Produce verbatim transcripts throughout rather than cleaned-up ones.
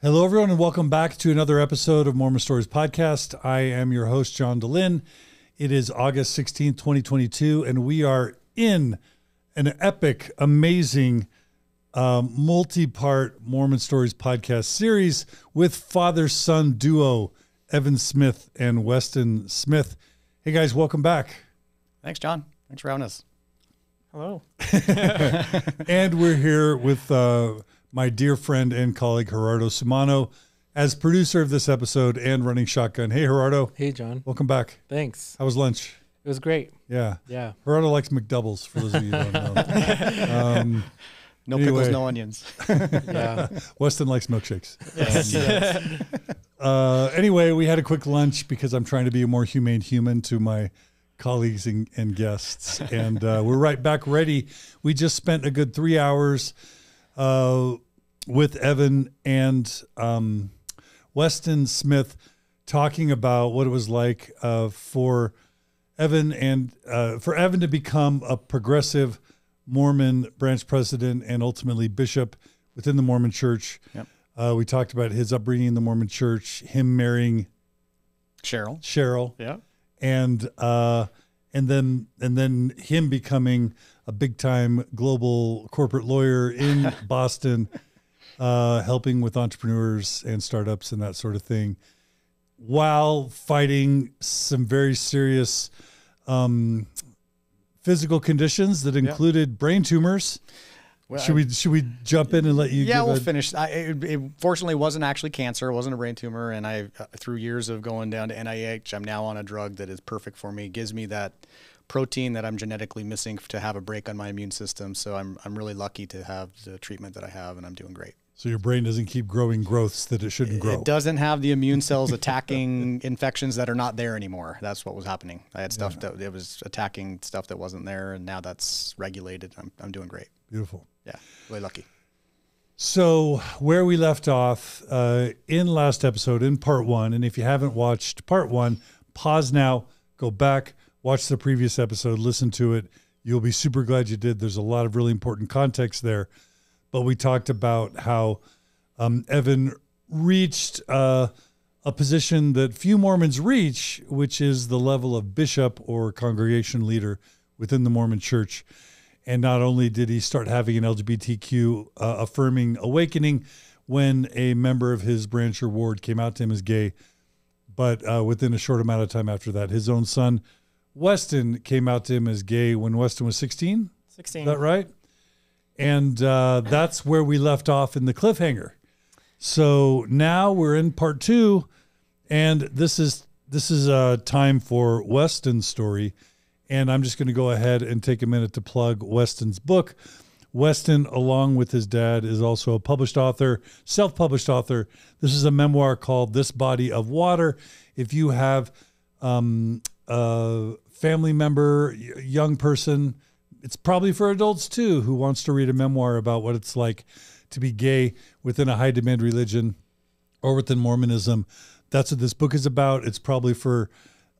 Hello, everyone, and welcome back to another episode of Mormon Stories Podcast. I am your host, John Dulin. It is August sixteenth, twenty twenty-two, and we are in an epic, amazing, um, multi-part Mormon Stories Podcast series with father-son duo, Evan Smith and Weston Smith. Hey, guys, welcome back. Thanks, John. Thanks for having us. Hello. And we're here with... Uh, my dear friend and colleague, Gerardo Sumano, as producer of this episode and running shotgun. Hey, Gerardo. Hey, John. Welcome back. Thanks. How was lunch? It was great. Yeah. Yeah. Gerardo likes McDoubles, for those of you who don't know. Um, no anyway. Pickles, no onions. Yeah. Weston likes milkshakes. Yes. And, uh, uh, anyway, we had a quick lunch because I'm trying to be a more humane human to my colleagues and, and guests. And uh, we're right back ready. We just spent a good three hours Uh, with Evan and um, Weston Smith talking about what it was like uh, for Evan and uh, for Evan to become a progressive Mormon branch president and ultimately bishop within the Mormon Church. Yep. Uh, we talked about his upbringing in the Mormon Church, him marrying Cheryl, Cheryl, yeah, and uh, and then and then him becoming a big-time global corporate lawyer in Boston, uh, helping with entrepreneurs and startups and that sort of thing, while fighting some very serious um, physical conditions that included yeah. brain tumors. Well, should I, we should we jump in and let you? Yeah, give we'll a... finish. I, it, it fortunately wasn't actually cancer. It wasn't a brain tumor. And I, uh, through years of going down to N I H, I'm now on a drug that is perfect for me. It gives me that protein that I'm genetically missing to have a break on my immune system. So I'm, I'm really lucky to have the treatment that I have, and I'm doing great. So your brain doesn't keep growing growths that it shouldn't grow. It doesn't have the immune cells attacking infections that are not there anymore. That's what was happening. I had stuff yeah. that it was attacking stuff that wasn't there, and now that's regulated. I'm, I'm doing great. Beautiful. Yeah. Really lucky. So where we left off uh, in last episode in part one, and if you haven't watched part one, pause now, go back, watch the previous episode, listen to it. You'll be super glad you did. There's a lot of really important context there. But we talked about how um, Evan reached uh, a position that few Mormons reach, which is the level of bishop or congregation leader within the Mormon Church. And not only did he start having an L G B T Q uh, affirming awakening when a member of his branch or ward came out to him as gay, but uh, within a short amount of time after that, his own son, Weston, came out to him as gay when Weston was sixteen. sixteen. Is that right? And uh, that's where we left off in the cliffhanger. So now we're in part two, and this is this is uh, time for Weston's story. And I'm just going to go ahead and take a minute to plug Weston's book. Weston, along with his dad, is also a published author, self-published author. This is a memoir called This Body of Water. If you have... Um, a family member, young person, it's probably for adults too, who wants to read a memoir about what it's like to be gay within a high demand religion or within Mormonism. That's what this book is about. It's probably for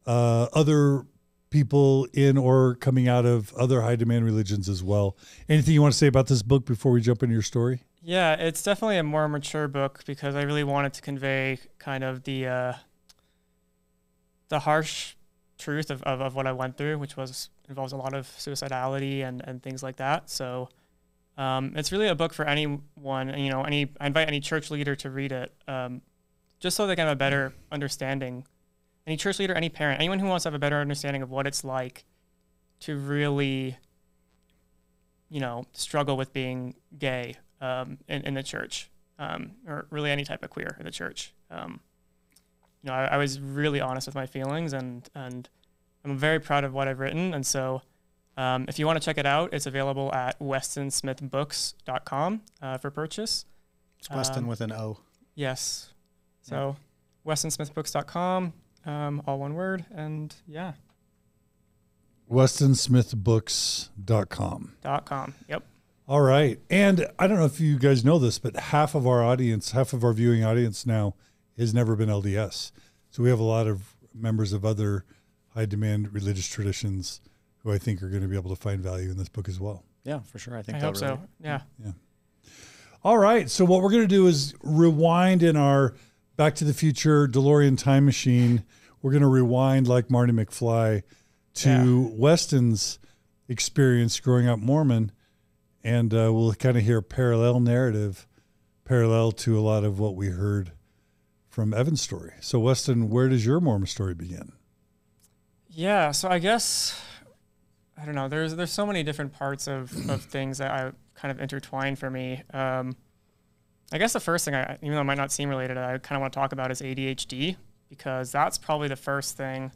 uh, other people in or coming out of other high demand religions as well. Anything you want to say about this book before we jump into your story? Yeah, it's definitely a more mature book because I really wanted to convey kind of the, uh, the harsh truth of, of, of what I went through, which was involves a lot of suicidality and, and things like that. So um, it's really a book for anyone, you know, any, I invite any church leader to read it um, just so they can have a better understanding. Any church leader, any parent, anyone who wants to have a better understanding of what it's like to really, you know, struggle with being gay um, in, in the church um, or really any type of queer in the church. Um, You know, I, I was really honest with my feelings, and and I'm very proud of what I've written. And so, um, if you want to check it out, it's available at weston smith books dot com uh, for purchase. It's Weston um, with an O. Yes. So, yeah. weston smith books dot com, um, all one word, and yeah. weston smith books dot com. Dot com. Yep. All right, and I don't know if you guys know this, but half of our audience, half of our viewing audience now, has never been L D S. So we have a lot of members of other high demand religious traditions who I think are going to be able to find value in this book as well. Yeah, for sure. I think I hope so. Yeah. Yeah. All right. So what we're going to do is rewind in our Back to the Future DeLorean time machine. We're going to rewind like Marty McFly to yeah. Weston's experience growing up Mormon. And uh, we'll kind of hear a parallel narrative, parallel to a lot of what we heard from Evan's story. So Weston, where does your Mormon story begin? Yeah. So I guess, I don't know, there's, there's so many different parts of, of things that I kind of intertwine for me. Um, I guess the first thing, I, even though it might not seem related, I kind of want to talk about is A D H D, because that's probably the first thing.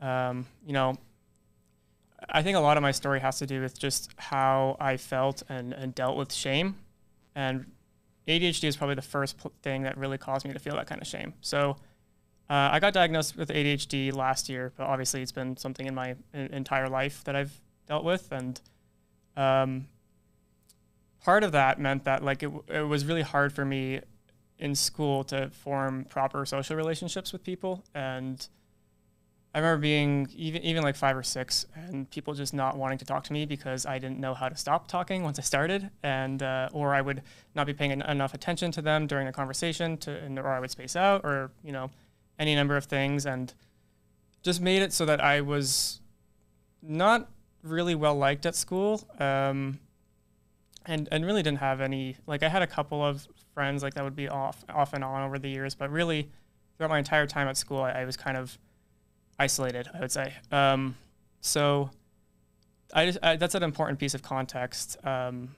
Um, you know, I think a lot of my story has to do with just how I felt and, and dealt with shame. And A D H D is probably the first thing that really caused me to feel that kind of shame. So uh, I got diagnosed with A D H D last year, but obviously it's been something in my entire life that I've dealt with. And um, part of that meant that like it, it was really hard for me in school to form proper social relationships with people. And I remember being even, even like five or six and people just not wanting to talk to me because I didn't know how to stop talking once I started, and uh, or I would not be paying en enough attention to them during a conversation to, and, or I would space out, or, you know, any number of things, and just made it so that I was not really well liked at school. Um, and, and really didn't have any, like I had a couple of friends like that would be off, off and on over the years, but really throughout my entire time at school, I, I was kind of isolated, I would say. Um, so I just, I, that's an important piece of context, um,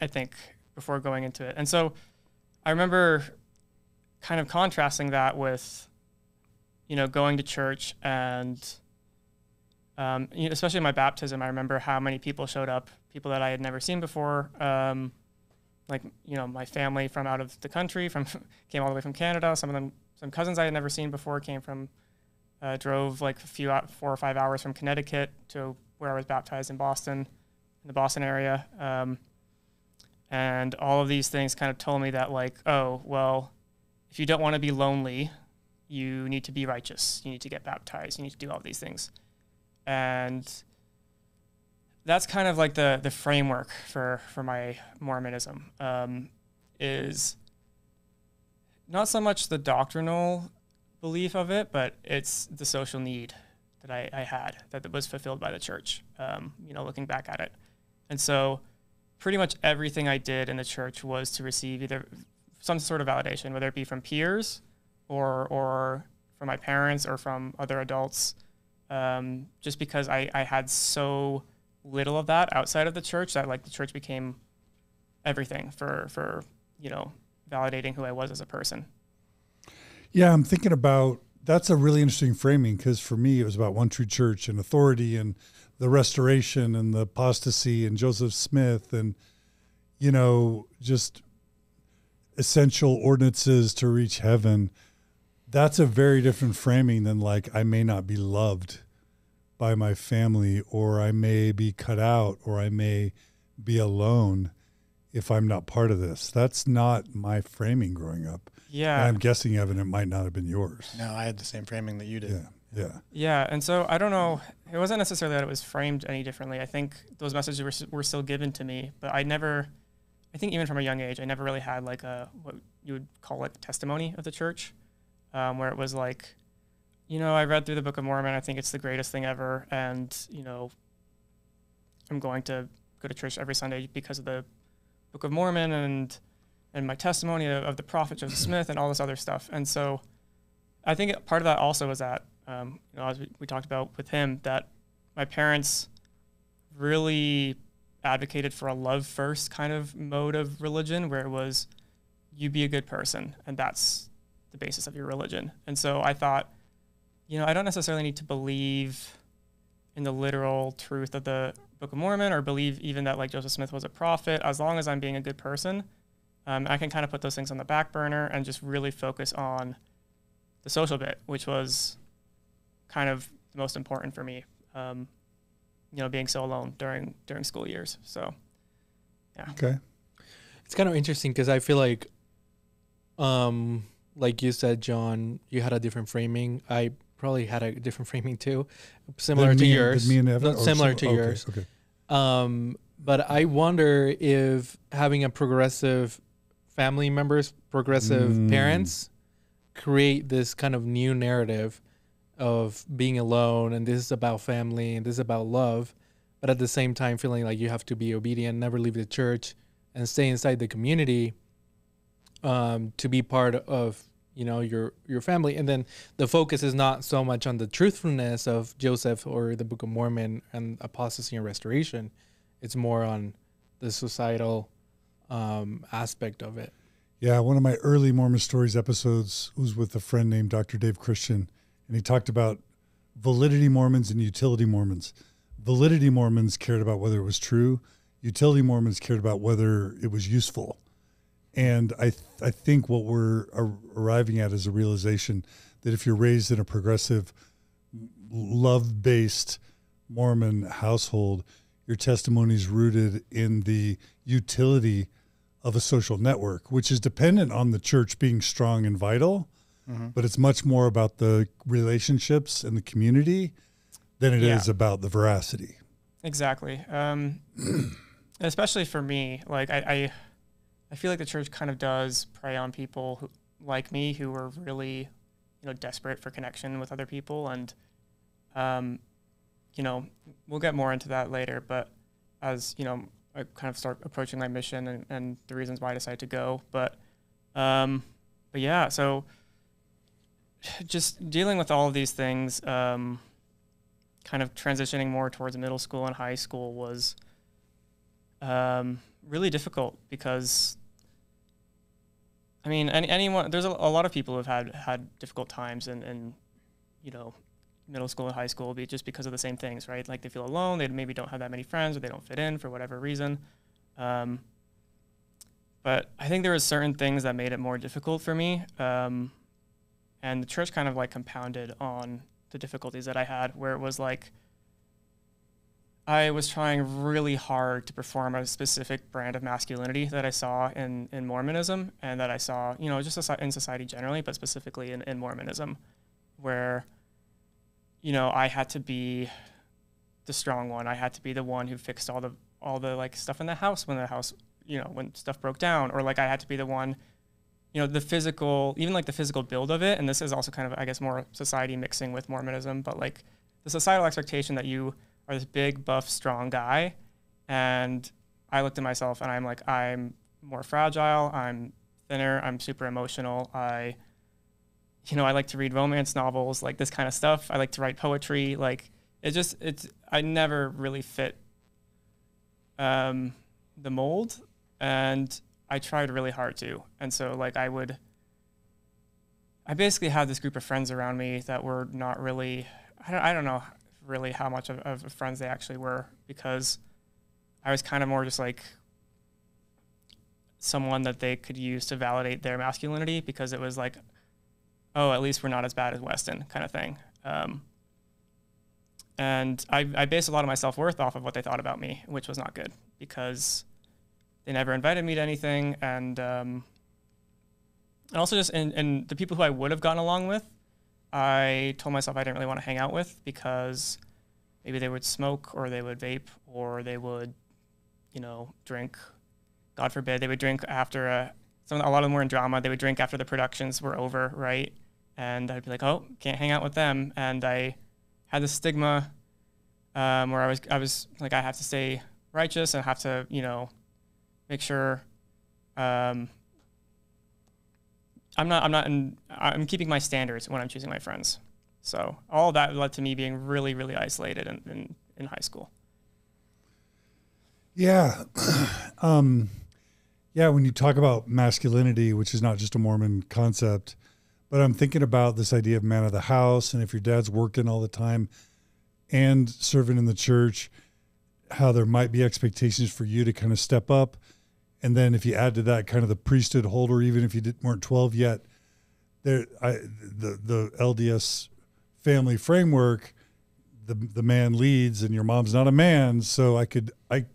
I think, before going into it. And so I remember kind of contrasting that with, you know, going to church and, um, you know, especially my baptism, I remember how many people showed up, people that I had never seen before, um, like, you know, my family from out of the country, from came all the way from Canada, some of them, some cousins I had never seen before came from, Uh, drove like a few out, four or five hours from Connecticut to where I was baptized in Boston, in the Boston area. Um, and all of these things kind of told me that like, oh, well, if you don't want to be lonely, you need to be righteous. You need to get baptized. You need to do all these things. And that's kind of like the, the framework for, for my Mormonism, um, is not so much the doctrinal belief of it, but it's the social need that I, I had that was fulfilled by the church, um, you know, looking back at it. And so pretty much everything I did in the church was to receive either some sort of validation, whether it be from peers or, or from my parents or from other adults, um, just because I, I had so little of that outside of the church that like the church became everything for, for, you know, validating who I was as a person. Yeah, I'm thinking about, that's a really interesting framing, because for me, it was about one true church and authority and the restoration and the apostasy and Joseph Smith and, you know, just essential ordinances to reach heaven. That's a very different framing than like, I may not be loved by my family, or I may be cut out, or I may be alone if I'm not part of this. That's not my framing growing up. Yeah. And I'm guessing, Evan, it might not have been yours. No, I had the same framing that you did. Yeah. Yeah. Yeah. And so I don't know, it wasn't necessarily that it was framed any differently. I think those messages were, were still given to me, but I never, I think even from a young age, I never really had like a, what you would call like testimony of the church, um, where it was like, you know, I read through the Book of Mormon. I think it's the greatest thing ever. And, you know, I'm going to go to church every Sunday because of the Book of Mormon and, and my testimony of, of the prophet Joseph Smith and all this other stuff. And so I think part of that also was that, um, you know, as we, we talked about with him, that my parents really advocated for a love first kind of mode of religion, where it was you be a good person and that's the basis of your religion. And so I thought, you know, I don't necessarily need to believe in the literal truth of the Book of Mormon or believe even that like Joseph Smith was a prophet, as long as I'm being a good person. Um, I can kind of put those things on the back burner and just really focus on the social bit, which was kind of the most important for me, um, you know, being so alone during during school years. So, yeah. Okay. It's kind of interesting because I feel like, um, like you said, John, you had a different framing. I probably had a different framing too, similar to yours. Me and Evan? Similar to yours. Okay. Um, But I wonder if having a progressive family members, progressive mm. parents create this kind of new narrative of being alone, and this is about family, and this is about love, but at the same time feeling like you have to be obedient, never leave the church, and stay inside the community um, to be part of, you know, your your family. And then the focus is not so much on the truthfulness of Joseph or the Book of Mormon and apostasy and restoration. It's more on the societal um, aspect of it. Yeah, one of my early Mormon Stories episodes was with a friend named Doctor Dave Christian, and he talked about validity Mormons and utility Mormons. Validity Mormons cared about whether it was true. Utility Mormons cared about whether it was useful. And I, th I think what we're ar arriving at is a realization that if you're raised in a progressive, love-based Mormon household, your testimony is rooted in the utility of a social network, which is dependent on the church being strong and vital, mm-hmm. but it's much more about the relationships and the community than it yeah. is about the veracity. Exactly. Um, especially for me, like I, I, I feel like the church kind of does prey on people who, like me, who are really, you know, desperate for connection with other people. And, um, you know, we'll get more into that later, but as, you know, I kind of start approaching my mission and, and the reasons why I decided to go. But, um, but yeah, so just dealing with all of these things, um, kind of transitioning more towards middle school and high school was um, really difficult because, I mean, any, anyone, there's a, a lot of people who have had, had difficult times in, in, you know, middle school and high school be just because of the same things, right? Like they feel alone, they maybe don't have that many friends, or they don't fit in for whatever reason. Um, but I think there were certain things that made it more difficult for me. Um, and the church kind of like compounded on the difficulties that I had, where it was like, I was trying really hard to perform a specific brand of masculinity that I saw in, in Mormonism, and that I saw, you know, just in society generally, but specifically in, in Mormonism, where, you know, I had to be the strong one. I had to be the one who fixed all the, all the like stuff in the house when the house, you know, when stuff broke down, or like I had to be the one, you know, the physical, even like the physical build of it. And this is also kind of, I guess, more society mixing with Mormonism, but like the societal expectation that you are this big, buff, strong guy. And I looked at myself and I'm like, I'm more fragile. I'm thinner. I'm super emotional. I, you know, I like to read romance novels, like this kind of stuff. I like to write poetry. Like it just, it's, I never really fit um, the mold, and I tried really hard to. And so like I would, I basically had this group of friends around me that were not really, I don't, I don't know really how much of, of friends they actually were, because I was kind of more just like someone that they could use to validate their masculinity, because it was like, oh, at least we're not as bad as Weston kind of thing. Um, and I, I based a lot of my self-worth off of what they thought about me, which was not good, because they never invited me to anything. And, um, and also just in, in the people who I would have gotten along with, I told myself I didn't really want to hang out with, because maybe they would smoke, or they would vape, or they would, you know, drink. God forbid, they would drink after a, Some, a lot of them were in drama. They would drink after the productions were over, right? And I'd be like, oh, can't hang out with them. And I had this stigma um, where I was, I was like, I have to stay righteous and have to, you know, make sure um, I'm not, I'm not, in, I'm keeping my standards when I'm choosing my friends. So all that led to me being really, really isolated in in, in high school. Yeah. um. Yeah, when you talk about masculinity, which is not just a Mormon concept, but I'm thinking about this idea of man of the house, and if your dad's working all the time and serving in the church, how there might be expectations for you to kind of step up. And then if you add to that kind of the priesthood holder, even if you didn't, weren't twelve yet, there, I, the, the L D S family framework, the, the man leads and your mom's not a man. So I could, I,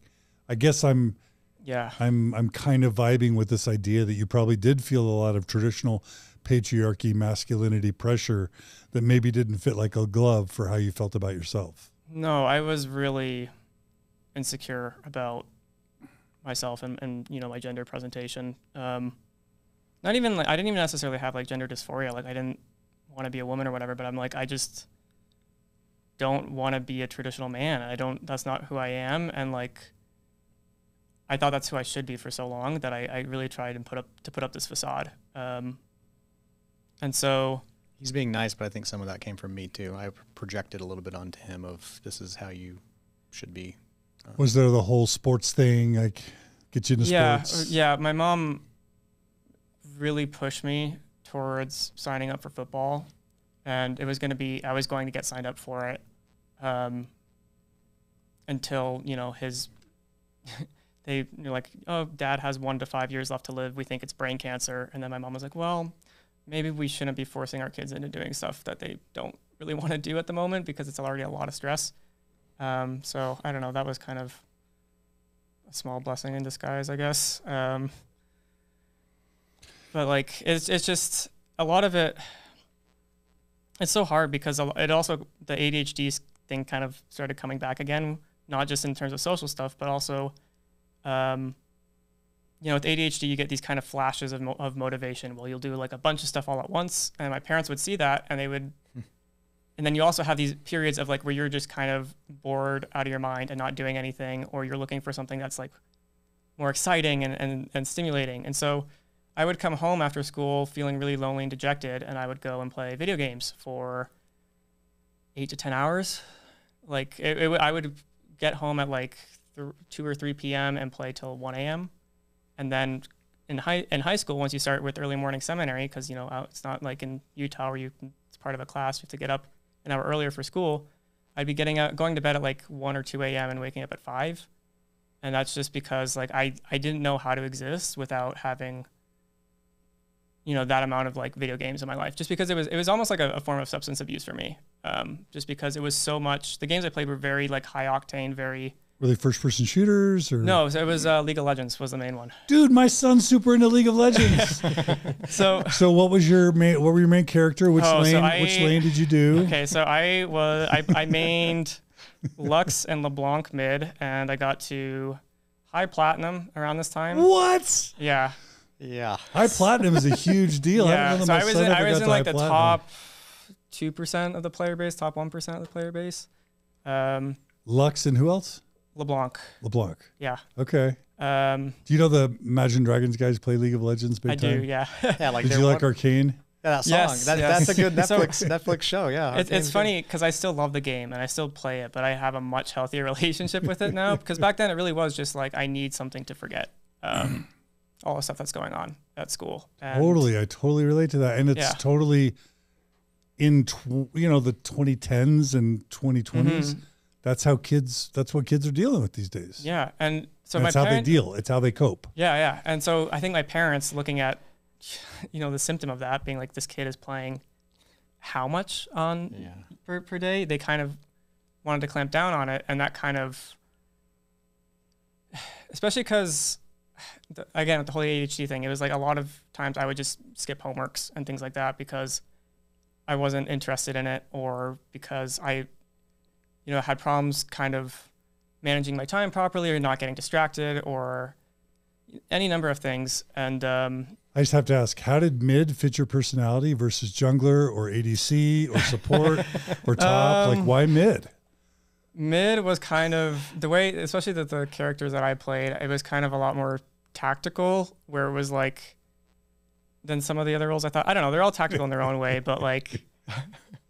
I guess I'm, Yeah, I'm I'm kind of vibing with this idea that you probably did feel a lot of traditional patriarchy, masculinity pressure that maybe didn't fit like a glove for how you felt about yourself. No, I was really insecure about myself and, and you know, my gender presentation. Um, not even like, I didn't even necessarily have like gender dysphoria. Like I didn't want to be a woman or whatever, but I'm like, I just don't want to be a traditional man. I don't, that's not who I am. And like, I thought that's who I should be for so long that I, I really tried and put up to put up this facade. Um, and so he's being nice, but I think some of that came from me too. I projected a little bit onto him of this is how you should be. Uh, was there the whole sports thing? Like get you into yeah, sports? Yeah. My mom really pushed me towards signing up for football, and it was going to be, I was going to get signed up for it. Um, until, you know, his, they were like, oh, dad has one to five years left to live. We think it's brain cancer. And then my mom was like, well, maybe we shouldn't be forcing our kids into doing stuff that they don't really want to do at the moment because it's already a lot of stress. Um, so I don't know, that was kind of a small blessing in disguise, I guess. Um, but like, it's, it's just a lot of it. It's so hard because it also, the A D H D thing kind of started coming back again, not just in terms of social stuff, but also, um, you know, with A D H D, you get these kind of flashes of, mo of motivation. Well, you'll do like a bunch of stuff all at once. And my parents would see that and they would, and then you also have these periods of like, where you're just kind of bored out of your mind and not doing anything, or you're looking for something that's like more exciting and, and, and stimulating. And so I would come home after school feeling really lonely and dejected. And I would go and play video games for eight to ten hours. Like it, it, I would get home at like two or three P M and play till one A M And then in high, in high school, once you start with early morning seminary, because, you know, it's not like in Utah where you can, it's part of a class, you have to get up an hour earlier for school. I'd be getting out, going to bed at like one or two A M and waking up at five. And that's just because like I, I didn't know how to exist without having, you know, that amount of like video games in my life, just because it was, it was almost like a, a form of substance abuse for me. Um, just because it was so much, the games I played were very like high octane, very, Were they first-person shooters? Or? No, it was uh, League of Legends was the main one. Dude, my son's super into League of Legends. so, so what was your main? What were your main character? Which oh, lane? So I, which lane did you do? Okay, so I was I, I mained Lux and LeBlanc mid, and I got to high platinum around this time. What? Yeah, yeah. High platinum is a huge deal. Yeah, I so I was in, I was in like the platinum. top two percent of the player base, top one percent of the player base. Um, Lux and who else? LeBlanc. LeBlanc. Yeah. Okay. Um, do you know the Imagine Dragons guys play League of Legends big I time? I do, yeah. yeah like Did you like Arcane? Yeah, that song. Yes, that, yes. That's a good Netflix so, Netflix show, yeah. It's, it's funny because I still love the game and I still play it, but I have a much healthier relationship with it now because back then it really was just like I need something to forget um, all the stuff that's going on at school. And totally. I totally relate to that. And it's yeah. totally in, tw you know, the twenty tens and twenty twenties. Mm-hmm. That's how kids, that's what kids are dealing with these days. Yeah. And so and my That's how they deal. It's how they cope. Yeah. Yeah. And so I think my parents looking at, you know, the symptom of that being like, this kid is playing how much on yeah. per, per day, they kind of wanted to clamp down on it. And that kind of, especially cause the, again, with the whole A D H D thing, it was like a lot of times I would just skip homeworks and things like that because I wasn't interested in it or because I, you know, had problems kind of managing my time properly or not getting distracted or any number of things. And um, I just have to ask, how did mid fit your personality versus jungler or A D C or support or top? Um, like why mid? Mid was kind of the way, especially that the characters that I played, it was kind of a lot more tactical where it was like, than some of the other roles I thought, I don't know, they're all tactical in their own way, but like,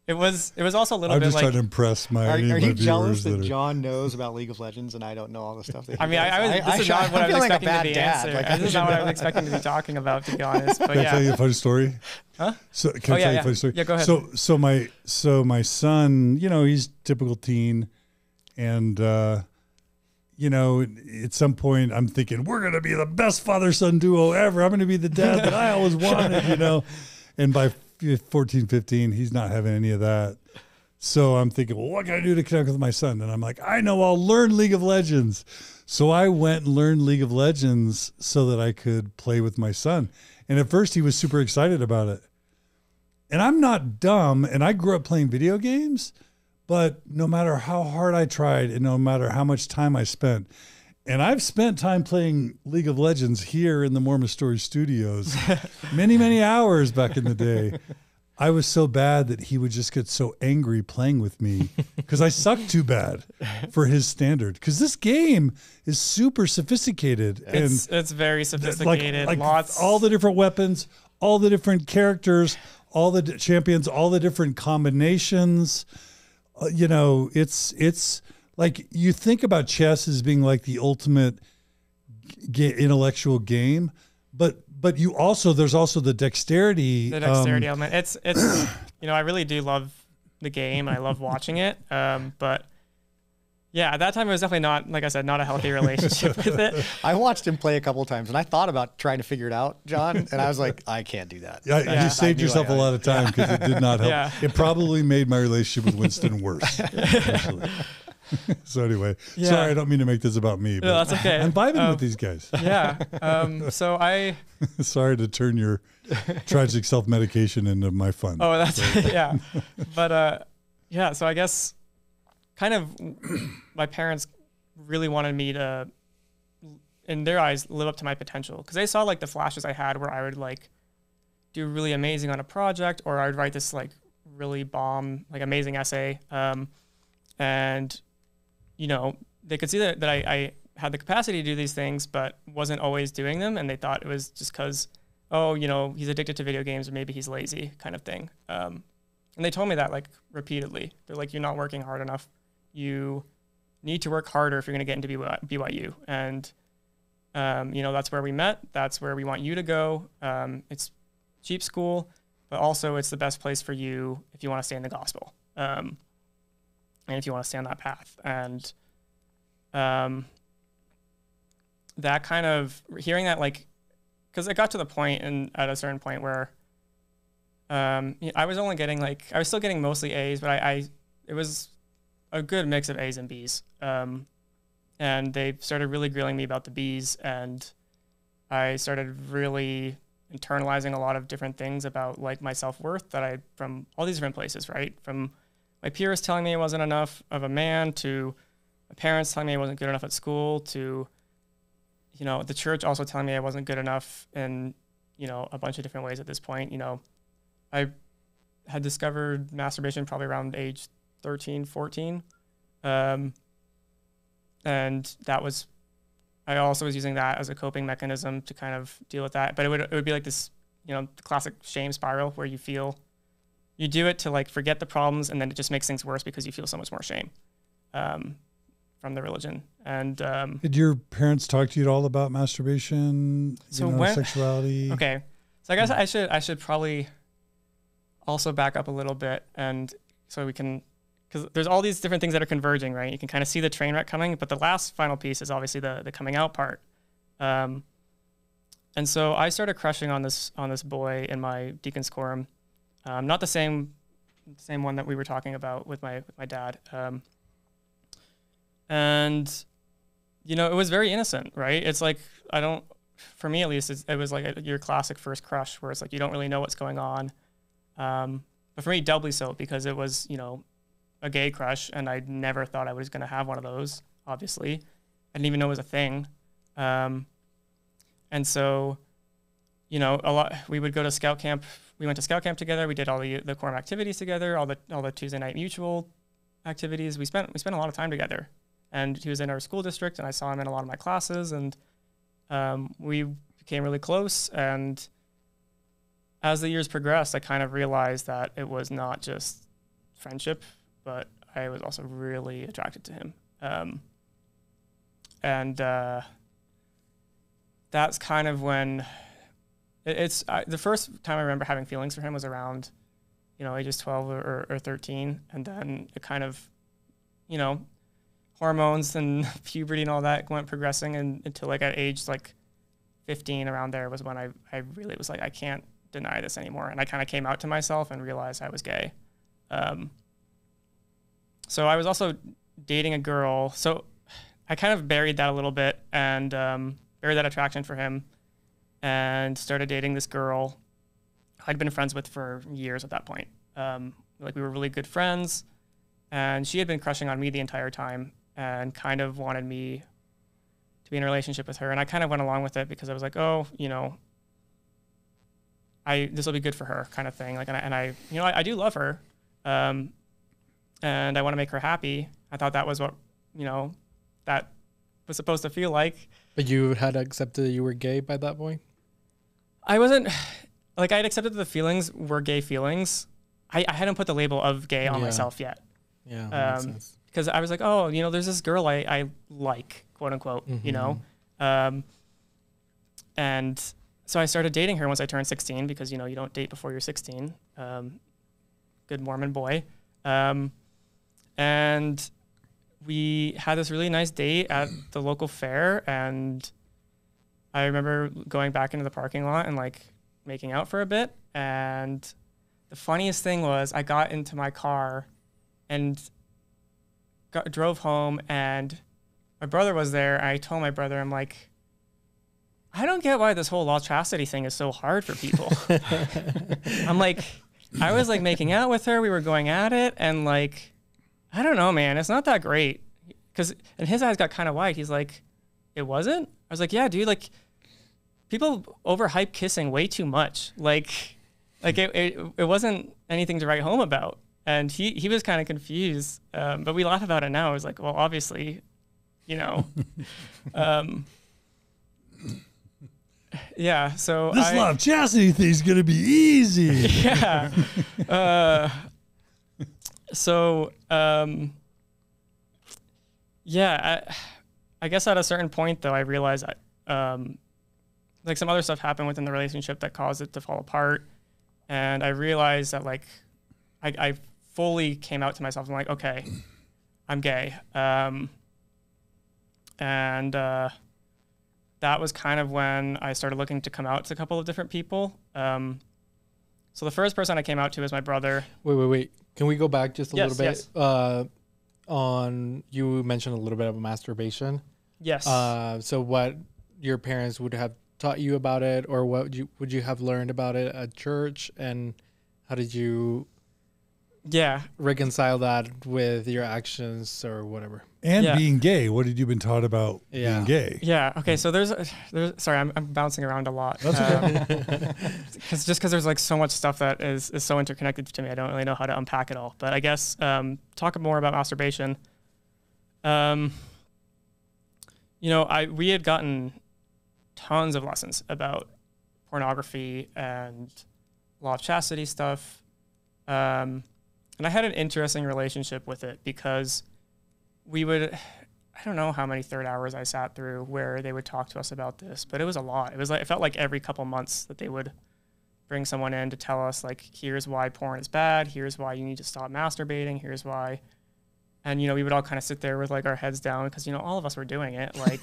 It was. It was also a little I'm bit like. I'm just trying to impress my. Are, are my you jealous that, that John knows about League of Legends and I don't know all the stuff? That he I mean, does. I, I was. This I, is I, not I, what I, I was expecting like to be answered. Like, I this is not what I was expecting to be talking about, to be honest. But can yeah. I tell you a funny story? Huh? So can oh, I tell yeah, you a funny yeah. story? Yeah, go ahead. So, so my, so my son, you know, he's typical teen, and uh, you know, at some point, I'm thinking we're gonna be the best father-son duo ever. I'm gonna be the dad that I always wanted, you know, and by fourteen, fifteen, he's not having any of that. So I'm thinking, well, what can I do to connect with my son? And I'm like, I know, I'll learn League of Legends. So I went and learned League of Legends so that I could play with my son. And at first he was super excited about it. And I'm not dumb. And I grew up playing video games, but no matter how hard I tried and no matter how much time I spent, And I've spent time playing League of Legends here in the Mormon Stories studios many, many hours back in the day. I was so bad that he would just get so angry playing with me because I sucked too bad for his standard. Because this game is super sophisticated. It's, and it's very sophisticated. Like, like Lots. All the different weapons, all the different characters, all the d champions, all the different combinations. Uh, you know, it's it's like you think about chess as being like the ultimate g intellectual game, but But you also, there's also the dexterity. The dexterity um, element. It's, it's, you know, I really do love the game. I love watching it. Um, but yeah, at that time it was definitely not, like I said, not a healthy relationship with it. I watched him play a couple of times and I thought about trying to figure it out, John. And I was like, I can't do that. Yeah, yeah. You saved yourself I, I, a lot of time because yeah. it did not help. Yeah. It probably made my relationship with Winston worse. Actually. So anyway, yeah. sorry, I don't mean to make this about me. But no, that's okay. I'm vibing um, with these guys. Yeah. Um, so I. Sorry to turn your tragic self-medication into my fun. Oh, that's so. yeah. But uh, yeah, so I guess kind of my parents really wanted me to, in their eyes, live up to my potential because they saw like the flashes I had where I would like do really amazing on a project or I would write this like really bomb, like amazing essay. Um, and you know, they could see that, that I, I had the capacity to do these things, but wasn't always doing them. And they thought it was just because, oh, you know, he's addicted to video games or maybe he's lazy kind of thing. Um, and they told me that like repeatedly. They're like, you're not working hard enough. You need to work harder if you're going to get into B Y U. And, um, you know, that's where we met. That's where we want you to go. Um, it's cheap school, but also it's the best place for you if you want to stay in the gospel. Um, and if you want to stay on that path. And um, that kind of hearing that, like, because it got to the point and at a certain point where um, you know, I was only getting like, I was still getting mostly A's, but I, I it was a good mix of A's and B's. Um, and they started really grilling me about the B's, and I started really internalizing a lot of different things about like my self-worth that I, from all these different places, right? From my peers telling me I wasn't enough of a man, to my parents telling me I wasn't good enough at school, to, you know, the church also telling me I wasn't good enough in, you know, a bunch of different ways at this point. You know, I had discovered masturbation probably around age thirteen, fourteen. Um, and that was, I also was using that as a coping mechanism to kind of deal with that. But it would, it would be like this, you know, the classic shame spiral where you feel, you do it to like forget the problems, and then it just makes things worse because you feel so much more shame um, from the religion. And um, did your parents talk to you at all about masturbation, so you know, when, sexuality? Okay, so I guess I should I should probably also back up a little bit, and so we can, because there's all these different things that are converging, right? You can kind of see the train wreck coming, but the last final piece is obviously the the coming out part. Um, and so I started crushing on this on this boy in my deacon's quorum. Um, not the same, same one that we were talking about with my with my dad. Um, and, you know, it was very innocent, right? It's like, I don't, for me at least, it's, it was like a, your classic first crush where it's like, you don't really know what's going on. Um, but for me, doubly so, because it was, you know, a gay crush, and I never thought I was going to have one of those, obviously. I didn't even know it was a thing. Um, and so, you know, a lot, we would go to scout camp. We went to scout camp together. We did all the the quorum activities together, all the all the Tuesday night mutual activities. We spent we spent a lot of time together, and he was in our school district, and I saw him in a lot of my classes, and um, we became really close. And as the years progressed, I kind of realized that it was not just friendship, but I was also really attracted to him, um, and uh, that's kind of when. It's I, the first time I remember having feelings for him was around, you know, ages twelve or, or thirteen. And then it kind of, you know, hormones and puberty and all that went progressing. And until like at age like fifteen, around there was when I, I really was like, I can't deny this anymore. And I kind of came out to myself and realized I was gay. Um, so I was also dating a girl. So I kind of buried that a little bit and um, buried that attraction for him, and started dating this girl I'd been friends with for years at that point. Um, like we were really good friends, and she had been crushing on me the entire time and kind of wanted me to be in a relationship with her. And I kind of went along with it because I was like, oh, you know, I this will be good for her kind of thing. Like, and I, and I you know, I, I do love her, um, and I want to make her happy. I thought that was what, you know, that was supposed to feel like. But you had accepted that you were gay by that point? I wasn't, like, I had accepted that the feelings were gay feelings. I, I hadn't put the label of gay on yeah. myself yet. Yeah, that um, makes sense. Because I was like, oh, you know, there's this girl I, I like, quote unquote, mm-hmm. you know? Um, and so I started dating her once I turned sixteen, because, you know, you don't date before you're sixteen. Um, good Mormon boy. Um, and we had this really nice date at the local fair. And I remember going back into the parking lot and like making out for a bit. And the funniest thing was I got into my car and got, drove home, and my brother was there. I told my brother, I'm like, I don't get why this whole law chastity thing is so hard for people. I'm like, I was like making out with her. We were going at it. And like, I don't know, man, it's not that great. Cause, and his eyes got kind of wide. He's like, it wasn't? I was like, yeah, dude, like people overhype kissing way too much. Like, like it, it, it wasn't anything to write home about. And he, he was kind of confused. Um, but we laugh about it now. I was like, well, obviously, you know, um, yeah, so this I, love chastity thing's gonna be easy. Yeah. uh, so um, yeah, I, I guess at a certain point though, I realized I, um, like some other stuff happened within the relationship that caused it to fall apart, and I realized that like I, I fully came out to myself. I'm like, okay, I'm gay, um, and. Uh, That was kind of when I started looking to come out to a couple of different people. Um, so the first person I came out to is my brother. Wait, wait, wait. Can we go back just a yes, little bit? Yes. Uh, on you mentioned a little bit of masturbation. Yes. Uh, so what your parents would have taught you about it, or what would you, would you have learned about it at church, and how did you yeah. reconcile that with your actions or whatever? And yeah. being gay, what had you been taught about yeah. being gay? Yeah. Okay. So there's, there's sorry, I'm, I'm bouncing around a lot. That's okay. Um, cause just because there's like so much stuff that is, is so interconnected to me, I don't really know how to unpack it all. But I guess um, talk more about masturbation. Um, you know, I we had gotten tons of lessons about pornography and law of chastity stuff, um, and I had an interesting relationship with it because. We would, I don't know how many third hours I sat through where they would talk to us about this, but it was a lot. It was like, it felt like every couple months that they would bring someone in to tell us like, here's why porn is bad. Here's why you need to stop masturbating. Here's why. And, you know, we would all kind of sit there with like our heads down because, you know, all of us were doing it. Like,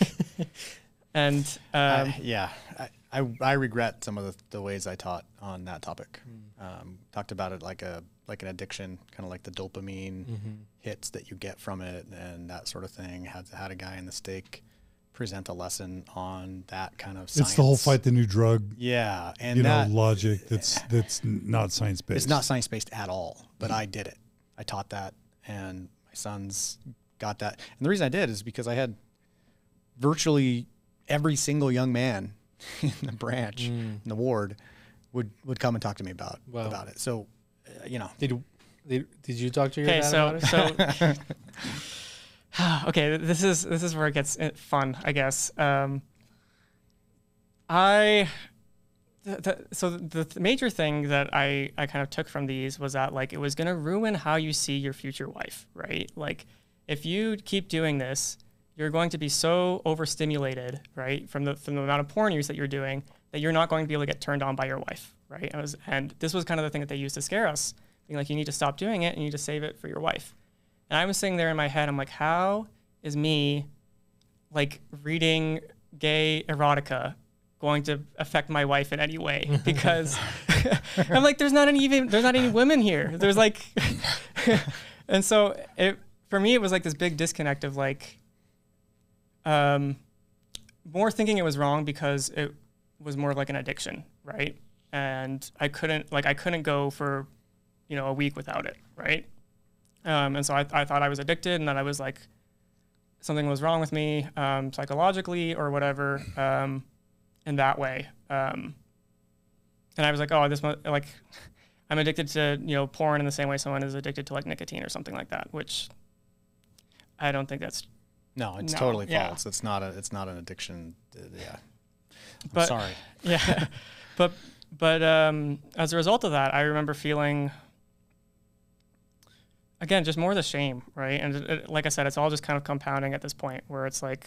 and, um, I, yeah, I, I, I regret some of the, the ways I taught on that topic. Mm. Um, talked about it like a, like an addiction, kind of like the dopamine mm-hmm. hits that you get from it and that sort of thing. Had, had a guy in the Stake present a lesson on that kind of science. It's the whole fight the new drug. Yeah. And you that, know, logic that's, that's not science-based. It's not science-based at all, but mm-hmm. I did it. I taught that and my sons got that. And the reason I did is because I had virtually every single young man in the branch, mm. in the ward, would, would come and talk to me about, wow. about it. So, you know, did, did did you talk to your dad so, about it? so okay, this is this is where it gets fun, I guess. Um, I th th so the th major thing that I I kind of took from these was that like it was gonna ruin how you see your future wife, right? Like if you keep doing this, you're going to be so overstimulated, right, from the from the amount of porn use that you're doing that you're not going to be able to get turned on by your wife. Right? I was, and this was kind of the thing that they used to scare us, being like, you need to stop doing it and you need to save it for your wife. And I was sitting there in my head, I'm like, how is me like reading gay erotica going to affect my wife in any way? Because I'm like, there's not any even, there's not any women here. There's like, and so it, for me, it was like this big disconnect of like, um, more thinking it was wrong because it was more of like an addiction, right? And I couldn't, like, I couldn't go for, you know, a week without it, right? Um, and so I, th I thought I was addicted, and then I was, like, something was wrong with me um, psychologically or whatever um, in that way. Um, and I was like, oh, this must, like, I'm addicted to, you know, porn in the same way someone is addicted to like nicotine or something like that, which I don't think that's. No, it's no, totally yeah. false. It's not a, it's not an addiction. Yeah. I'm but, sorry. Yeah. But, but um, as a result of that, I remember feeling, again, just more of the shame, right? And it, it, like I said, it's all just kind of compounding at this point where it's like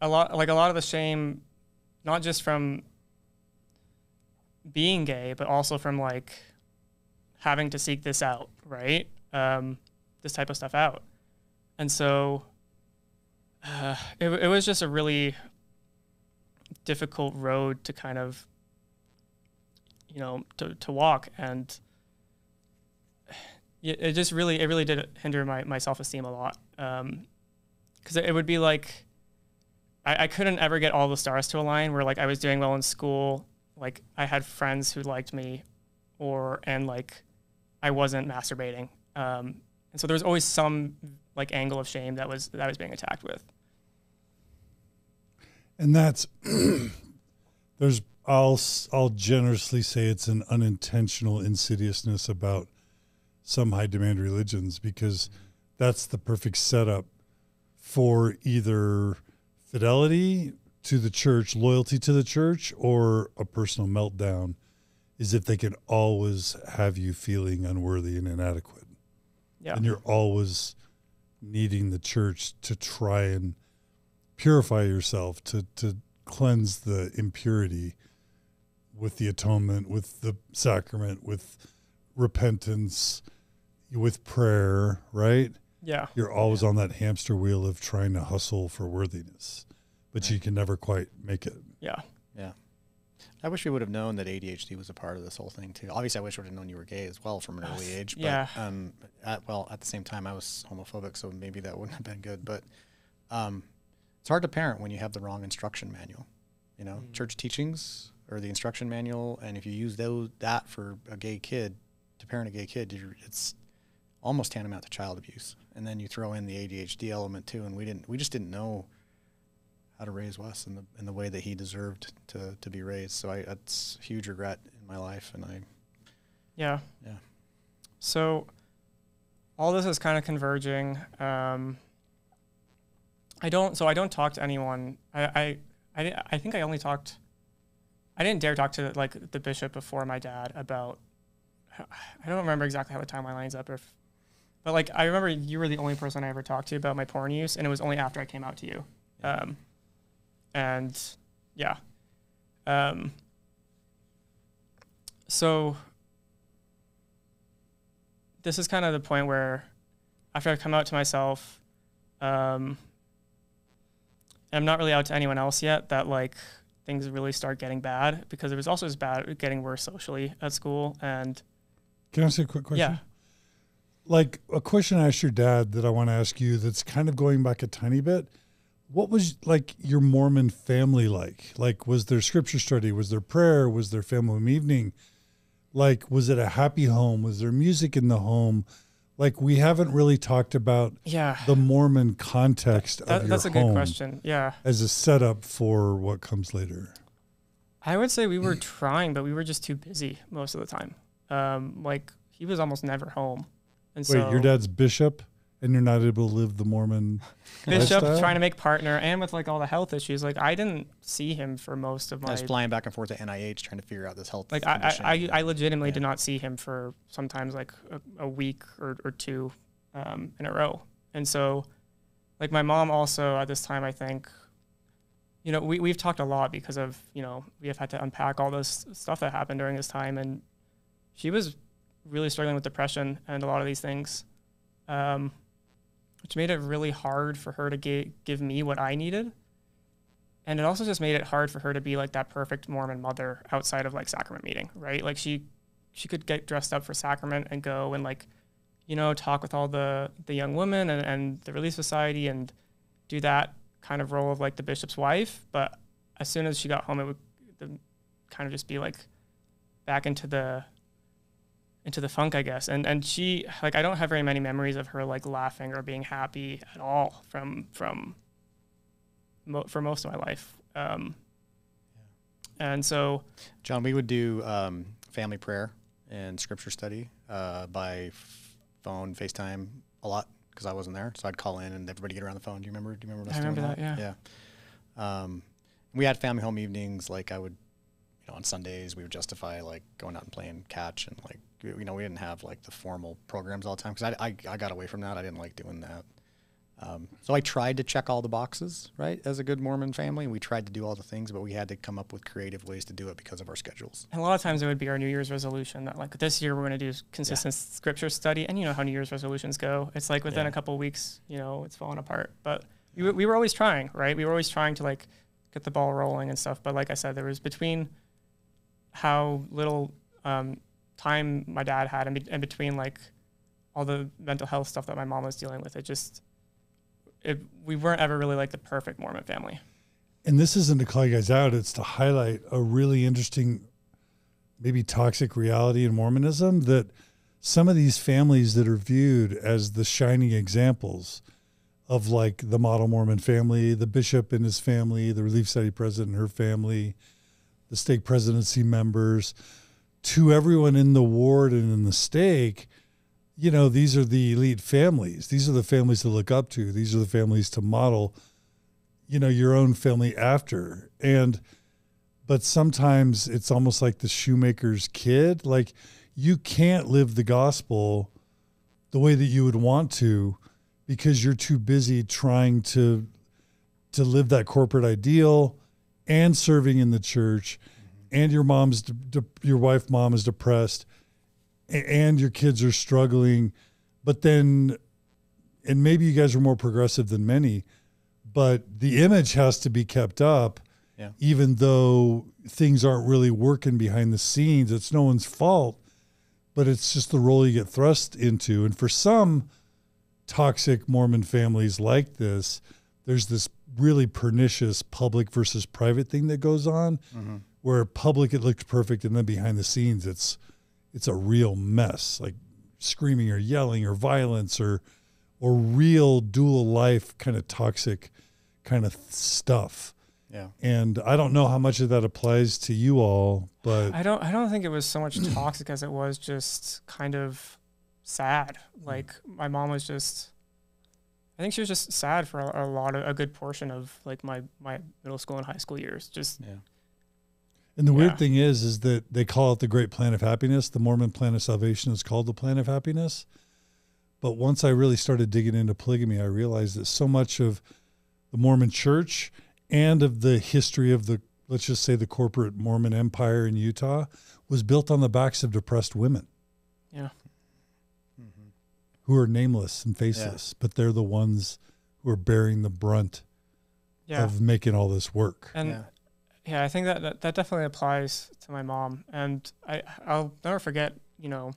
a lot, like a lot of the shame, not just from being gay, but also from like having to seek this out, right? Um, this type of stuff out. And so uh, it, it was just a really difficult road to kind of, you know, to, to walk. And it just really, it really did hinder my, my self-esteem a lot. Um, 'cause it, it would be like, I, I couldn't ever get all the stars to align where like I was doing well in school. Like I had friends who liked me or, and like I wasn't masturbating. Um, and so there was always some like angle of shame that was, that I was being attacked with. And that's, there's, I'll, I'll generously say it's an unintentional insidiousness about some high demand religions, because that's the perfect setup for either fidelity to the church, loyalty to the church, or a personal meltdown, is if they can always have you feeling unworthy and inadequate. Yeah. And you're always needing the church to try and purify yourself, to, to cleanse the impurity with the atonement, with the sacrament, with repentance, with prayer, right? Yeah. You're always yeah. on that hamster wheel of trying to hustle for worthiness, but right. you can never quite make it. Yeah. Yeah. I wish we would have known that A D H D was a part of this whole thing too. Obviously I wish we would have known you were gay as well from an early age, but yeah. um, at, well, at the same time I was homophobic, so maybe that wouldn't have been good, but um, it's hard to parent when you have the wrong instruction manual, you know, mm. church teachings or the instruction manual. And if you use those, that for a gay kid, to parent a gay kid, you're, it's almost tantamount to child abuse. And then you throw in the A D H D element too, and we didn't, we just didn't know how to raise Wes in the in the way that he deserved to to be raised. So I, that's huge regret in my life, and I. Yeah. Yeah. So, all this is kind of converging. Um, I don't. So I don't talk to anyone. I I I, I think I only talked. I didn't dare talk to like the bishop before my dad about. I don't remember exactly how the timeline lines up, or if, but like I remember you were the only person I ever talked to about my porn use, and it was only after I came out to you. Yeah. Um, and yeah, um, so this is kind of the point where after I've come out to myself, um, and I'm not really out to anyone else yet, that like things really start getting bad, because it was also as bad getting worse socially at school. And can I ask you a quick question? Yeah. Like a question I asked your dad that I want to ask you, that's kind of going back a tiny bit. What was like your Mormon family like? Like, was there scripture study? Was there prayer? Was there family evening? Like, was it a happy home? Was there music in the home? Like, we haven't really talked about yeah. the Mormon context that, of your That's a home good question. Yeah. As a setup for what comes later. I would say we were trying, but we were just too busy most of the time. Um, like, he was almost never home. And Wait, so your dad's bishop? And you're not able to live the Mormon Bishop lifestyle? Trying to make partner, and with like all the health issues, like I didn't see him for most of my. I was flying back and forth to N I H trying to figure out this health. Like condition. I, I, I legitimately yeah. did not see him for sometimes like a, a week or, or two um, in a row. And so, like my mom also at this time, I think, you know, we we've talked a lot because of you know we have had to unpack all this stuff that happened during this time, and she was really struggling with depression and a lot of these things. Um, Which made it really hard for her to get, give me what I needed. And it also just made it hard for her to be like that perfect Mormon mother outside of like sacrament meeting, right? Like she, she could get dressed up for sacrament and go and like, you know, talk with all the, the young women and, and the Relief Society and do that kind of role of like the bishop's wife. But as soon as she got home, it would kind of just be like back into the into the funk, I guess. And and she, like, I don't have very many memories of her, like, laughing or being happy at all from from mo for most of my life. Um, yeah. And so, John, we would do um, family prayer and scripture study uh, by phone, FaceTime a lot, because I wasn't there, so I'd call in and everybody get around the phone. Do you remember? Do you remember? I remember that, that? Yeah. Yeah. Um, we had family home evenings. Like, I would, you know, on Sundays we would justify like going out and playing catch, and like, you know, we didn't have like the formal programs all the time, because I, I I got away from that. I didn't like doing that. Um, so I tried to check all the boxes, right, as a good Mormon family. We tried to do all the things, but we had to come up with creative ways to do it because of our schedules. And a lot of times it would be our New Year's resolution that, like, this year we're going to do consistent yeah. scripture study. And you know how New Year's resolutions go. It's like within yeah. a couple of weeks, you know, it's falling apart. But we, we were always trying, right? We were always trying to, like, get the ball rolling and stuff. But like I said, there was between how little um, time my dad had and, be and between, like, all the mental health stuff that my mom was dealing with, it just... It, we weren't ever really like the perfect Mormon family. And this isn't to call you guys out, it's to highlight a really interesting, maybe toxic reality in Mormonism, that some of these families that are viewed as the shining examples of, like, the model Mormon family, the bishop and his family, the Relief Society president and her family, the stake presidency members, to everyone in the ward and in the stake, you know, these are the elite families. These are the families to look up to. These are the families to model, you know, your own family after. And, but sometimes it's almost like the shoemaker's kid. Like, you can't live the gospel the way that you would want to because you're too busy trying to, to live that corporate ideal and serving in the church, and your mom's, de your wife, mom is depressed, and your kids are struggling. But then, and maybe you guys are more progressive than many, but the image has to be kept up, yeah. even though things aren't really working behind the scenes. It's no one's fault, but it's just the role you get thrust into. And for some toxic Mormon families like this, there's this really pernicious public versus private thing that goes on, mm-hmm. where public it looks perfect, and then behind the scenes it's it's a real mess, like screaming or yelling or violence or, or real dual life kind of toxic kind of stuff. Yeah. And I don't know how much of that applies to you all, but I don't, I don't think it was so much toxic as it was just kind of sad. Like, my mom was just, I think she was just sad for a, a lot of, a good portion of, like, my, my middle school and high school years. Just, yeah. And the weird yeah. thing is, is that they call it the Great Plan of Happiness. The Mormon Plan of Salvation is called the Plan of Happiness. But once I really started digging into polygamy, I realized that so much of the Mormon church and of the history of the, let's just say the corporate Mormon empire in Utah, was built on the backs of depressed women. Yeah. Mm-hmm. Who are nameless and faceless, yeah. but they're the ones who are bearing the brunt yeah. of making all this work. And yeah. Yeah, I think that, that that definitely applies to my mom. And I, I'll never forget, you know,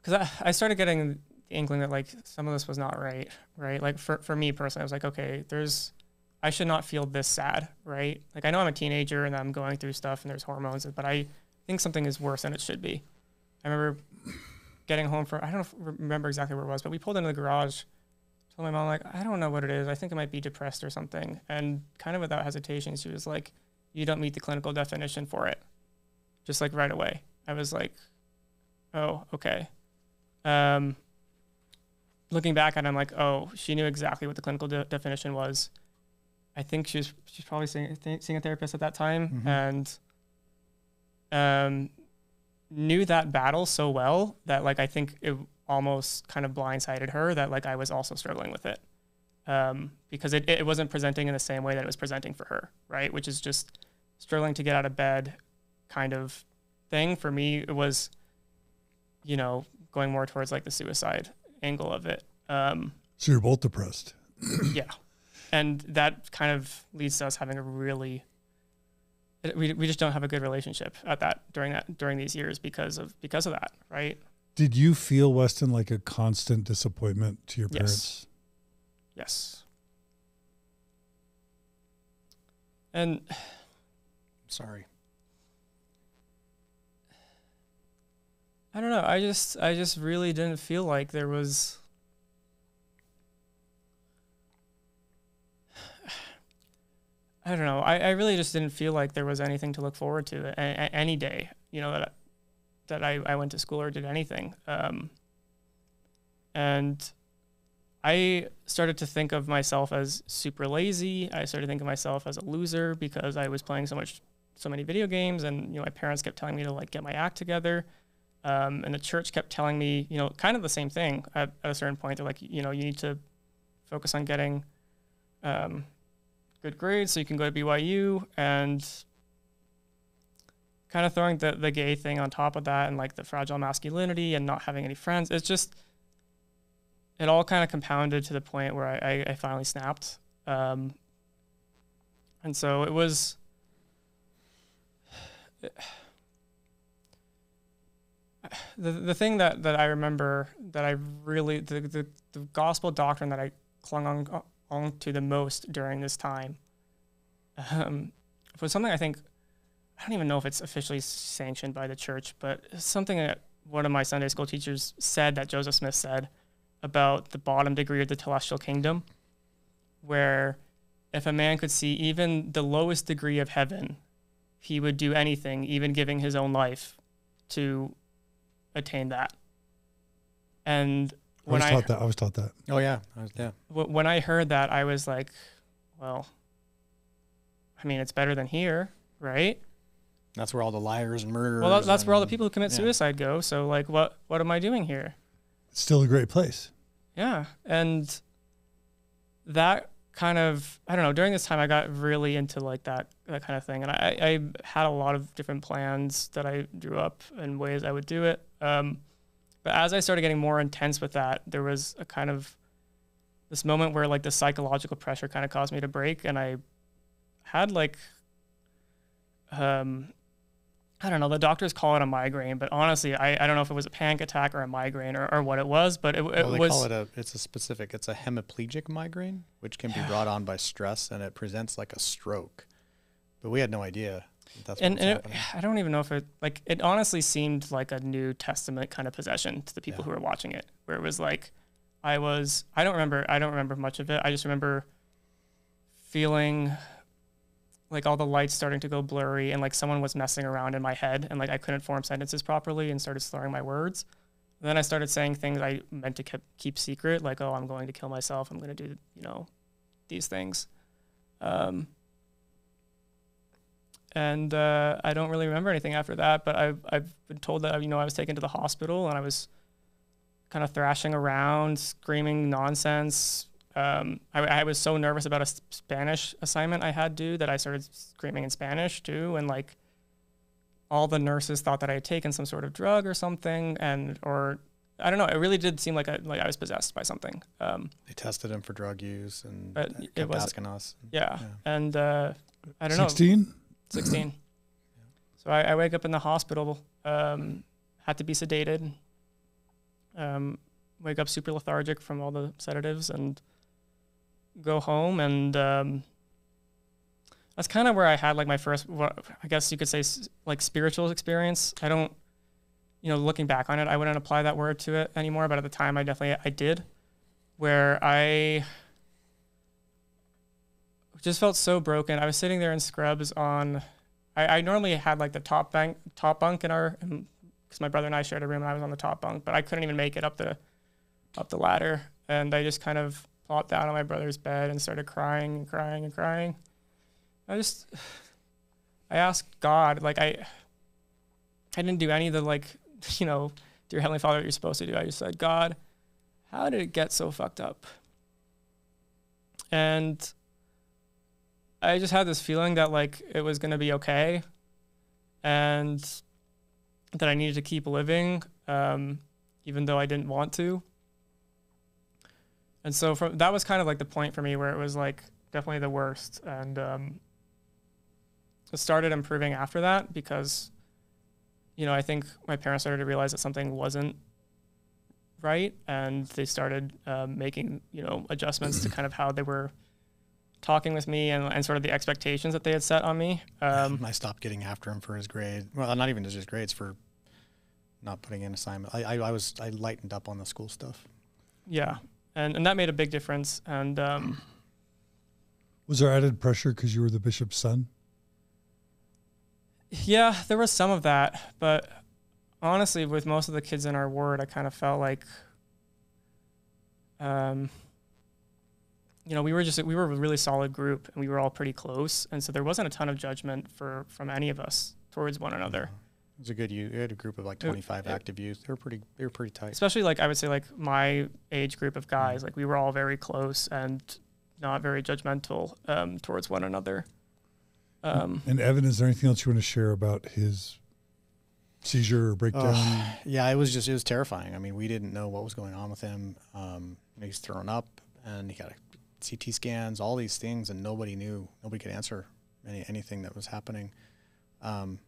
because I, I started getting the inkling that, like, some of this was not right, right? Like, for, for me personally, I was like, okay, there's, I should not feel this sad, right? Like, I know I'm a teenager and I'm going through stuff and there's hormones, but I think something is worse than it should be. I remember getting home from, I don't remember exactly where it was, but we pulled into the garage. Told my mom, like, I don't know what it is. I think I might be depressed or something. And kind of without hesitation, she was like, you don't meet the clinical definition for it. Just, like, right away. I was like, oh, okay. Um, looking back at it, I'm like, oh, she knew exactly what the clinical de definition was. I think she was, she's probably seeing, th seeing a therapist at that time, mm-hmm. and um, knew that battle so well that, like, I think it almost kind of blindsided her that, like, I was also struggling with it, um, because it, it wasn't presenting in the same way that it was presenting for her, right? Which is just struggling to get out of bed kind of thing. For me, it was, you know, going more towards, like, the suicide angle of it. Um, so you're both depressed. Yeah. And that kind of leads to us having a really, we, we just don't have a good relationship at that during that, during these years because of, because of that. Right. Did you feel, Weston, like a constant disappointment to your parents? Yes. Yes. And sorry. I don't know. I just, I just really didn't feel like there was. I don't know. I, I really just didn't feel like there was anything to look forward to a, a, any day, you know, that, that I, I went to school or did anything. Um, and I started to think of myself as super lazy. I started to think of myself as a loser because I was playing so much, so many video games. And, you know, my parents kept telling me to like get my act together. Um, and the church kept telling me, you know, kind of the same thing at, at a certain point. They're like, you know, you need to focus on getting, um, good grades so you can go to B Y U, and kind of throwing the, the gay thing on top of that and like the fragile masculinity and not having any friends. It's just, it all kind of compounded to the point where I, I, I finally snapped. Um, and so it was, the, the thing that, that I remember that I really, the, the, the gospel doctrine that I clung on, to the most during this time um, was something I think, I don't even know if it's officially sanctioned by the church, but something that one of my Sunday school teachers said that Joseph Smith said about the bottom degree of the telestial kingdom, where if a man could see even the lowest degree of heaven, he would do anything, even giving his own life, to attain that. And When I was I, taught that. I was taught that. Oh yeah, I was, yeah. When I heard that, I was like, "Well, I mean, it's better than here, right?" That's where all the liars and murderers. Well, that's where all the people who commit yeah. suicide go. So, like, what what am I doing here? It's still a great place. Yeah, and that kind of I don't know. During this time, I got really into like that that kind of thing, and I, I had a lot of different plans that I drew up and ways I would do it. Um, But as I started getting more intense with that, there was a kind of this moment where like the psychological pressure kind of caused me to break. And I had like, um, I don't know, the doctors call it a migraine, but honestly, I, I don't know if it was a panic attack or a migraine or, or what it was, but it, it well, they was. Call it a, it's a specific, it's a hemiplegic migraine, which can yeah. be brought on by stress, and it presents like a stroke. But we had no idea. That's and and it, I don't even know if it, like, it honestly seemed like a New Testament kind of possession to the people yeah. who were watching it, where it was like, I was, I don't remember, I don't remember much of it. I just remember feeling like all the lights starting to go blurry and like someone was messing around in my head and like I couldn't form sentences properly and started slurring my words. And then I started saying things I meant to keep, keep secret, like, oh, I'm going to kill myself. I'm going to do, you know, these things. Um, And uh, I don't really remember anything after that, but I've, I've been told that, you know, I was taken to the hospital and I was kind of thrashing around, screaming nonsense. Um, I, I was so nervous about a Spanish assignment I had due that I started screaming in Spanish too. And like all the nurses thought that I had taken some sort of drug or something, and, or I don't know, it really did seem like I, like I was possessed by something. Um, they tested him for drug use and but kept it was, asking us. Yeah. yeah. And uh, I don't know. sixteen? sixteen. So I, I wake up in the hospital, um, had to be sedated, um, wake up super lethargic from all the sedatives and go home. And um, that's kind of where I had like my first, well, I guess you could say like spiritual experience. I don't, you know, looking back on it, I wouldn't apply that word to it anymore. But at the time I definitely, I did, where I just felt so broken. I was sitting there in scrubs on, I, I normally had like the top bunk, top bunk in our, because my brother and I shared a room and I was on the top bunk, but I couldn't even make it up the, up the ladder. And I just kind of plopped down on my brother's bed and started crying and crying and crying. I just, I asked God, like I, I didn't do any of the like, you know, dear Heavenly Father, what you're supposed to do. I just said, God, how did it get so fucked up? And I just had this feeling that like it was going to be okay and that I needed to keep living, um, even though I didn't want to. And so from, that was kind of like the point for me where it was like definitely the worst. And um, it started improving after that because, you know, I think my parents started to realize that something wasn't right. And they started um, making, you know, adjustments to kind of how they were talking with me and, and sort of the expectations that they had set on me. Um, I stopped getting after him for his grade. Well, not even just his grades, for not putting in assignment. I, I, I was I lightened up on the school stuff. Yeah, and and that made a big difference. And um, was there added pressure because you were the bishop's son? Yeah, there was some of that, but honestly, with most of the kids in our ward, I kind of felt like, um, you know, we were just we were a really solid group, and we were all pretty close, and so there wasn't a ton of judgment for from any of us towards one another. It was a good. You had a group of like twenty-five it, active youth. They were pretty. They were pretty tight. Especially like I would say like my age group of guys. Like we were all very close and not very judgmental um, towards one another. Um, and Evan, is there anything else you want to share about his seizure or breakdown? Uh, yeah, it was just, it was terrifying. I mean, we didn't know what was going on with him. Um, he's thrown up and he got C T scans, all these things, and nobody knew, nobody could answer any, anything that was happening. Um,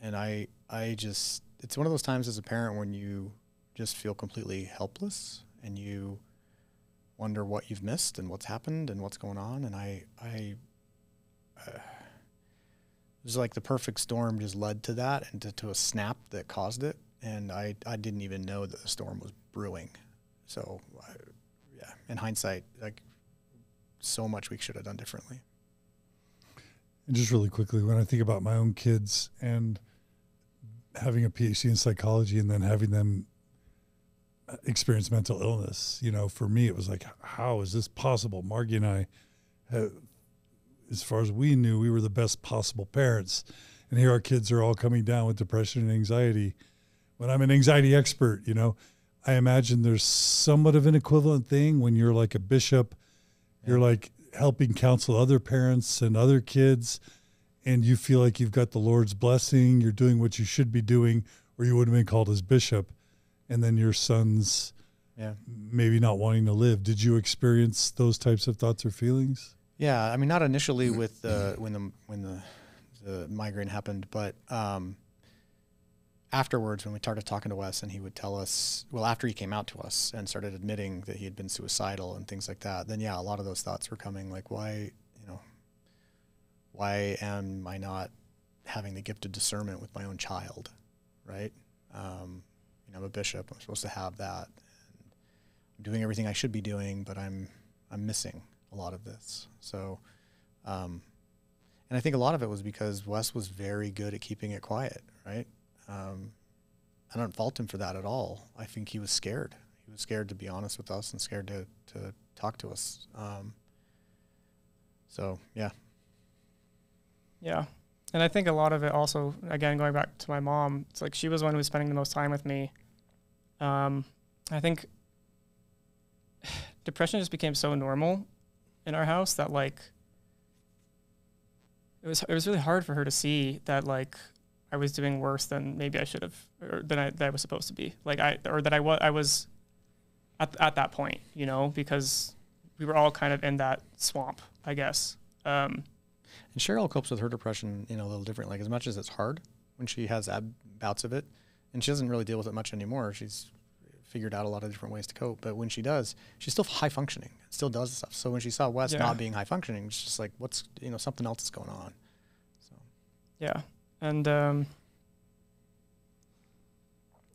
and I, I just, it's one of those times as a parent when you just feel completely helpless and you wonder what you've missed and what's happened and what's going on. And I, I, uh, it was like the perfect storm just led to that and to, to a snap that caused it. And I, I didn't even know that the storm was brewing. So, I, yeah, in hindsight, like so much we should have done differently. And just really quickly, when I think about my own kids and having a PhD in psychology and then having them experience mental illness, you know, for me, it was like, how is this possible? Margie and I have, as far as we knew, we were the best possible parents. And here our kids are all coming down with depression and anxiety. When I'm an anxiety expert, you know, I imagine there's somewhat of an equivalent thing when you're like a bishop, yeah. You're like helping counsel other parents and other kids, and you feel like you've got the Lord's blessing, you're doing what you should be doing, or you would have been called as bishop. And then your son's yeah. maybe not wanting to live. Did you experience those types of thoughts or feelings? Yeah, I mean, not initially with the when the when the, the migraine happened, but um, afterwards when we started talking to Wes, and he would tell us, well, after he came out to us and started admitting that he had been suicidal and things like that, then yeah, a lot of those thoughts were coming, like why, you know, why am I not having the gift of discernment with my own child, right? Um, you know, I'm a bishop, I'm supposed to have that, and I'm doing everything I should be doing, but I'm I'm missing a lot of this. So, um, and I think a lot of it was because Wes was very good at keeping it quiet, right? Um, I don't fault him for that at all. I think he was scared. He was scared to be honest with us and scared to, to talk to us. Um, so, yeah. Yeah. And I think a lot of it also, again, going back to my mom, it's like she was the one who was spending the most time with me. Um, I think depression just became so normal in our house that like it was it was really hard for her to see that like I was doing worse than maybe I should have or than I, that I was supposed to be like I or that I was I was at, at that point, you know, because we were all kind of in that swamp, I guess. Um, and Cheryl copes with her depression, you know, a little different. Like as much as it's hard when she has ab bouts of it, and she doesn't really deal with it much anymore. She's figured out a lot of different ways to cope. But when she does, she's still high functioning, still does stuff. So when she saw Wes yeah. not being high functioning, it's just like, what's, you know, something else is going on. So. Yeah. And, um,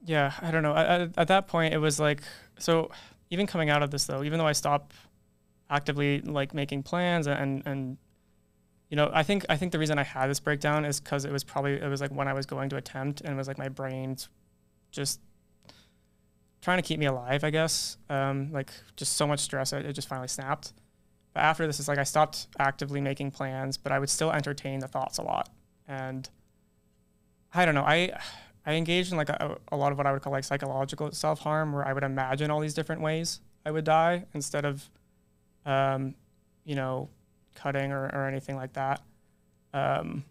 yeah, I don't know. I, I, at that point it was like, so even coming out of this though, even though I stopped actively like making plans and, and, you know, I think, I think the reason I had this breakdown is cause it was probably, it was like when I was going to attempt and it was like my brain's just trying to keep me alive, I guess. Um, like just so much stress, it, it just finally snapped. But after this, it's like I stopped actively making plans, but I would still entertain the thoughts a lot. And I don't know, I I engaged in like a, a lot of what I would call like psychological self-harm, where I would imagine all these different ways I would die instead of, um, you know, cutting or, or anything like that. Um,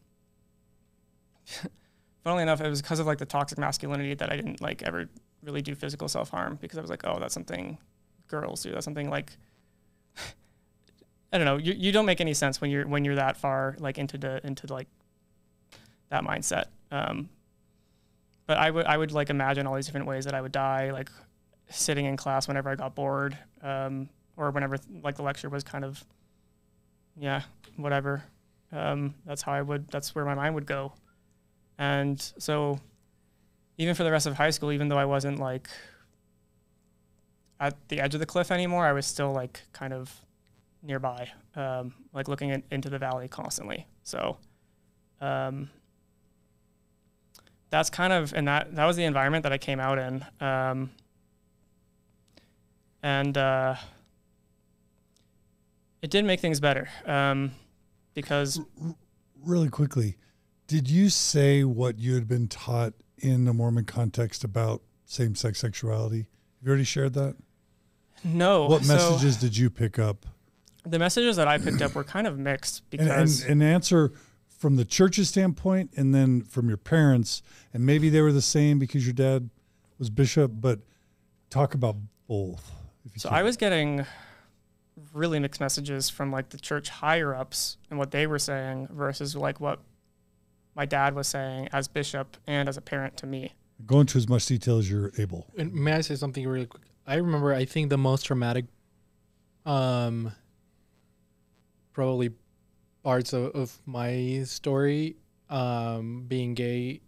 funnily enough, it was because of like the toxic masculinity that I didn't like ever really do physical self-harm, because I was like, oh, that's something girls do. That's something like, I don't know. You, you don't make any sense when you're, when you're that far, like into the, into like that mindset. Um, but I would, I would like imagine all these different ways that I would die, like sitting in class whenever I got bored, um, or whenever like the lecture was kind of, yeah, whatever. Um, that's how I would, that's where my mind would go. And so even for the rest of high school, even though I wasn't like at the edge of the cliff anymore, I was still like kind of nearby, um, like looking in, into the valley constantly. So um, that's kind of, and that, that was the environment that I came out in. Um, and uh, it did make things better um, because... Really quickly, did you say what you had been taught in the Mormon context about same-sex sexuality? Have you already shared that? No. What messages so, did you pick up? The messages that I picked up were kind of mixed because... And, and, and answer from the church's standpoint and then from your parents, and maybe they were the same because your dad was bishop, but talk about both. If you so can. I was getting... really mixed messages from like the church higher ups and what they were saying versus like what my dad was saying as bishop and as a parent to me. Go into as much detail as you're able. And may I say something really quick? I remember, I think the most traumatic, um, probably parts of, of my story, um, being gay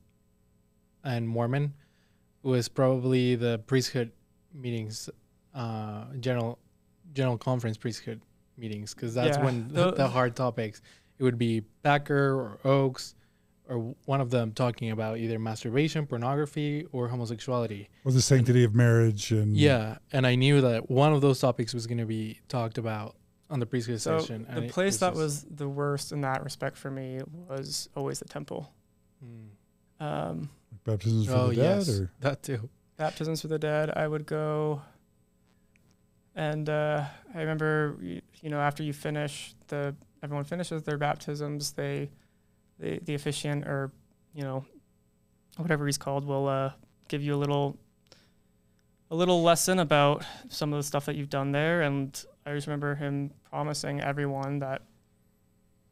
and Mormon was probably the priesthood meetings, uh, general, General Conference priesthood meetings, because that's yeah. when the, the hard topics. It would be Packer or Oaks or one of them talking about either masturbation, pornography, or homosexuality. Or the sanctity and, of marriage. And yeah, and I knew that one of those topics was going to be talked about on the priesthood so session. The and place it, that was the worst in that respect for me was always the temple. Hmm. Um, like baptisms for oh, the dead? Yes, or? That too. Baptisms for the dead, I would go... And uh, I remember, you, you know, after you finish the, everyone finishes their baptisms, they, they the officiant or, you know, whatever he's called will uh, give you a little, a little lesson about some of the stuff that you've done there. And I just remember him promising everyone that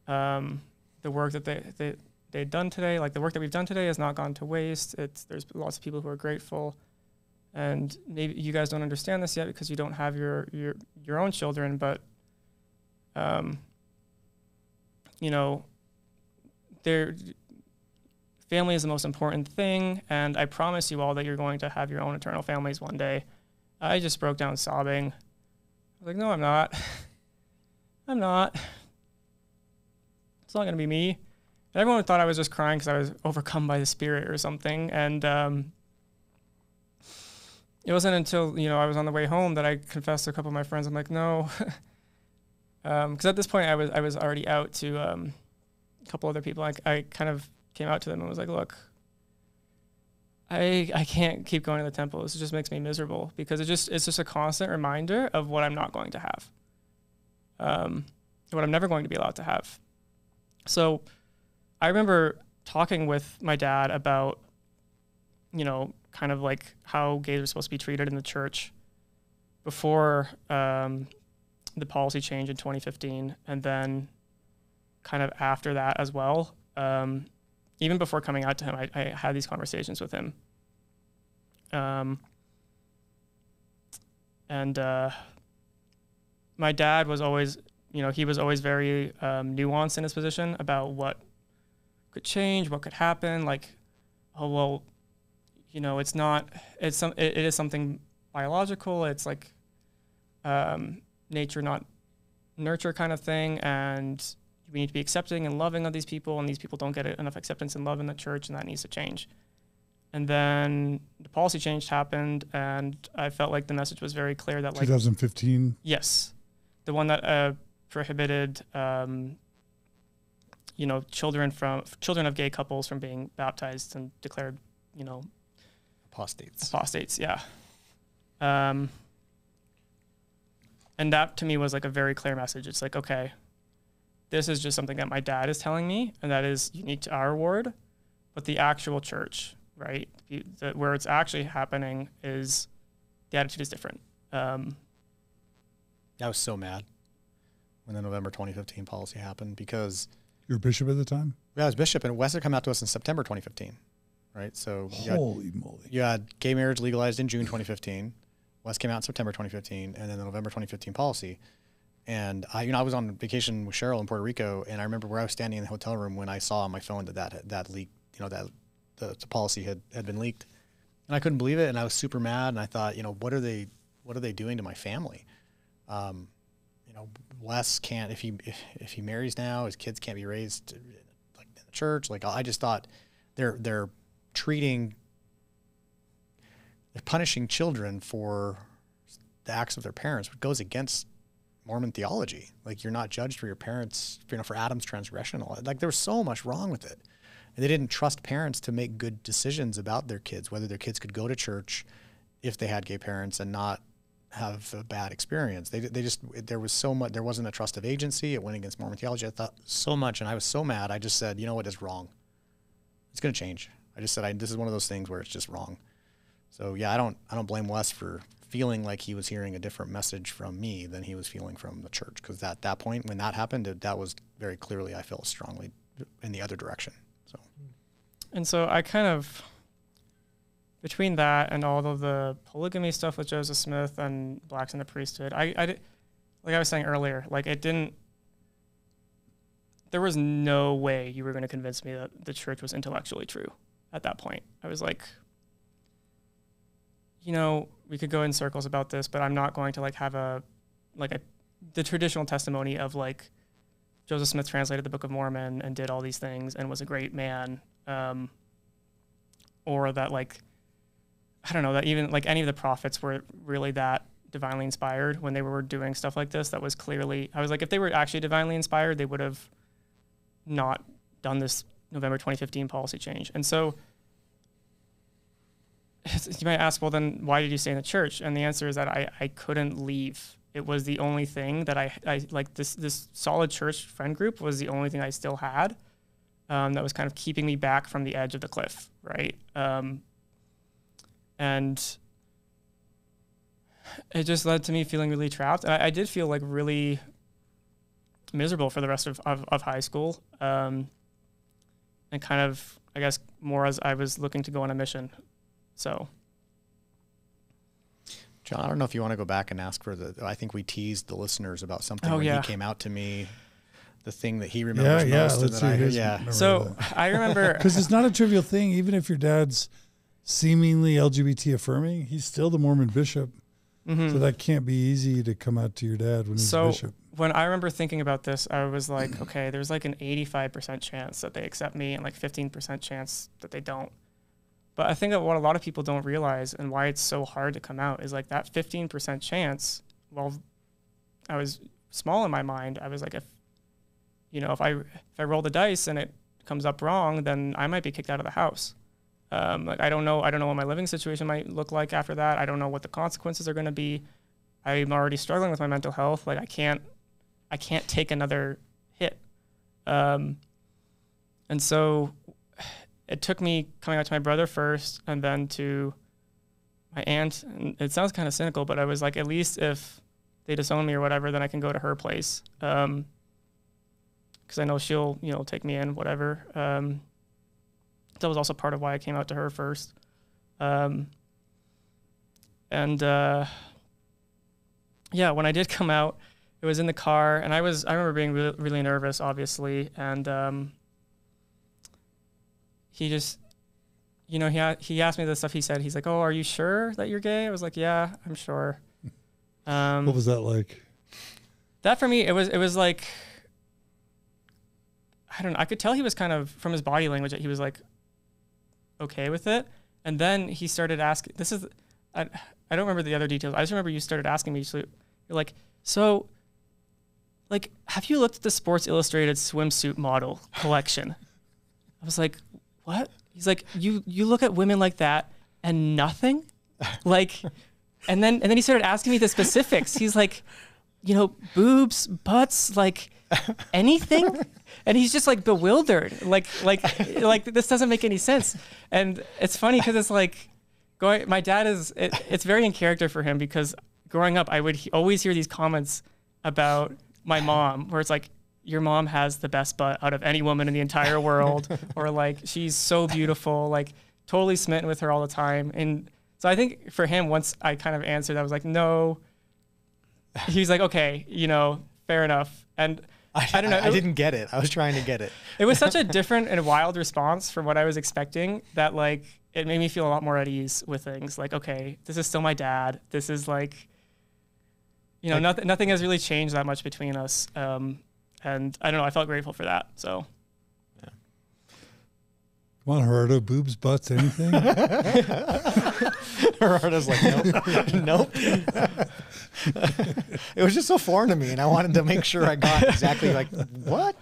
um, the work that they, they, they'd done today, like the work that we've done today has not gone to waste. It's, there's lots of people who are grateful. And maybe you guys don't understand this yet because you don't have your your, your own children, but, um, you know, their family is the most important thing, and I promise you all that you're going to have your own eternal families one day. I just broke down sobbing. I was like, no, I'm not. I'm not. It's not going to be me. And everyone thought I was just crying because I was overcome by the spirit or something, and... Um, It wasn't until, you know, I was on the way home that I confessed to a couple of my friends. I'm like, no. Because um, at this point, I was I was already out to um, a couple other people. I, I kind of came out to them and was like, look, I I can't keep going to the temple. This just makes me miserable because it just it's just a constant reminder of what I'm not going to have, um, what I'm never going to be allowed to have. So I remember talking with my dad about, you know, kind of like how gays are supposed to be treated in the church before um, the policy change in twenty fifteen, and then kind of after that as well. Um, even before coming out to him, I, I had these conversations with him. Um, and uh, my dad was always, you know, he was always very um, nuanced in his position about what could change, what could happen, like, oh, well, you know, it's not, it's some, it, it is something biological. It's like um, nature, not nurture kind of thing. And we need to be accepting and loving of these people. And these people don't get enough acceptance and love in the church. And that needs to change. And then the policy change happened. And I felt like the message was very clear that like. twenty fifteen? Yes. The one that uh, prohibited, um, you know, children from, children of gay couples from being baptized and declared, you know, apostates. Apostates, yeah. Um, and that to me was like a very clear message. It's like, okay, this is just something that my dad is telling me, and that is unique to our ward, but the actual church, right, the, the, where it's actually happening is the attitude is different. Um, I was so mad when the November twenty fifteen policy happened because... You were bishop at the time? Yeah, I was bishop, and Wes had come out to us in September twenty fifteen. Right, so you holy had, moly, you had gay marriage legalized in June twenty fifteen. Wes came out in September twenty fifteen, and then the November twenty fifteen policy. And I, you know, I was on vacation with Cheryl in Puerto Rico, and I remember where I was standing in the hotel room when I saw on my phone that that, that leaked, you know, that the, the policy had, had been leaked. And I couldn't believe it, and I was super mad, and I thought, you know, what are they, what are they doing to my family? Um, you know, Wes can't, if he if, if he marries now, his kids can't be raised like in the church. Like, I just thought they're they're treating, they're punishing children for the acts of their parents, which goes against Mormon theology. Like, you're not judged for your parents, you know, for Adam's transgression. Like, there was so much wrong with it. And they didn't trust parents to make good decisions about their kids, whether their kids could go to church if they had gay parents and not have a bad experience. They, they just, there was so much, there wasn't a trust of agency. It went against Mormon theology. I thought so much, and I was so mad. I just said, you know what is wrong? It's going to change. I just said, I, this is one of those things where it's just wrong. So yeah, I don't, I don't blame Wes for feeling like he was hearing a different message from me than he was feeling from the church. Because at that point, when that happened, it, that was very clearly, I felt strongly in the other direction. So, and so I kind of, between that and all of the polygamy stuff with Joseph Smith and blacks in the priesthood, I, I did, like I was saying earlier, like it didn't, there was no way you were going to convince me that the church was intellectually true at that point. I was like, you know, we could go in circles about this, but I'm not going to like have a, like a, the traditional testimony of like Joseph Smith translated the Book of Mormon and did all these things and was a great man. Um, or that like, I don't know, that even like any of the prophets were really that divinely inspired when they were doing stuff like this. That was clearly, I was like, if they were actually divinely inspired, they would have not done this November twenty fifteen policy change. And so, you might ask, well, then why did you stay in the church? And the answer is that I, I couldn't leave. It was the only thing that I, I like this, this solid church friend group was the only thing I still had um, that was kind of keeping me back from the edge of the cliff, right? Um, and it just led to me feeling really trapped. And I, I did feel like really miserable for the rest of, of, of high school um, and kind of, I guess, more as I was looking to go on a mission. So, John, I don't know if you want to go back and ask for the, I think we teased the listeners about something oh, when yeah. he came out to me, the thing that he remembers yeah, most. Yeah, let's that I, yeah. So that. I remember. Because it's not a trivial thing. Even if your dad's seemingly L G B T affirming, he's still the Mormon bishop. Mm-hmm. So that can't be easy to come out to your dad when he's so, bishop. When I remember thinking about this, I was like, okay, there's like an eighty-five percent chance that they accept me and like fifteen percent chance that they don't. But I think that what a lot of people don't realize and why it's so hard to come out is like that fifteen percent chance. Well, I was small in my mind. I was like, if, you know, if I, if I roll the dice and it comes up wrong, then I might be kicked out of the house. Um, like, I don't know. I don't know what my living situation might look like after that. I don't know what the consequences are going to be. I'm already struggling with my mental health. Like I can't, I can't take another hit. Um, and so it took me coming out to my brother first and then to my aunt. And it sounds kind of cynical, but I was like, at least if they disown me or whatever, then I can go to her place. Um, 'cause I know she'll, you know, take me in, whatever. Um, that was also part of why I came out to her first. Um, and, uh, yeah, when I did come out, it was in the car and I was, I remember being really, really nervous, obviously. And, um, he just, you know, he he asked me the stuff he said. He's like, oh, are you sure that you're gay? I was like, yeah, I'm sure. Um, what was that like? That for me, it was, it was like, I don't know. I could tell he was kind of, from his body language, that he was like, okay with it. And then he started asking, this is, I, I don't remember the other details. I just remember you started asking me, so you're like, so, like, have you looked at the Sports Illustrated swimsuit model collection? I was like, what? He's like, you, you look at women like that and nothing? Like, and then, and then he started asking me the specifics. He's like, you know, boobs, butts, like anything. And he's just like bewildered. Like, like, like this doesn't make any sense. And it's funny because it's like going, my dad is, it, it's very in character for him because growing up, I would he- always hear these comments about my mom where it's like, your mom has the best butt out of any woman in the entire world, or like, she's so beautiful, like totally smitten with her all the time. And so I think for him, once I kind of answered, I was like, no, he was like, okay, you know, fair enough. And I, I don't know. I, I didn't get it. I was trying to get it. It was such a different and wild response from what I was expecting that, like, it made me feel a lot more at ease with things. Like, okay, this is still my dad. This is, like, you know, like, nothing, nothing has really changed that much between us. Um, and I don't know. I felt grateful for that. So. Yeah. Want Gerardo boobs, butts, anything? Gerardo's like, nope. Nope. It was just so foreign to me, and I wanted to make sure I got exactly like what.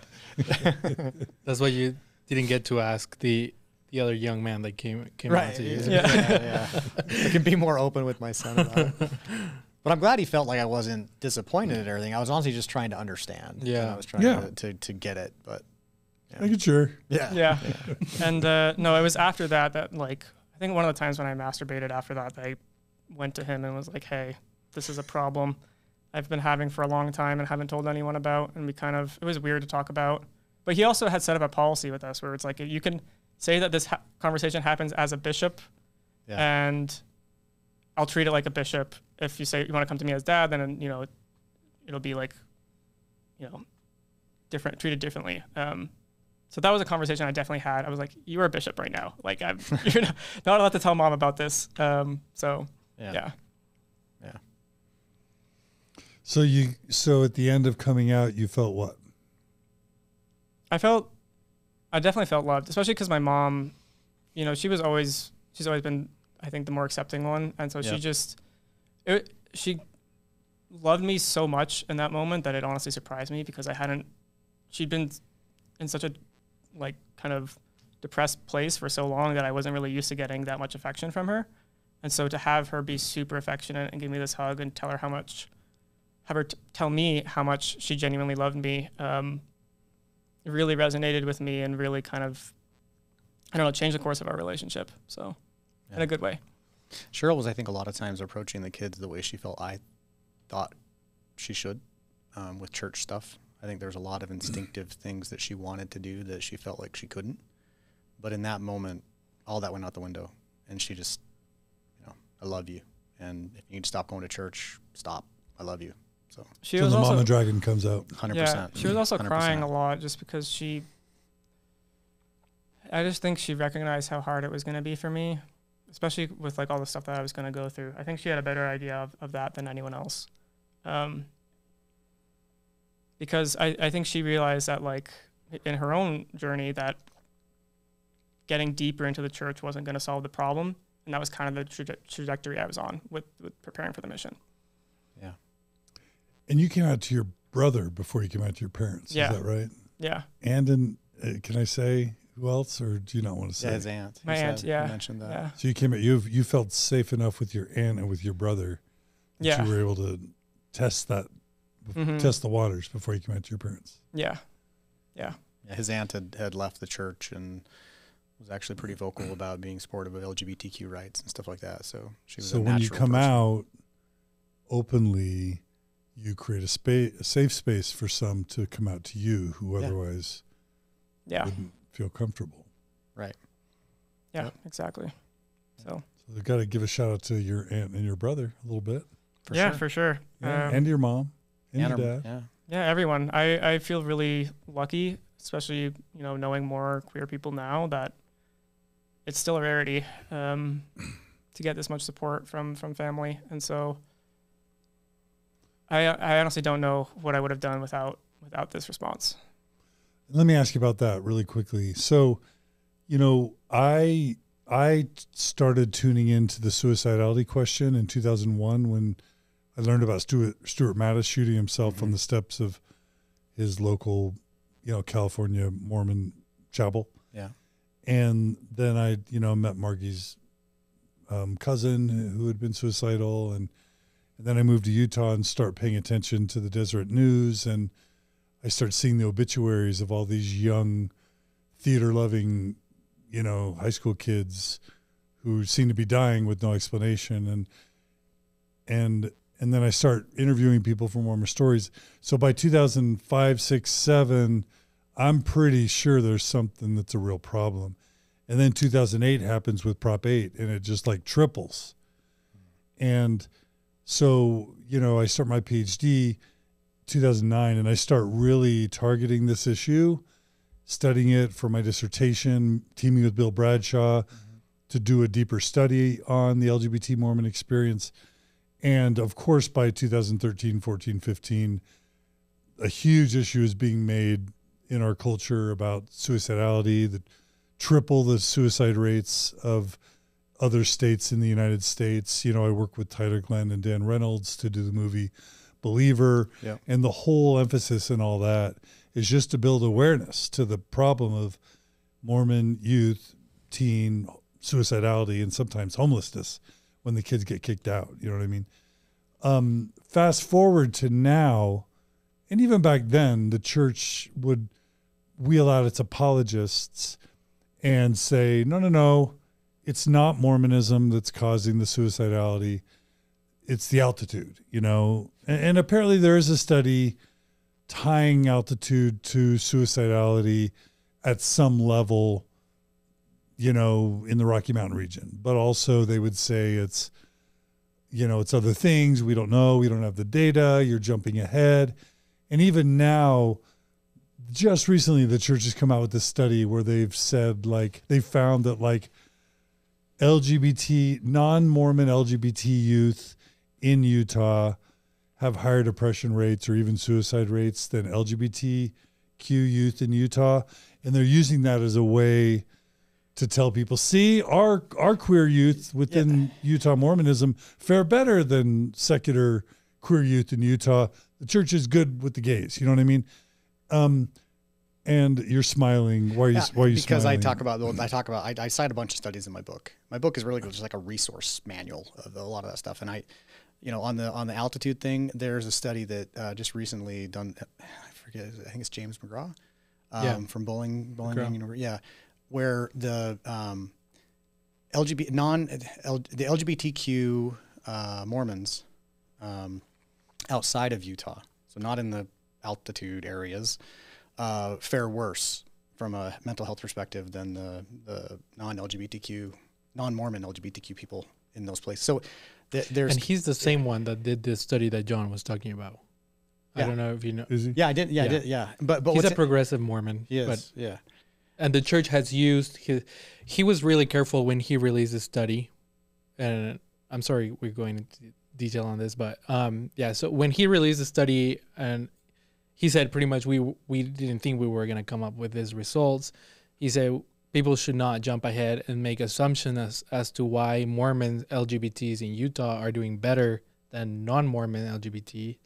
That's why you didn't get to ask the the other young man that came came right. out to you. Yeah, yeah. yeah. I can be more open with my son about it. But I'm glad he felt like I wasn't disappointed at everything. I was honestly just trying to understand. Yeah, I was trying yeah. to, to to get it, but yeah. making sure. Yeah, yeah. yeah. And uh, no, it was after that that like I think one of the times when I masturbated after that, I went to him and was like, hey. This is a problem I've been having for a long time and haven't told anyone about. And we kind of, it was weird to talk about, but he also had set up a policy with us where it's like, you can say that this ha conversation happens as a bishop yeah. and I'll treat it like a bishop. If you say you want to come to me as dad, then, you know, it, it'll be like, you know, different, treated differently. Um, so that was a conversation I definitely had. I was like, you are a bishop right now. Like I'm, you're not, not allowed to tell mom about this. Um, so yeah. yeah. Yeah. So you, so at the end of coming out, you felt what? I felt, I definitely felt loved, especially because my mom, you know, she was always, she's always been, I think, the more accepting one. And so yeah. she just, it, she loved me so much in that moment that it honestly surprised me because I hadn't, she'd been in such a like kind of depressed place for so long that I wasn't really used to getting that much affection from her. And so to have her be super affectionate and give me this hug and tell her how much have her t tell me how much she genuinely loved me, um, really resonated with me and really kind of, I don't know, changed the course of our relationship. So yeah. in a good way. Cheryl was, I think, a lot of times approaching the kids the way she felt I thought she should um, with church stuff. I think there was a lot of instinctive things that she wanted to do that she felt like she couldn't. But in that moment, all that went out the window and she just, you know, I love you. And if you need to stop going to church, stop. I love you. So she so was the also, Mama Dragon comes out. one hundred percent. Yeah, she was also one hundred percent. Crying a lot just because she, I just think she recognized how hard it was going to be for me, especially with like all the stuff that I was going to go through. I think she had a better idea of, of that than anyone else. Um, because I, I think she realized that like in her own journey that getting deeper into the church wasn't going to solve the problem. And that was kind of the traje trajectory I was on with, with preparing for the mission. Yeah. And you came out to your brother before you came out to your parents. Yeah. Is that right? Yeah. And in, uh, can I say who else, or do you not want to say? Yeah, his aunt. My aunt, said, yeah. mentioned that. Yeah. So you came out, you you felt safe enough with your aunt and with your brother that yeah. you were able to test that, mm-hmm. test the waters before you came out to your parents. Yeah. Yeah. yeah his aunt had, had left the church and was actually pretty vocal about being supportive of L G B T Q rights and stuff like that. So she was so a natural when you come person. Out openly, you create a space, a safe space for some to come out to you who yeah. otherwise yeah. wouldn't feel comfortable. Right. Yeah, yep. exactly. So, so they've got to give a shout out to your aunt and your brother a little bit. For yeah, sure. for sure. Yeah. Um, and your mom and, and your dad. Her, yeah. yeah, everyone. I, I feel really lucky, especially, you know, knowing more queer people now that it's still a rarity um, to get this much support from, from family. And so, I, I honestly don't know what I would have done without without this response. Let me ask you about that really quickly. So, you know, I I started tuning into the suicidality question in two thousand one when I learned about Stuart, Stuart Mattis shooting himself mm-hmm. on the steps of his local, you know, California Mormon chapel. Yeah. And then I, you know, met Margie's um, cousin who had been suicidal, and And then I moved to Utah and start paying attention to the Deseret News, and I start seeing the obituaries of all these young theater-loving, you know, high school kids who seem to be dying with no explanation. And and and then I start interviewing people for Mormon Stories. So by two thousand five, six, seven, I'm pretty sure there's something that's a real problem. And then two thousand eight happens with Prop eight, and it just like triples. And so, you know, I start my PhD two thousand nine, and I start really targeting this issue, studying it for my dissertation, teaming with Bill Bradshaw mm-hmm. to do a deeper study on the L G B T Mormon experience. And of course, by two thousand thirteen, fourteen, fifteen, a huge issue is being made in our culture about suicidality, the triple the suicide rates of other states in the United States. You know, I work with Tyler Glenn and Dan Reynolds to do the movie Believer. Yeah. And the whole emphasis in all that is just to build awareness to the problem of Mormon youth, teen suicidality, and sometimes homelessness when the kids get kicked out. You know what I mean? Um, fast forward to now, and even back then, the church would wheel out its apologists and say, no, no, no, it's not Mormonism that's causing the suicidality. It's the altitude, you know? And, and apparently there is a study tying altitude to suicidality at some level, you know, in the Rocky Mountain region. But also they would say it's, you know, it's other things. We don't know. We don't have the data. You're jumping ahead. And even now, just recently, the church has come out with this study where they've said, like, they found that, like, L G B T, non-Mormon L G B T youth in Utah have higher depression rates or even suicide rates than L G B T Q youth in Utah. And they're using that as a way to tell people, see, our our queer youth within yeah. Utah Mormonism fare better than secular queer youth in Utah. The church is good with the gays. You know what I mean? Um, and you're smiling. Why are you, yeah, why are you because smiling? Because I talk about, I talk about, I, I cite a bunch of studies in my book. My book is really just like a resource manual of a lot of that stuff. And I, you know, on the, on the altitude thing, there's a study that uh, just recently done, I forget, I think it's James McGraw um, yeah. from Bowling, Bowling University. Yeah. Where the um, L G B T, non, L, the L G B T Q uh, Mormons um, outside of Utah, so not in the altitude areas, uh, fare worse from a mental health perspective than the, the non-L G B T Q, non-Mormon L G B T Q people in those places. So th there's- And he's the same one that did this study that John was talking about. Yeah. I don't know if you know. Is he? Yeah, I did, yeah, yeah. I did, yeah. But, but he's a progressive Mormon. He is, but, yeah. And the church has used, his, he was really careful when he released his study. And I'm sorry, we're going into detail on this, but um, yeah, so when he released the study and he said pretty much we we didn't think we were going to come up with these results. He said people should not jump ahead and make assumptions as, as to why Mormon L G B Ts in Utah are doing better than non-Mormon L G B T.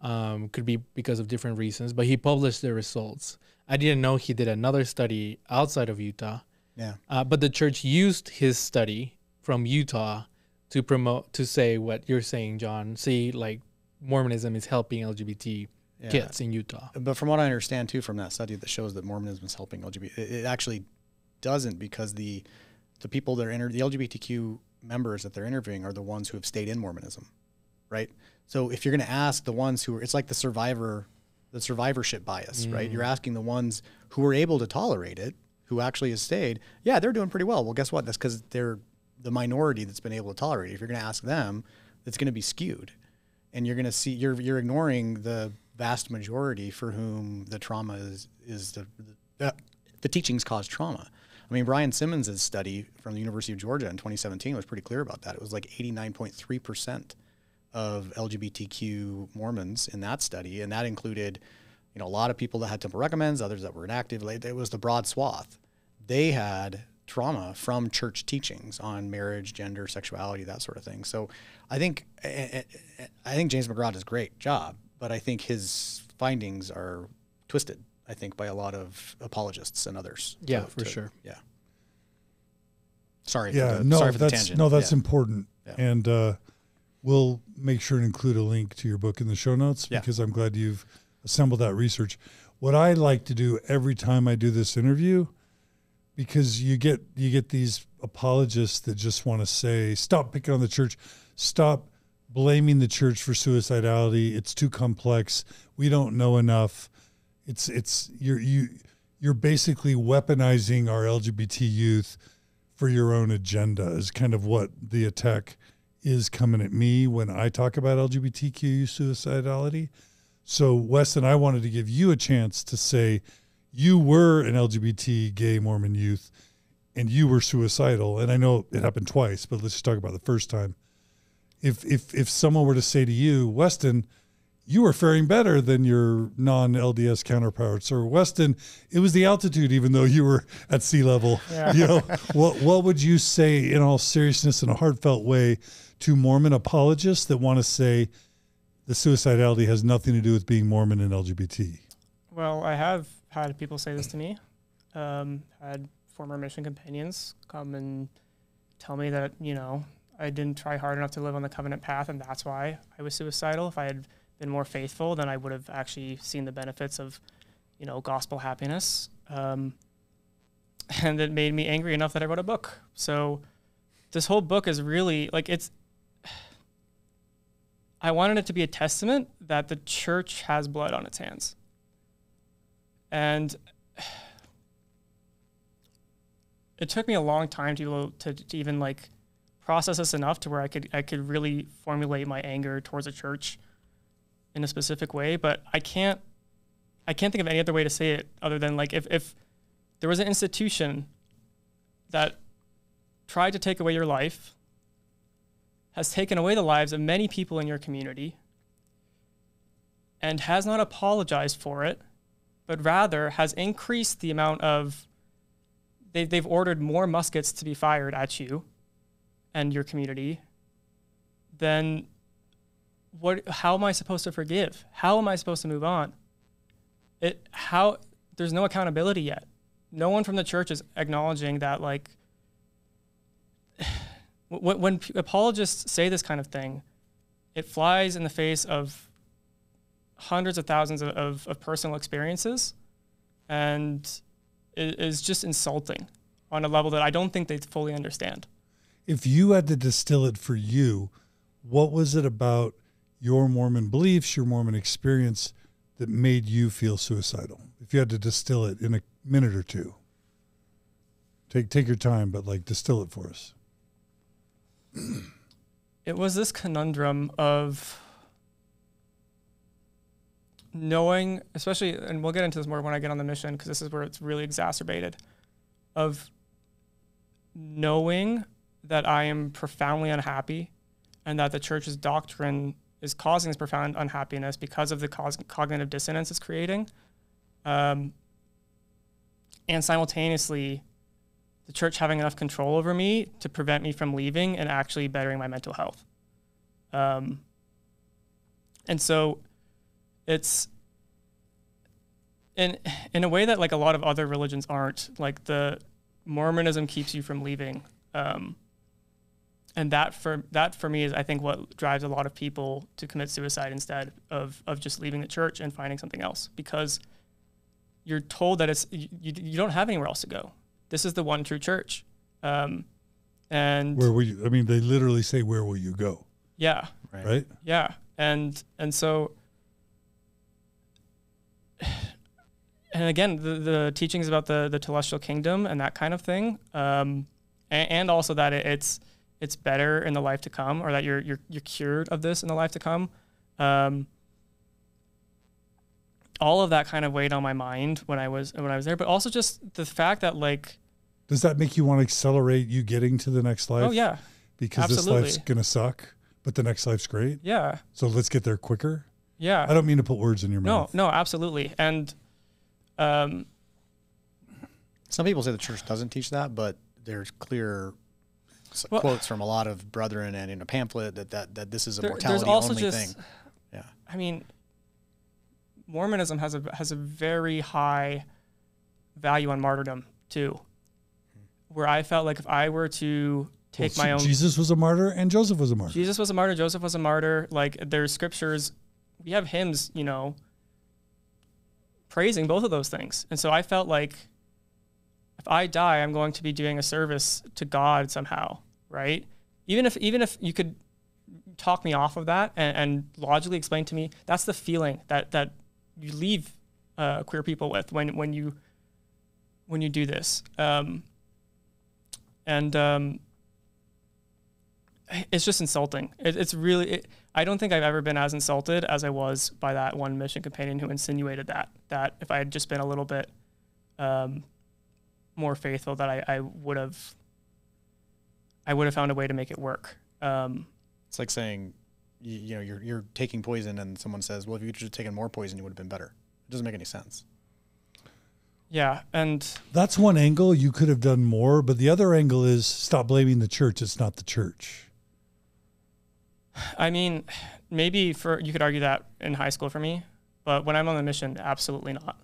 Um, could be because of different reasons, but he published the results. I didn't know he did another study outside of Utah. Yeah. Uh, but the church used his study from Utah to promote, to say what you're saying, John. See, like Mormonism is helping L G B T Yeah. kids in Utah. But from what I understand too, from that study that shows that Mormonism is helping L G B T, it, it actually doesn't, because the the people that are inter the L G B T Q members that they're interviewing are the ones who have stayed in Mormonism, right? So if you're going to ask the ones who are, it's like the survivor, the survivorship bias, mm. right? You're asking the ones who were able to tolerate it, who actually has stayed. Yeah, they're doing pretty well. Well, guess what? That's because they're the minority that's been able to tolerate it. If you're going to ask them, it's going to be skewed, and you're going to see you're you're ignoring the vast majority for whom the trauma is, is the, the, the teachings cause trauma. I mean, Brian Simmons' study from the University of Georgia in twenty seventeen was pretty clear about that. It was like eighty-nine point three percent of L G B T Q Mormons in that study. And that included, you know, a lot of people that had temple recommends, others that were inactive. It was the broad swath. They had trauma from church teachings on marriage, gender, sexuality, that sort of thing. So I think, I think James McGraw does a great job, but I think his findings are twisted, I think, by a lot of apologists and others. Yeah, to, for to, sure. Yeah. Sorry. Yeah, for the, no, sorry for that's, the tangent. No, that's yeah. important. Yeah. And uh, we'll make sure to include a link to your book in the show notes, yeah. because I'm glad you've assembled that research. What I like to do every time I do this interview, because you get, you get these apologists that just want to say, stop picking on the church, stop blaming the church for suicidality. It's too complex. We don't know enough. It's, it's, you're, you, you're basically weaponizing our L G B T youth for your own agenda is kind of what the attack is coming at me when I talk about L G B T Q suicidality. So Weston, I wanted to give you a chance to say you were an L G B T gay Mormon youth and you were suicidal. And I know it happened twice, but let's just talk about the first time. If, if, if someone were to say to you, Weston, you were faring better than your non-L D S counterparts, or Weston, it was the altitude, even though you were at sea level. Yeah. You know, what, what would you say in all seriousness in a heartfelt way to Mormon apologists that want to say the suicidality has nothing to do with being Mormon and L G B T? Well, I have had people say this to me. Um, I had former mission companions come and tell me that, you know, I didn't try hard enough to live on the covenant path, and that's why I was suicidal. If I had been more faithful, then I would have actually seen the benefits of, you know, gospel happiness. Um, and it made me angry enough that I wrote a book. So this whole book is really like, it's, I wanted it to be a testament that the church has blood on its hands. And it took me a long time to, to, to even like process this enough to where I could, I could really formulate my anger towards the church in a specific way, but I can't, I can't think of any other way to say it other than like, if, if there was an institution that tried to take away your life, has taken away the lives of many people in your community, and has not apologized for it, but rather has increased the amount of, they, they've ordered more muskets to be fired at you and your community, then what, how am I supposed to forgive? How am I supposed to move on? It, how, there's no accountability yet. No one from the church is acknowledging that, like, when, when apologists say this kind of thing, it flies in the face of hundreds of thousands of, of, of personal experiences, and it is just insulting on a level that I don't think they fully understand. If you had to distill it for you, what was it about your Mormon beliefs, your Mormon experience, that made you feel suicidal? If you had to distill it in a minute or two, take, take your time, but like distill it for us. It was this conundrum of knowing, especially, and we'll get into this more when I get on the mission, because this is where it's really exacerbated, of knowing that I am profoundly unhappy and that the church's doctrine is causing this profound unhappiness because of the cognitive dissonance it's creating. Um, and simultaneously, the church having enough control over me to prevent me from leaving and actually bettering my mental health. Um, and so it's, in, in a way that like a lot of other religions aren't, like the Mormonism keeps you from leaving. Um, And that for that for me is, I think, what drives a lot of people to commit suicide instead of of just leaving the church and finding something else, because you're told that it's you, you don't have anywhere else to go. This is the one true church. Um, and where will you? I mean, they literally say, "Where will you go?" Yeah. Right. right? Yeah. And and so, and again, the, the teachings about the the telestial kingdom and that kind of thing, um, and, and also that it, it's. it's better in the life to come, or that you're, you're, you're cured of this in the life to come. Um, all of that kind of weighed on my mind when I was, when I was there, but also just the fact that, like, does that make you want to accelerate you getting to the next life? Oh yeah. Because absolutely. This life's going to suck, but the next life's great. Yeah. So let's get there quicker. Yeah. I don't mean to put words in your no, mouth. No, no, absolutely. And, um, some people say the church doesn't teach that, but there's clear So well, quotes from a lot of brethren and in a pamphlet that, that, that this is a there, mortality also only just, thing. Yeah. I mean, Mormonism has a, has a very high value on martyrdom too, where I felt like if I were to take well, my own, Jesus was a martyr and Joseph was a martyr. Jesus was a martyr. Joseph was a martyr. Like, there's scriptures, we have hymns, you know, praising both of those things. And so I felt like, if I die, I'm going to be doing a service to God somehow, right? Even if even if you could talk me off of that and, and logically explain to me, that's the feeling that that you leave uh, queer people with when when you when you do this. Um, and um, it's just insulting. It, it's really, it, I don't think I've ever been as insulted as I was by that one mission companion who insinuated that, that if I had just been a little bit um, more faithful, that I, I would have, I would have found a way to make it work. Um, it's like saying, you, you know, you're, you're taking poison and someone says, well, if you could have taken more poison, you would have been better. It doesn't make any sense. Yeah, and that's one angle. You could have done more, but the other angle is stop blaming the church. It's not the church. I mean, maybe for you could argue that in high school for me, but when I'm on the mission, absolutely not.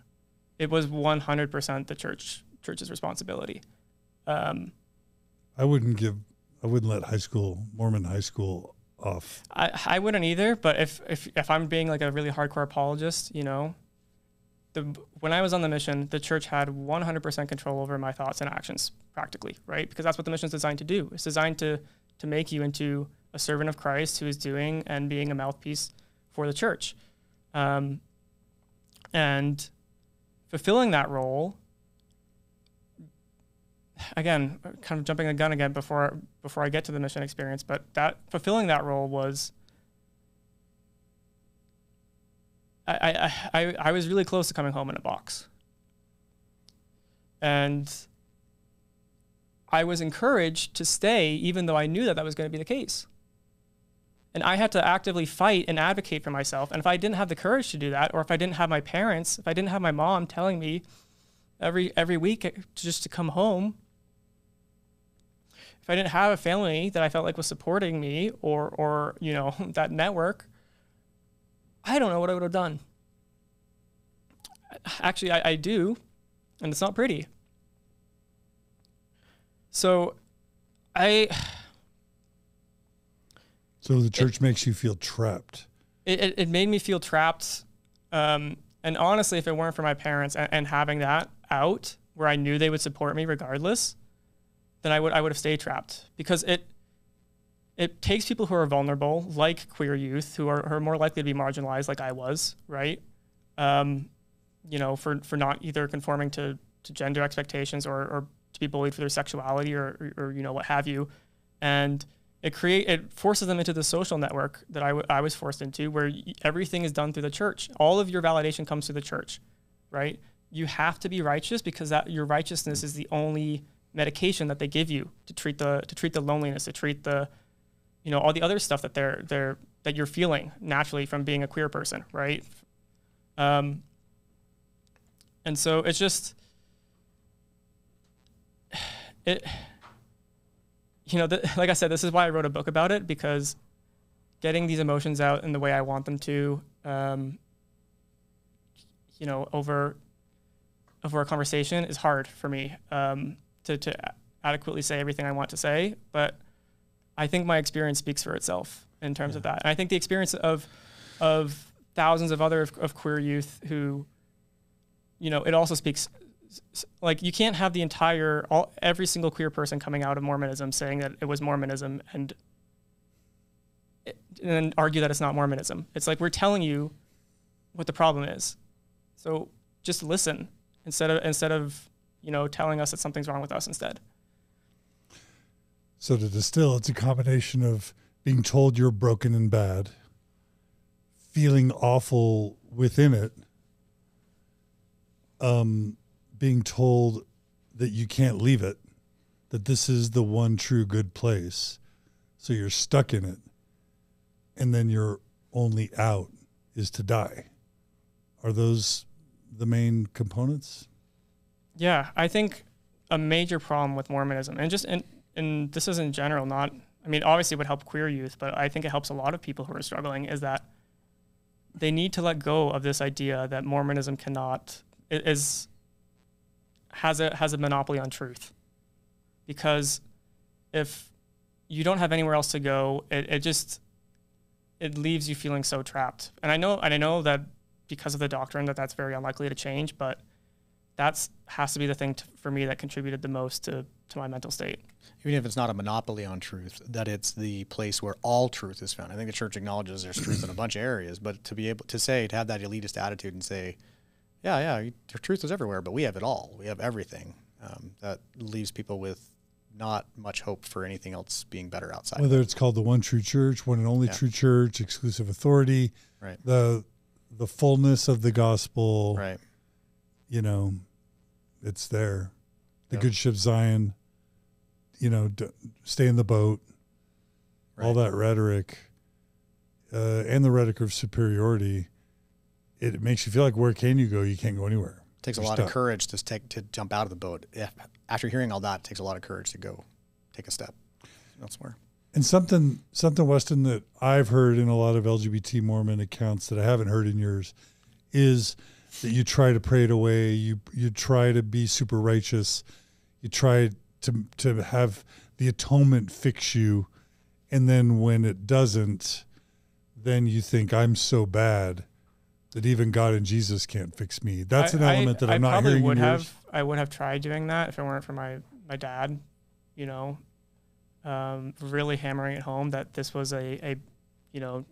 It was one hundred percent the church church's responsibility. Um, I wouldn't give. I wouldn't let high school Mormon high school off. I I wouldn't either. But if if if I'm being like a really hardcore apologist, you know. The, when I was on the mission, the church had one hundred percent control over my thoughts and actions, practically, right? Because that's what the mission is designed to do. It's designed to to make you into a servant of Christ who is doing and being a mouthpiece for the church. Um, and fulfilling that role, again, kind of jumping the gun again before before I get to the mission experience, but that fulfilling that role was... I, I, I was really close to coming home in a box. And I was encouraged to stay, even though I knew that that was going to be the case. And I had to actively fight and advocate for myself. And if I didn't have the courage to do that, or if I didn't have my parents, if I didn't have my mom telling me every, every week just to come home, if I didn't have a family that I felt like was supporting me or, or you know, that network, I don't know what I would have done. Actually, I, I do, and it's not pretty. So I... So the church it, makes you feel trapped. It, it, it made me feel trapped. Um, and honestly, if it weren't for my parents and, and having that out, where I knew they would support me regardless, then I would, I would have stayed trapped. Because it... It takes people who are vulnerable, like queer youth, who are, who are more likely to be marginalized, like I was, right? Um, you know, for, for not either conforming to, to gender expectations or, or to be bullied for their sexuality or, or, or, you know, what have you. And it create it forces them into the social network that I, w I was forced into, where everything is done through the church. All of your validation comes through the church, right? You have to be righteous because that your righteousness is the only medication that they give you to treat the, to treat the loneliness, to treat the... you know, all the other stuff that they're, they're, that you're feeling naturally from being a queer person, right? Um, and so it's just, it, you know, the, like I said, this is why I wrote a book about it, because getting these emotions out in the way I want them to, um, you know, over, over a conversation is hard for me um, to, to adequately say everything I want to say, but I think my experience speaks for itself in terms yeah. of that. And I think the experience of, of thousands of other of, of queer youth who, you know, it also speaks, like you can't have the entire, all, every single queer person coming out of Mormonism saying that it was Mormonism and, it, and then argue that it's not Mormonism. It's like, we're telling you what the problem is. So just listen instead of, instead of, you know, telling us that something's wrong with us instead. So to distill, it's a combination of being told you're broken and bad, feeling awful within it, um, being told that you can't leave it, that this is the one true good place. So you're stuck in it. And then your only out is to die. Are those the main components? Yeah, I think a major problem with Mormonism and just... and. and this is in general, not, I mean, obviously it would help queer youth, but I think it helps a lot of people who are struggling, is that they need to let go of this idea that Mormonism cannot, is, has a, has a monopoly on truth. Because if you don't have anywhere else to go, it, it just, it leaves you feeling so trapped. And I know, and I know that because of the doctrine that that's very unlikely to change, but that's has to be the thing to, for me that contributed the most to, to my mental state. Even if it's not a monopoly on truth, that it's the place where all truth is found. I think the church acknowledges there's truth in a bunch of areas, but to be able to say, to have that elitist attitude and say, yeah, yeah, truth is everywhere, but we have it all. We have everything. Um, that leaves people with not much hope for anything else being better outside. Whether it's called the one true church, one and only yeah. true church, exclusive authority, right. the the fullness of the gospel, right? You know, it's there. The yep. good ship Zion, you know, d stay in the boat, right. all that rhetoric, uh, and the rhetoric of superiority. It makes you feel like, where can you go? You can't go anywhere. It takes You're a lot stuck. of courage to take to jump out of the boat. Yeah. After hearing all that, it takes a lot of courage to go take a step elsewhere. And something, something Weston, that I've heard in a lot of L G B T Mormon accounts that I haven't heard in yours, is that you try to pray it away. You, you try to be super righteous. You try to, to have the atonement fix you. And then when it doesn't, then you think, I'm so bad that even God and Jesus can't fix me. That's I, an element I, that I'm I not probably hearing would in yours. Have, I would have tried doing that if it weren't for my, my dad, you know, um, really hammering it home that this was a, a you know,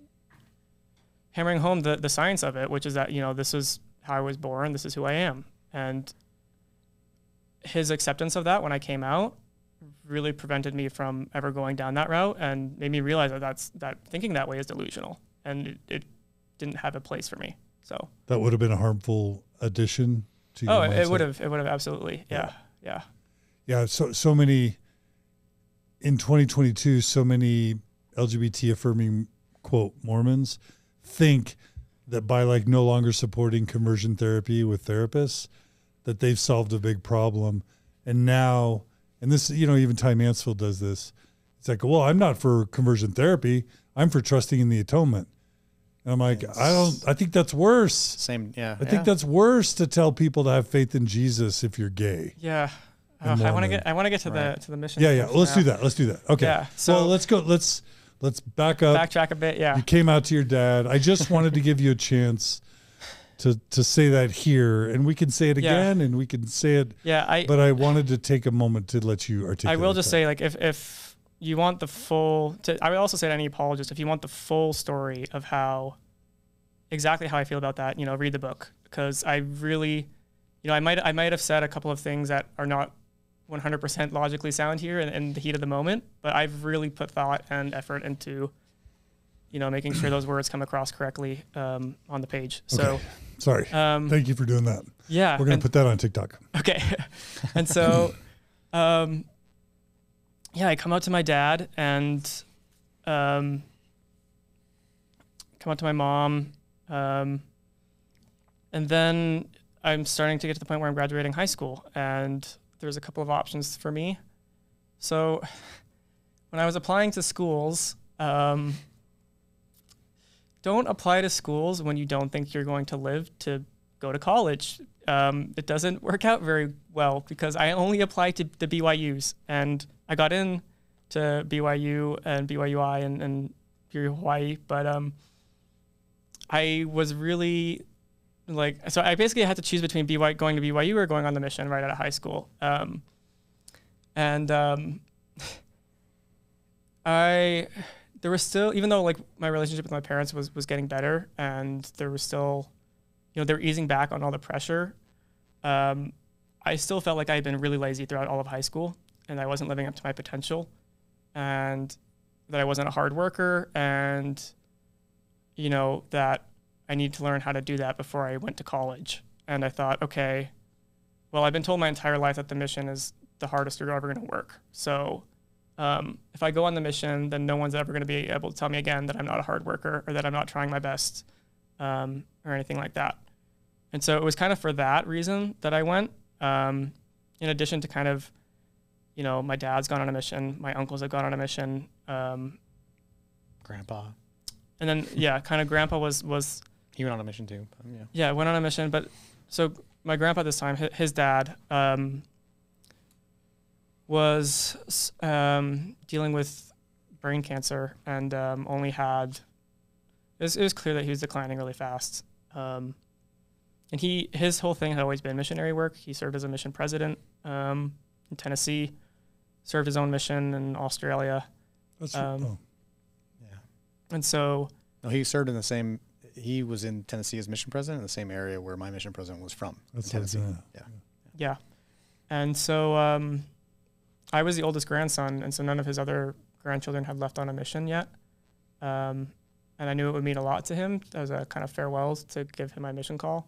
hammering home the, the science of it, which is that, you know, this is how I was born, this is who I am. And his acceptance of that when I came out really prevented me from ever going down that route and made me realize that that's, that thinking that way is delusional. And it, it didn't have a place for me. So that would have been a harmful addition to your Oh, mindset. It would have, it would have absolutely. Yeah. Yeah. Yeah. yeah so, so many in twenty twenty-two, so many L G B T affirming quote Mormons think that by like no longer supporting conversion therapy with therapists, that they've solved a big problem. And now, and this, you know, even Ty Mansfield does this. It's like, well, I'm not for conversion therapy. I'm for trusting in the atonement. And I'm like, it's, I don't, I think that's worse. Same. Yeah. I yeah. think that's worse to tell people to have faith in Jesus if you're gay. Yeah. Uh, I want to get, I want to get to right. the, to the mission. Yeah. Yeah. Well, let's now. do that. Let's do that. Okay. Yeah, so well, let's go. Let's, let's back up. Backtrack a bit. Yeah. You came out to your dad. I just wanted to give you a chance to, to say that here, and we can say it again yeah. and we can say it. Yeah. I, but I wanted to take a moment to let you articulate. I will just that. say like, if, if, you want the full, to, I would also say to any apologist, if you want the full story of how, exactly how I feel about that, you know, read the book. Because I really, you know, I might I might have said a couple of things that are not one hundred percent logically sound here in, in the heat of the moment, but I've really put thought and effort into, you know, making sure those words come across correctly um, on the page. So, okay. Sorry, um, thank you for doing that. Yeah. We're gonna and, put that on TikTok. Okay, and so, um, yeah, I come out to my dad and um, come out to my mom. Um, and then I'm starting to get to the point where I'm graduating high school, and there's a couple of options for me. So when I was applying to schools, um, don't apply to schools when you don't think you're going to live to go to college. Um, it doesn't work out very well, because I only applied to the B Y Us, and I got in to B Y U and B Y U I and, and Hawaii, but um, I was really like, so I basically had to choose between B Y U, going to B Y U or going on the mission right out of high school. Um, and um, I, there was still, even though like my relationship with my parents was, was getting better, and there was still, you know, they were easing back on all the pressure. Um, I still felt like I had been really lazy throughout all of high school, and I wasn't living up to my potential, and that I wasn't a hard worker, and, you know, that I need to learn how to do that before I went to college. And I thought, okay, well, I've been told my entire life that the mission is the hardest you're ever going to work. So um, if I go on the mission, then no one's ever going to be able to tell me again that I'm not a hard worker or that I'm not trying my best um, or anything like that. And so it was kind of for that reason that I went, um, in addition to kind of, you know, my dad's gone on a mission, my uncles have gone on a mission. Um, grandpa. And then, yeah, kind of grandpa was, was. He went on a mission too. Um, yeah. yeah, went on a mission. But so my grandpa this time, his dad um, was um, dealing with brain cancer, and um, only had, it was, it was clear that he was declining really fast. Um, and he, his whole thing had always been missionary work. He served as a mission president um, in Tennessee. Served his own mission in Australia. That's um, oh. yeah. And so no, he served in the same, he was in Tennessee as mission president in the same area where my mission president was from. That's Tennessee. Yeah. yeah. Yeah. And so um, I was the oldest grandson, and so none of his other grandchildren had left on a mission yet. Um, and I knew it would mean a lot to him as a kind of farewell to give him my mission call.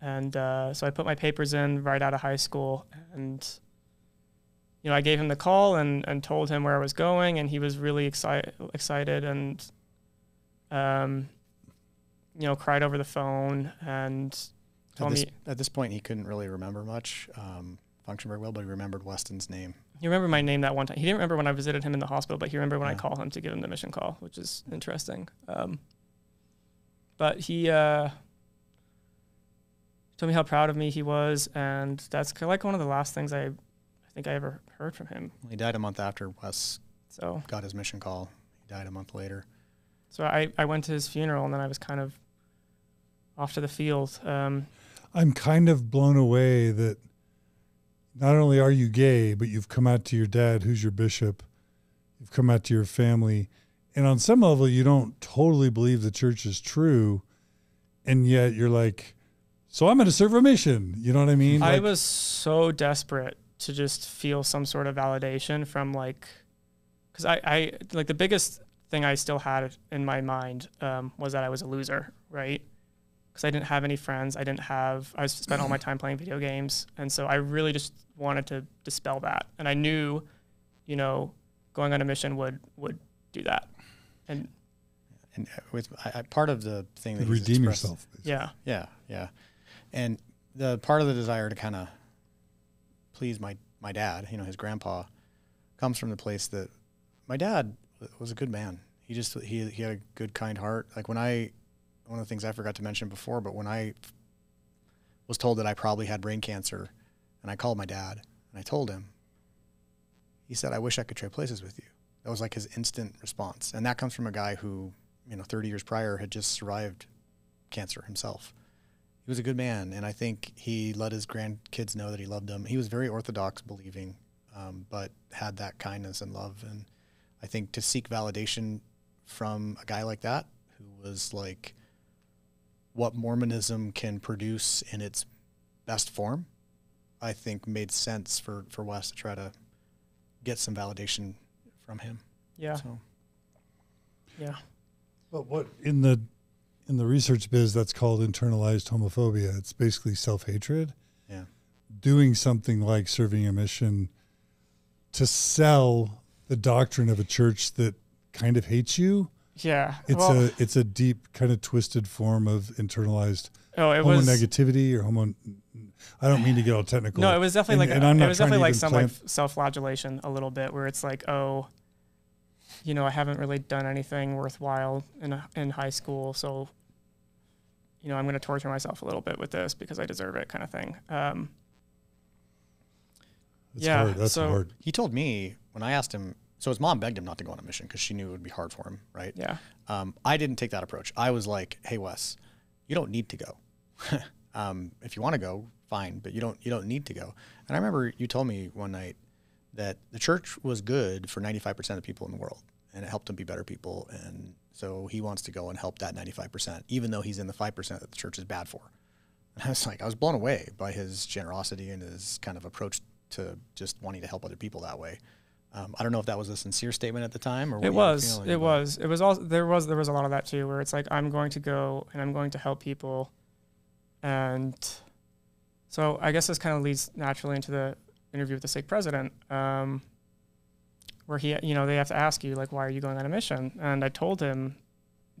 And uh, so I put my papers in right out of high school, and you know, I gave him the call and, and told him where I was going, and he was really excited, excited and, um, you know, cried over the phone and told at this, me. At this point, he couldn't really remember much, um, function very well, but he remembered Weston's name. He remembered my name that one time. He didn't remember when I visited him in the hospital, but he remembered when yeah. I called him to give him the mission call, which is interesting. Um, but he uh, told me how proud of me he was, and that's kind of like one of the last things I... I think I ever heard from him. He died a month after Wes so, got his mission call. He died a month later. So I, I went to his funeral, and then I was kind of off to the field. Um, I'm kind of blown away that not only are you gay, but you've come out to your dad, who's your bishop. You've come out to your family. And on some level, you don't totally believe the church is true, and yet you're like, so I'm going to serve a mission. You know what I mean? I like, was so desperate to just feel some sort of validation from like, cause I, I like the biggest thing I still had in my mind um, was that I was a loser, right? Cause I didn't have any friends. I didn't have, I spent all my time playing video games. And so I really just wanted to dispel that. And I knew, you know, going on a mission would, would do that. And, and with I, part of the thing that you redeem yourself. Basically. Yeah. Yeah. Yeah. And the part of the desire to kind of please my my dad, you know, his grandpa, comes from the place that my dad was a good man. He just he he had a good, kind heart. Like when I, one of the things I forgot to mention before, but when I was told that I probably had brain cancer, and I called my dad and I told him, he said, "I wish I could trade places with you." That was like his instant response, and that comes from a guy who, you know, thirty years prior had just survived cancer himself. He was a good man, and I think he let his grandkids know that he loved them. He was very orthodox believing, um, but had that kindness and love. And I think to seek validation from a guy like that, who was like what Mormonism can produce in its best form, I think made sense for, for Wes to try to get some validation from him. Yeah. So. Yeah. But what in the... in the research biz, that's called internalized homophobia. It's basically self-hatred. Yeah. Doing something like serving a mission to sell the doctrine of a church that kind of hates you. Yeah. It's well, a it's a deep, kind of twisted form of internalized oh, it homo was, negativity or homo. I don't mean to get all technical. No, it was definitely and, like and a, it was definitely like some like self-flagellation a little bit, where it's like, oh, you know, I haven't really done anything worthwhile in a, in high school, so. You know, I'm going to torture myself a little bit with this because I deserve it, kind of thing. Um, That's yeah, hard. That's so hard. He told me when I asked him, so his mom begged him not to go on a mission because she knew it would be hard for him, right? Yeah. Um, I didn't take that approach. I was like, "Hey, Wes, you don't need to go. um, if you want to go, fine, but you don't you don't need to go." And I remember you told me one night that the church was good for ninety-five percent of the people in the world, and it helped them be better people. And so he wants to go and help that ninety-five percent, even though he's in the five percent that the church is bad for. And I was like, I was blown away by his generosity and his kind of approach to just wanting to help other people that way. Um, I don't know if that was a sincere statement at the time, or what it was, it was, it was also, there was, there was a lot of that too, where it's like, I'm going to go and I'm going to help people. And so I guess this kind of leads naturally into the interview with the stake president. Um, where he, you know, they have to ask you, like, why are you going on a mission? And I told him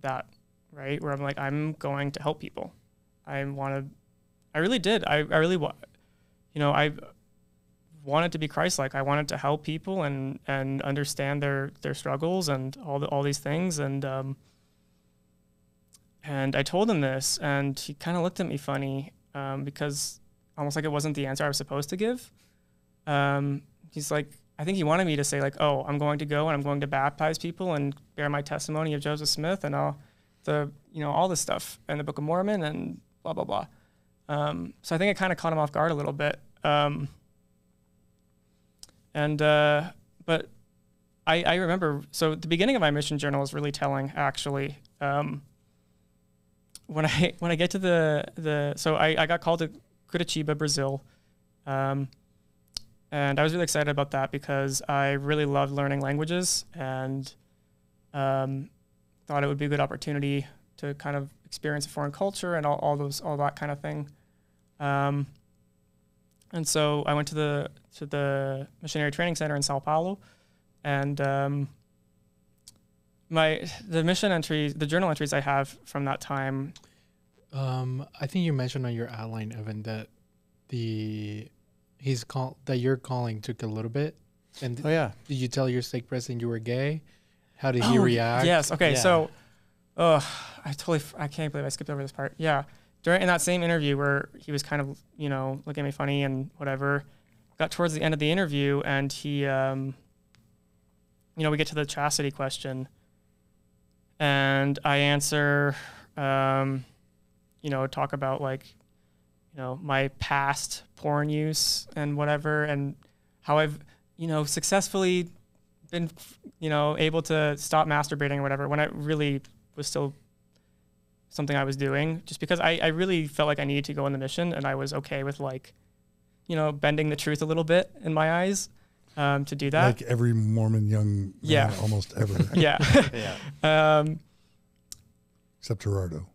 that, right, where I'm like, I'm going to help people. I want to, I really did. I, I really, wa you know, I wanted to be Christ-like. I wanted to help people and, and understand their, their struggles and all the, all these things. And, um, and I told him this, and he kind of looked at me funny, um, because almost like it wasn't the answer I was supposed to give. Um, he's like, I think he wanted me to say, like, oh, I'm going to go and I'm going to baptize people and bear my testimony of Joseph Smith and all the, you know, all this stuff and the Book of Mormon and blah, blah, blah. Um, so I think it kind of caught him off guard a little bit. Um, and, uh, but I, I remember, so the beginning of my mission journal is really telling, actually. Um, when I, when I get to the, the, so I, I got called to Curitiba, Brazil. Um, And I was really excited about that because I really love learning languages and um, thought it would be a good opportunity to kind of experience a foreign culture and all, all those, all that kind of thing. Um, and so I went to the to the missionary training center in Sao Paulo, and um, my the mission entries, the journal entries I have from that time. Um, I think you mentioned on your outline, Evan, that the he's call that your calling took a little bit. And oh yeah, did you tell your stake president you were gay? How did oh, he react? Yes. Okay. Yeah. So, uh, I totally f I can't believe I skipped over this part. Yeah. During in that same interview where he was kind of, you know, looking at me funny and whatever, got towards the end of the interview and he, um, you know, we get to the chastity question, and I answer, um, you know, talk about like, you know, my past porn use and whatever, and how I've, you know, successfully been, you know, able to stop masturbating or whatever, when I really was still something I was doing, just because I, I really felt like I needed to go on the mission, and I was okay with like, you know, bending the truth a little bit in my eyes um, to do that. Like every Mormon young yeah. man, almost ever. yeah. yeah. Um, Except Gerardo.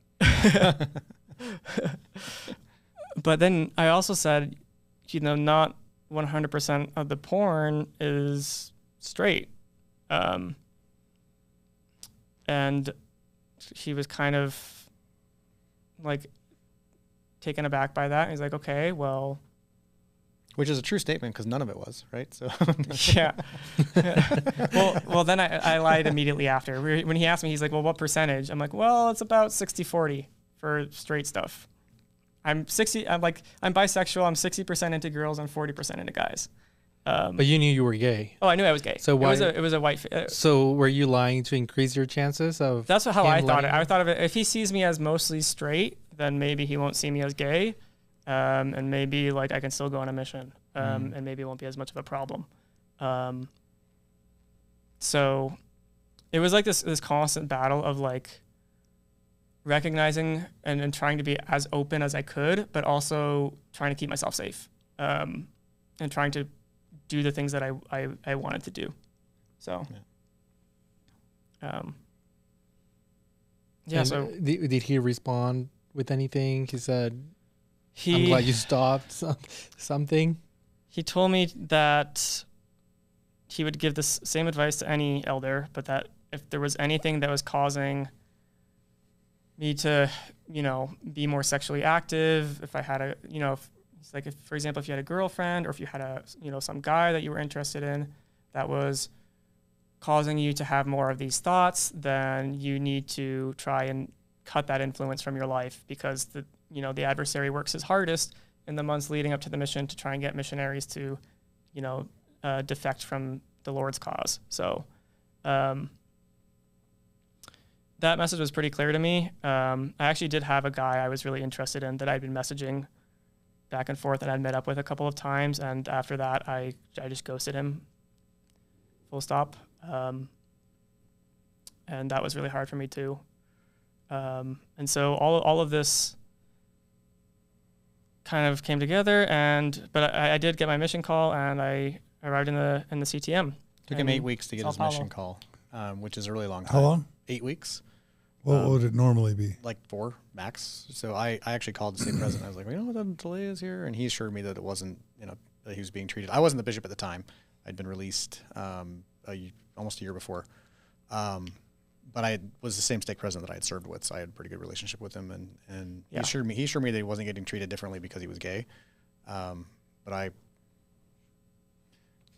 But then I also said, you know, not one hundred percent of the porn is straight. Um, and he was kind of like taken aback by that. And he's like, okay, well. Which is a true statement because none of it was, right? So yeah. well, well, then I, I lied immediately after. When he asked me, he's like, well, what percentage? I'm like, well, it's about sixty forty for straight stuff. I'm sixty, I'm like, I'm bisexual. I'm sixty percent into girls and forty percent into guys. Um, but you knew you were gay. Oh, I knew I was gay. So why? It was a, it was a white. Uh, so were you lying to increase your chances of? That's how I thought it. I thought of it. If he sees me as mostly straight, then maybe he won't see me as gay, um, and maybe like I can still go on a mission, um, mm. and maybe it won't be as much of a problem. Um, so, it was like this this constant battle of like recognizing and, and trying to be as open as I could, but also trying to keep myself safe, um, and trying to do the things that I, I, I wanted to do. So, yeah. Um, yeah so did, did he respond with anything? He said, he, I'm glad you stopped something. He told me that he would give the same advice to any elder, but that if there was anything that was causing me to, you know, be more sexually active, if I had a, you know, if, like, if, for example, if you had a girlfriend or if you had a, you know, some guy that you were interested in that was causing you to have more of these thoughts, then you need to try and cut that influence from your life, because the, you know, the adversary works his hardest in the months leading up to the mission to try and get missionaries to, you know, uh, defect from the Lord's cause. So um, that message was pretty clear to me. Um, I actually did have a guy I was really interested in that I'd been messaging back and forth, and I'd met up with a couple of times, and after that I, I just ghosted him, full stop. Um, and that was really hard for me too. Um, and so all, all of this kind of came together, and but I, I did get my mission call, and I arrived in the in the C T M. Took him eight weeks to get his mission call, um, which is a really long time. How long? Eight weeks. What um, would it normally be? Like four max. So I, I actually called the state president. I was like, well, you know what the delay is here? And he assured me that it wasn't, you know, that he was being treated. I wasn't the bishop at the time. I'd been released um, a, almost a year before. Um, but I had, was the same stake president that I had served with, so I had a pretty good relationship with him. And, and yeah. he, assured me, he assured me that he wasn't getting treated differently because he was gay. Um, but I,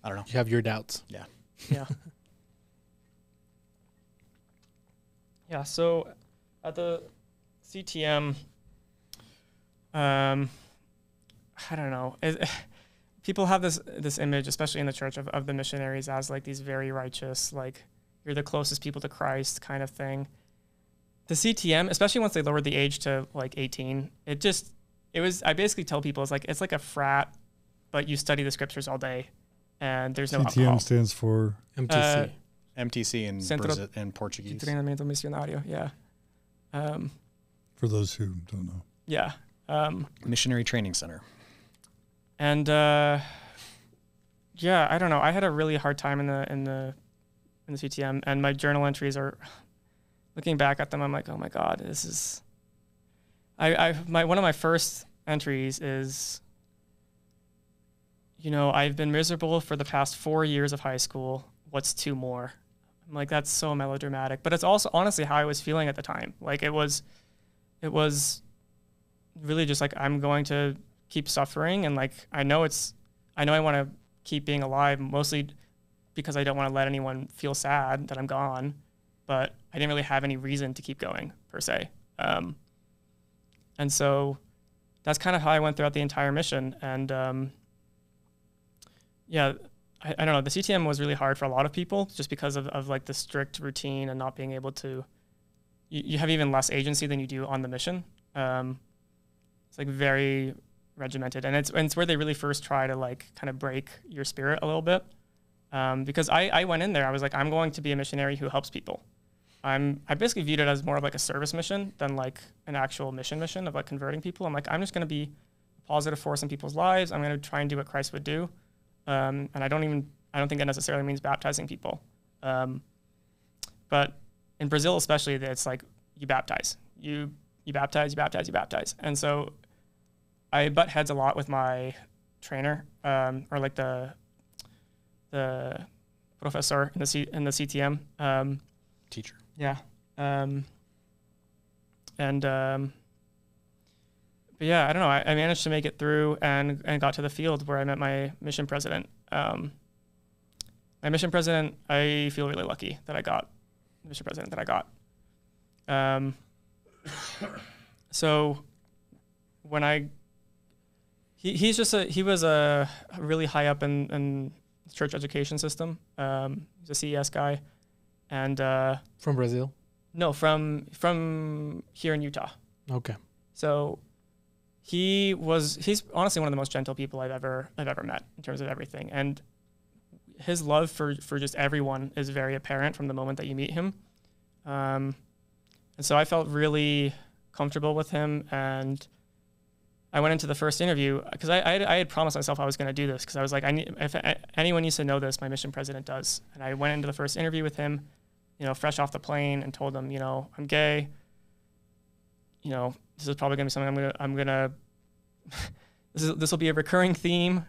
I don't know. You have your doubts. Yeah. Yeah. Yeah, so at the C T M, um, I don't know. It, people have this this image, especially in the church, of, of the missionaries as like these very righteous, like you're the closest people to Christ kind of thing. The C T M, especially once they lowered the age to like eighteen, it just, it was, I basically tell people it's like, it's like a frat, but you study the scriptures all day and there's no alcohol. C T M stands for M T C. Uh, M T C in, Brazil, in Portuguese. Treinamento Missionário, yeah. Um, For those who don't know. Yeah. Um, Missionary Training Center. And uh, yeah, I don't know. I had a really hard time in the in the in the C T M, and my journal entries are, looking back at them, I'm like, oh my God, this is. I I my one of my first entries is. You know, I've been miserable for the past four years of high school. What's two more? I'm like, that's so melodramatic, but it's also honestly how I was feeling at the time. Like it was, it was really just like, I'm going to keep suffering. And like, I know it's, I know I want to keep being alive, mostly because I don't want to let anyone feel sad that I'm gone, but I didn't really have any reason to keep going per se. Um, and so that's kind of how I went throughout the entire mission. And, um, yeah, I, I don't know. The C T M was really hard for a lot of people just because of, of like the strict routine and not being able to, you, you have even less agency than you do on the mission. Um, it's like very regimented, and it's, and it's where they really first try to like kind of break your spirit a little bit. Um, because I, I went in there, I was like, I'm going to be a missionary who helps people. I'm, I basically viewed it as more of like a service mission than like an actual mission mission of like converting people. I'm like, I'm just going to be a positive force in people's lives. I'm going to try and do what Christ would do. Um, and I don't even, I don't think that necessarily means baptizing people. Um, but in Brazil, especially, it's like you baptize, you, you baptize, you baptize, you baptize. And so I butt heads a lot with my trainer, um, or like the, the professor in the C, in the C T M, um, teacher. Yeah. Um, and, um, But yeah, I don't know. I, I managed to make it through and, and got to the field where I met my mission president. Um, my mission president, I feel really lucky that I got the mission president that I got. Um, so when I, he, he's just a, he was a really high up in, in the church education system. Um, he's a C E S guy. And, uh, from Brazil? No, from, from here in Utah. Okay. So He was, he's honestly one of the most gentle people I've ever, I've ever met in terms of everything. And his love for, for just everyone is very apparent from the moment that you meet him. Um, and so I felt really comfortable with him. And I went into the first interview because I, I, I had promised myself I was going to do this, because I was like, I need, if anyone needs to know this, my mission president does. And I went into the first interview with him, you know, fresh off the plane, and told him, you know, I'm gay, you know, this is probably gonna be something I'm gonna, I'm gonna, this is, this will be a recurring theme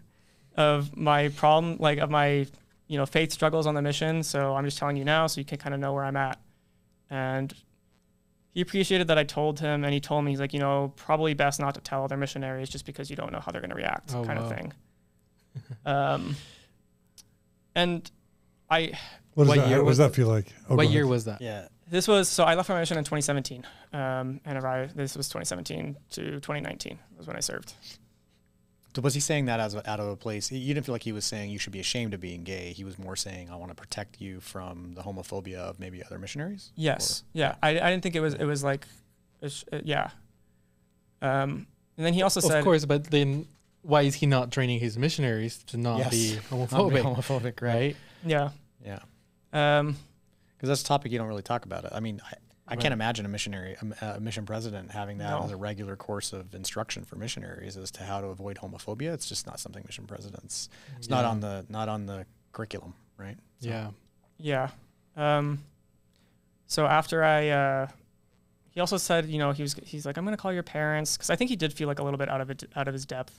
of my problem, like of my, you know, faith struggles on the mission. So I'm just telling you now so you can kind of know where I'm at. And he appreciated that I told him, and he told me, he's like, you know, probably best not to tell other missionaries just because you don't know how they're gonna react, oh, kind wow. of thing. um, and I, what, what that, year was that feel like? Oh, what year was that? Yeah. This was, so I left my mission in twenty seventeen, um, and arrived, this was twenty seventeen to twenty nineteen was when I served. So was he saying that as out of a place? You didn't feel like he was saying you should be ashamed of being gay. He was more saying, I want to protect you from the homophobia of maybe other missionaries? Yes. Or? Yeah. I, I didn't think it was, it was like, yeah. Um, and then he also said. Of course, but then why is he not training his missionaries to not yes. be homophobic? Not be homophobic, right? Yeah. Yeah. Um. Because that's a topic you don't really talk about. I mean, I, I right. can't imagine a missionary, a, a mission president having that no. as a regular course of instruction for missionaries as to how to avoid homophobia. It's just not something mission presidents. It's yeah. not on the not on the curriculum, right? So. Yeah, yeah. Um, so after I, uh, he also said, you know, he was he's like, I'm going to call your parents, because I think he did feel like a little bit out of it, out of his depth,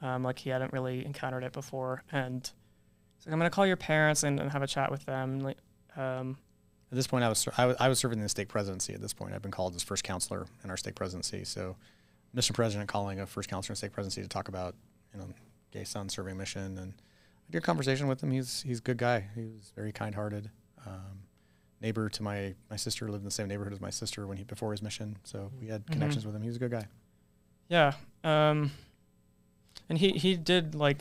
um, like he hadn't really encountered it before. And he's like, I'm going to call your parents and, and have a chat with them. Like, Um, at this point, I was, I was I was serving in the stake presidency. At this point, I've been called as first counselor in our stake presidency. So, mission president calling a first counselor in stake presidency to talk about, you know, gay son serving mission, and I did a conversation with him. He's he's a good guy. He was very kind hearted. Um, neighbor to my my sister, lived in the same neighborhood as my sister when he before his mission. So we had mm-hmm. connections with him. He was a good guy. Yeah, um, and he he did like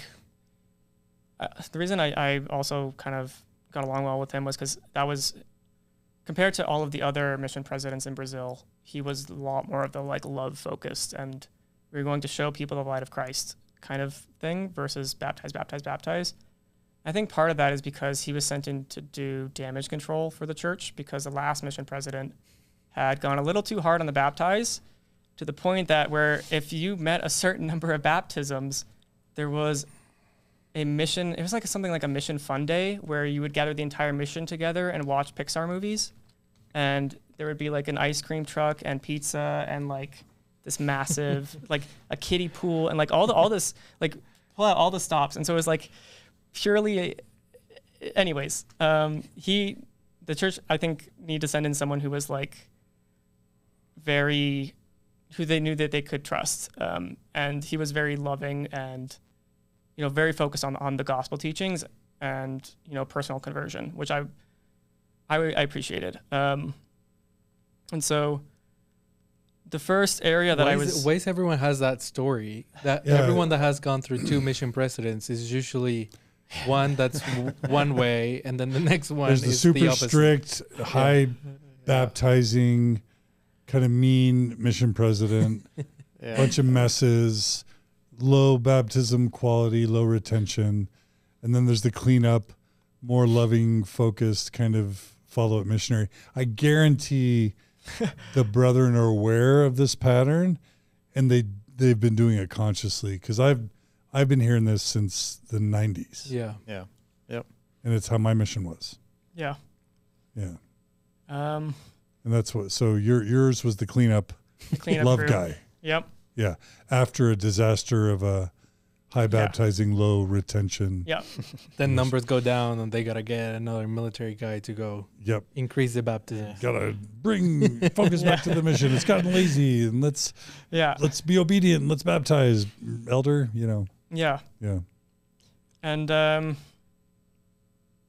uh, the reason I I also kind of. got along well with him was because that was, compared to all of the other mission presidents in Brazil, he was a lot more of the like love focused, and we were going to show people the light of Christ kind of thing versus baptize, baptize, baptize. I think part of that is because he was sent in to do damage control for the church, because the last mission president had gone a little too hard on the baptize, to the point that where if you met a certain number of baptisms, there was a mission. It was like something like a mission fun day where you would gather the entire mission together and watch Pixar movies. And there would be like an ice cream truck and pizza and like this massive, like a kiddie pool and like all the, all this, like pull out all the stops. And so it was like purely, a, anyways, um, he, the church, I think, need to send in someone who was like very, who they knew that they could trust. Um, and he was very loving and, you know, very focused on, on the gospel teachings and, you know, personal conversion, which I, I, I appreciated. Um, and so the first area that why I was... Why is everyone has that story? That yeah. Everyone that has gone through two mission presidents is usually one that's one way, and then the next one There's is the super the opposite. strict, high yeah. baptizing, kind of mean mission president, yeah. bunch of messes, low baptism quality, low retention. And then there's the cleanup, more loving, focused kind of follow-up missionary. I guarantee the brethren are aware of this pattern, and they they've been doing it consciously, because I've I've been hearing this since the nineties. Yeah, yeah, yep. And it's how my mission was. Yeah, yeah. Um, and that's what. So your yours was the cleanup, the cleanup love crew. guy. Yep. Yeah, after a disaster of a high baptizing, yeah. low retention. Yeah. Then numbers go down, and they gotta get another military guy to go. Yep. Increase the baptism. Yeah. Gotta bring focus yeah. back to the mission. It's gotten lazy, and let's yeah let's be obedient. Let's baptize, elder. You know. Yeah. Yeah. And um,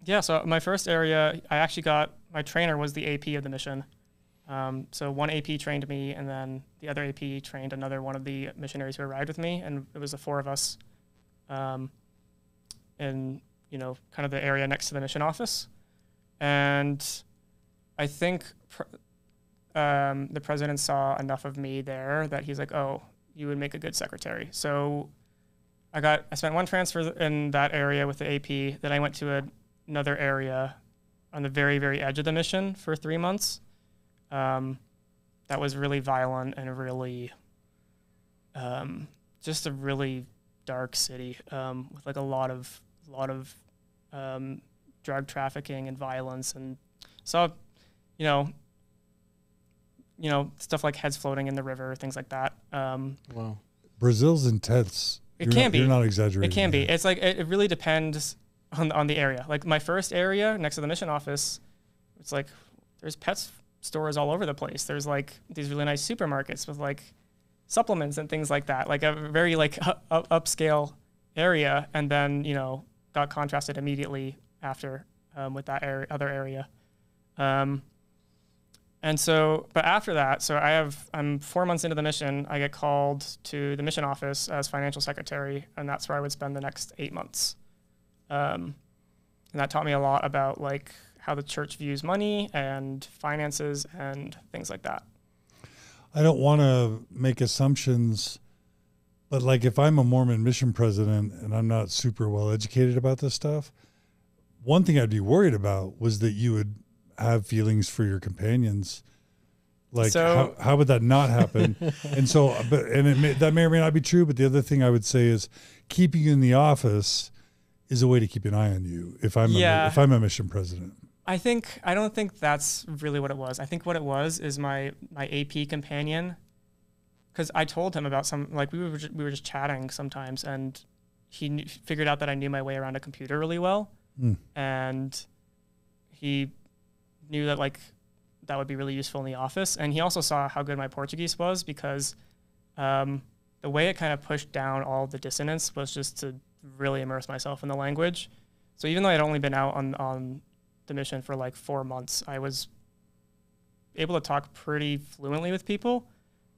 yeah. So my first area, I actually got my trainer was the A P of the mission. Um, so one A P trained me, and then the other A P trained another one of the missionaries who arrived with me, and it was the four of us, um, in, you know, kind of the area next to the mission office. And I think pr um, the president saw enough of me there that he's like, oh, you would make a good secretary. So I got, I spent one transfer in that area with the A P, then I went to a, another area on the very, very edge of the mission for three months. Um, that was really violent and really, um, just a really dark city, um, with like a lot of, lot of, um, drug trafficking and violence. And so, you know, you know, stuff like heads floating in the river, things like that. Um, wow. Brazil's intense. It you're can not, be. You're not exaggerating. It can be. It's like, it, it really depends on, on the area. Like my first area next to the mission office, it's like, there's pets stores all over the place. There's like these really nice supermarkets with like supplements and things like that, like a very like upscale area. And then, you know, got contrasted immediately after, um, with that area, other area. Um, and so, but after that, so I have, I'm four months into the mission, I get called to the mission office as financial secretary, and that's where I would spend the next eight months. Um, and that taught me a lot about like how the church views money and finances and things like that. I don't want to make assumptions, but like if I'm a Mormon mission president and I'm not super well educated about this stuff, one thing I'd be worried about was that you would have feelings for your companions. Like so, how, how would that not happen? And so, but, and it may, that may or may not be true, but the other thing I would say is keeping you in the office is a way to keep an eye on you. If I'm, yeah. a, if I'm a mission president. I think, I don't think that's really what it was. I think what it was is my, my A P companion. Cause I told him about some, like we were, just, we were just chatting sometimes, and he knew, figured out that I knew my way around a computer really well. Mm. And he knew that like, that would be really useful in the office. And he also saw how good my Portuguese was, because um, the way it kind of pushed down all the dissonance was just to really immerse myself in the language. So even though I'd only been out on, on, the mission for like four months, I was able to talk pretty fluently with people.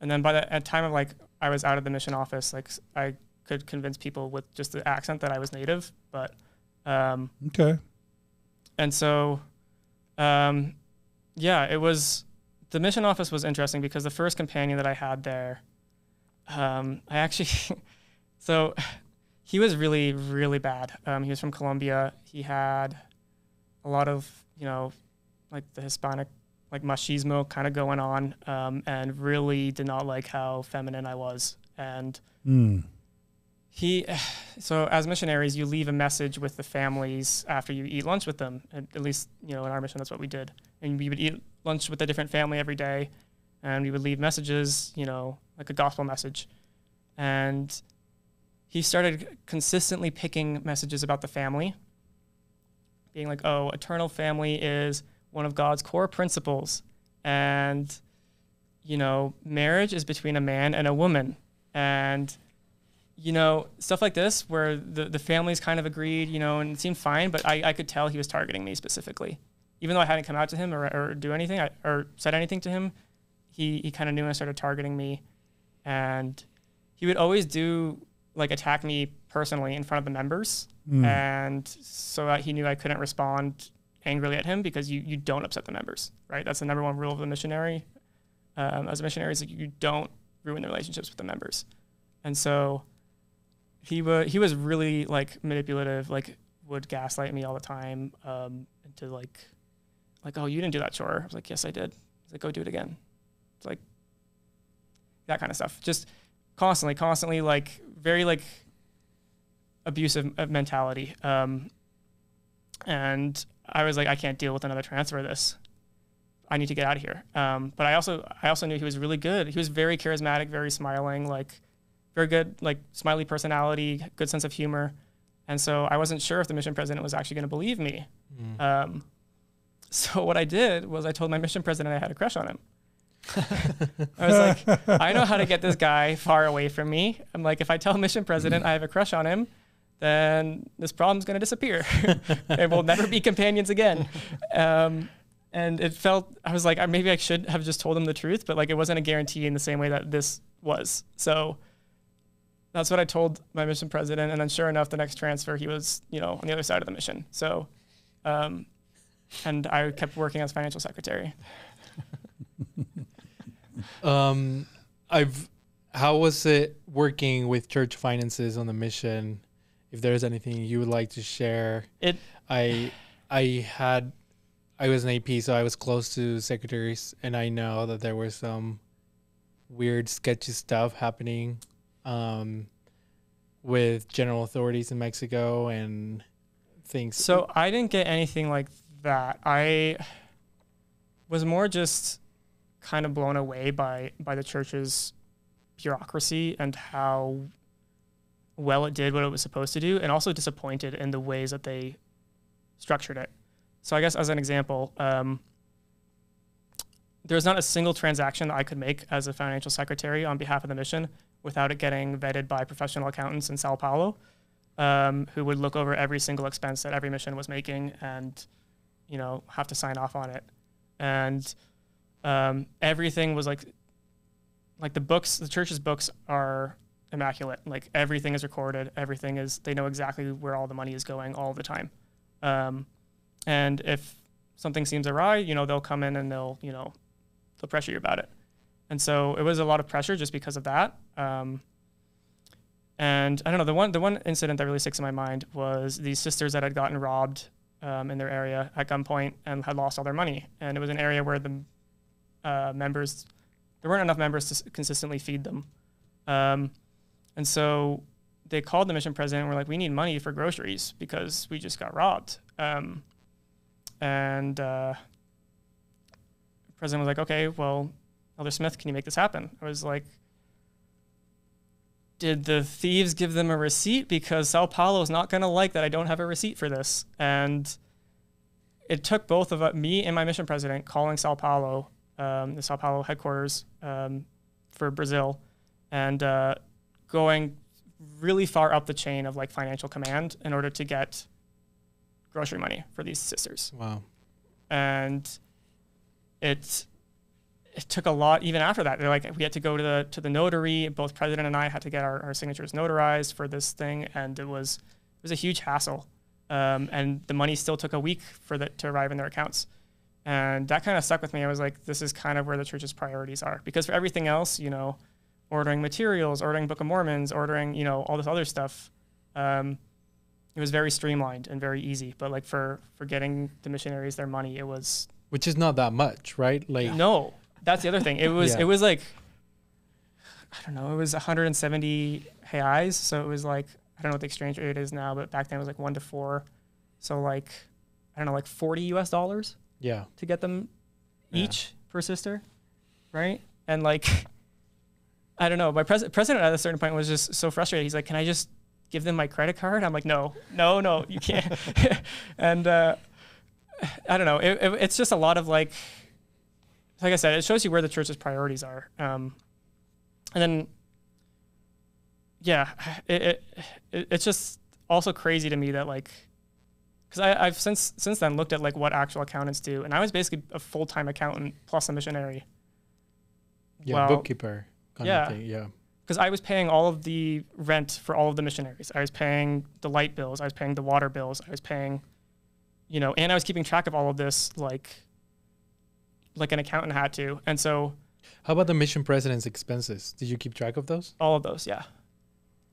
And then by the at time of like, I was out of the mission office, like I could convince people with just the accent that I was native, but, um, okay. And so, um, yeah, it was, the mission office was interesting because the first companion that I had there, um, I actually, so he was really, really bad. Um, he was from Colombia. He had a lot of, you know, like the Hispanic, like machismo kind of going on, um, and really did not like how feminine I was. And mm. He, so as missionaries, you leave a message with the families after you eat lunch with them. At, at least, you know, in our mission, that's what we did. And we would eat lunch with a different family every day, and we would leave messages, you know, like a gospel message. And he started consistently picking messages about the family, being like, oh, eternal family is one of God's core principles. And, you know, marriage is between a man and a woman. And, you know, stuff like this where the, the families kind of agreed, you know, and it seemed fine, but I, I could tell he was targeting me specifically. Even though I hadn't come out to him or, or do anything I, or said anything to him, he, he kind of knew and started targeting me. And he would always do, like, attack me personally in front of the members. Mm. And so that he knew I couldn't respond angrily at him, because you, you don't upset the members, right? That's the number one rule of the missionary. Um, as a missionary, is that you don't ruin the relationships with the members. And so... He was he was really like manipulative, like would gaslight me all the time, um, to like, like oh, you didn't do that chore. I was like, yes, I did. He's like, go do it again. It's like that kind of stuff. Just constantly, constantly like very like abusive mentality. Um, and I was like, I can't deal with another transfer of this. I need to get out of here. Um, but I also I also knew he was really good. He was very charismatic, very smiling, like. Very good, like, smiley personality, good sense of humor. And so I wasn't sure if the mission president was actually going to believe me. Mm. Um, so what I did was I told my mission president I had a crush on him. I was like, I know how to get this guy far away from me. I'm like, if I tell mission president I have a crush on him, then this problem's going to disappear. And we'll never be companions again. Um, and it felt, I was like, maybe I should have just told him the truth, but, like, it wasn't a guarantee in the same way that this was. So... That's what I told my mission president, and then sure enough, the next transfer, he was, you know, on the other side of the mission. So, um, and I kept working as financial secretary. um, I've, how was it working with church finances on the mission? If there's anything you would like to share, it, I, I had, I was an A P, so I was close to secretaries, and I know that there was some weird, sketchy stuff happening. Um, with general authorities in Mexico and things. So I didn't get anything like that. I was more just kind of blown away by, by the church's bureaucracy and how well it did what it was supposed to do, and also disappointed in the ways that they structured it. So I guess as an example, um, there's not a single transaction I could make as a financial secretary on behalf of the mission without it getting vetted by professional accountants in Sao Paulo, um, who would look over every single expense that every mission was making and, you know, have to sign off on it. And um, everything was like, like the books, the church's books are immaculate. Like everything is recorded, everything is, they know exactly where all the money is going all the time. Um, and if something seems awry, you know, they'll come in and they'll, you know, they'll pressure you about it. And so it was a lot of pressure just because of that. Um, and I don't know, the one the one incident that really sticks in my mind was these sisters that had gotten robbed um, in their area at gunpoint and had lost all their money. And it was an area where the uh, members, there weren't enough members to consistently feed them. Um, and so they called the mission president and were like, we need money for groceries because we just got robbed. Um, and uh, the president was like, okay, well, Elder Smith, can you make this happen? I was like, did the thieves give them a receipt? Because Sao Paulo is not going to like that I don't have a receipt for this. And it took both of uh, me and my mission president calling Sao Paulo, um, the Sao Paulo headquarters um, for Brazil, and uh, going really far up the chain of like financial command in order to get grocery money for these sisters. Wow. And it's... It took a lot even after that. They're like, we had to go to the to the notary. Both president and I had to get our, our signatures notarized for this thing, and it was it was a huge hassle. Um, and the money still took a week for that to arrive in their accounts, and that kind of stuck with me. I was like, this is kind of where the church's priorities are, because for everything else, you know, ordering materials, ordering Book of Mormons, ordering, you know, all this other stuff, um, it was very streamlined and very easy. But like for for getting the missionaries their money, it was which is not that much, right? Like no. That's the other thing. It was, yeah. It was like, I don't know, it was one hundred seventy reais. So it was like, I don't know what the exchange rate is now, but back then it was like one to four. So like, I don't know, like forty U S dollars. Yeah. To get them each yeah. per sister. Right. And like, I don't know, my pres president at a certain point was just so frustrated. He's like, can I just give them my credit card? I'm like, no, no, no, you can't. And uh, I don't know. It, it, it's just a lot of like, like I said, it shows you where the church's priorities are. Um, and then, yeah, it, it, it it's just also crazy to me that like, because I've since since then looked at like what actual accountants do, and I was basically a full time accountant plus a missionary. Yeah, well, bookkeeper. Kind yeah, of thing, yeah. Because I was paying all of the rent for all of the missionaries. I was paying the light bills. I was paying the water bills. I was paying, you know, and I was keeping track of all of this like, like an accountant had to. And so, how about the mission president's expenses? Did you keep track of those? All of those, yeah.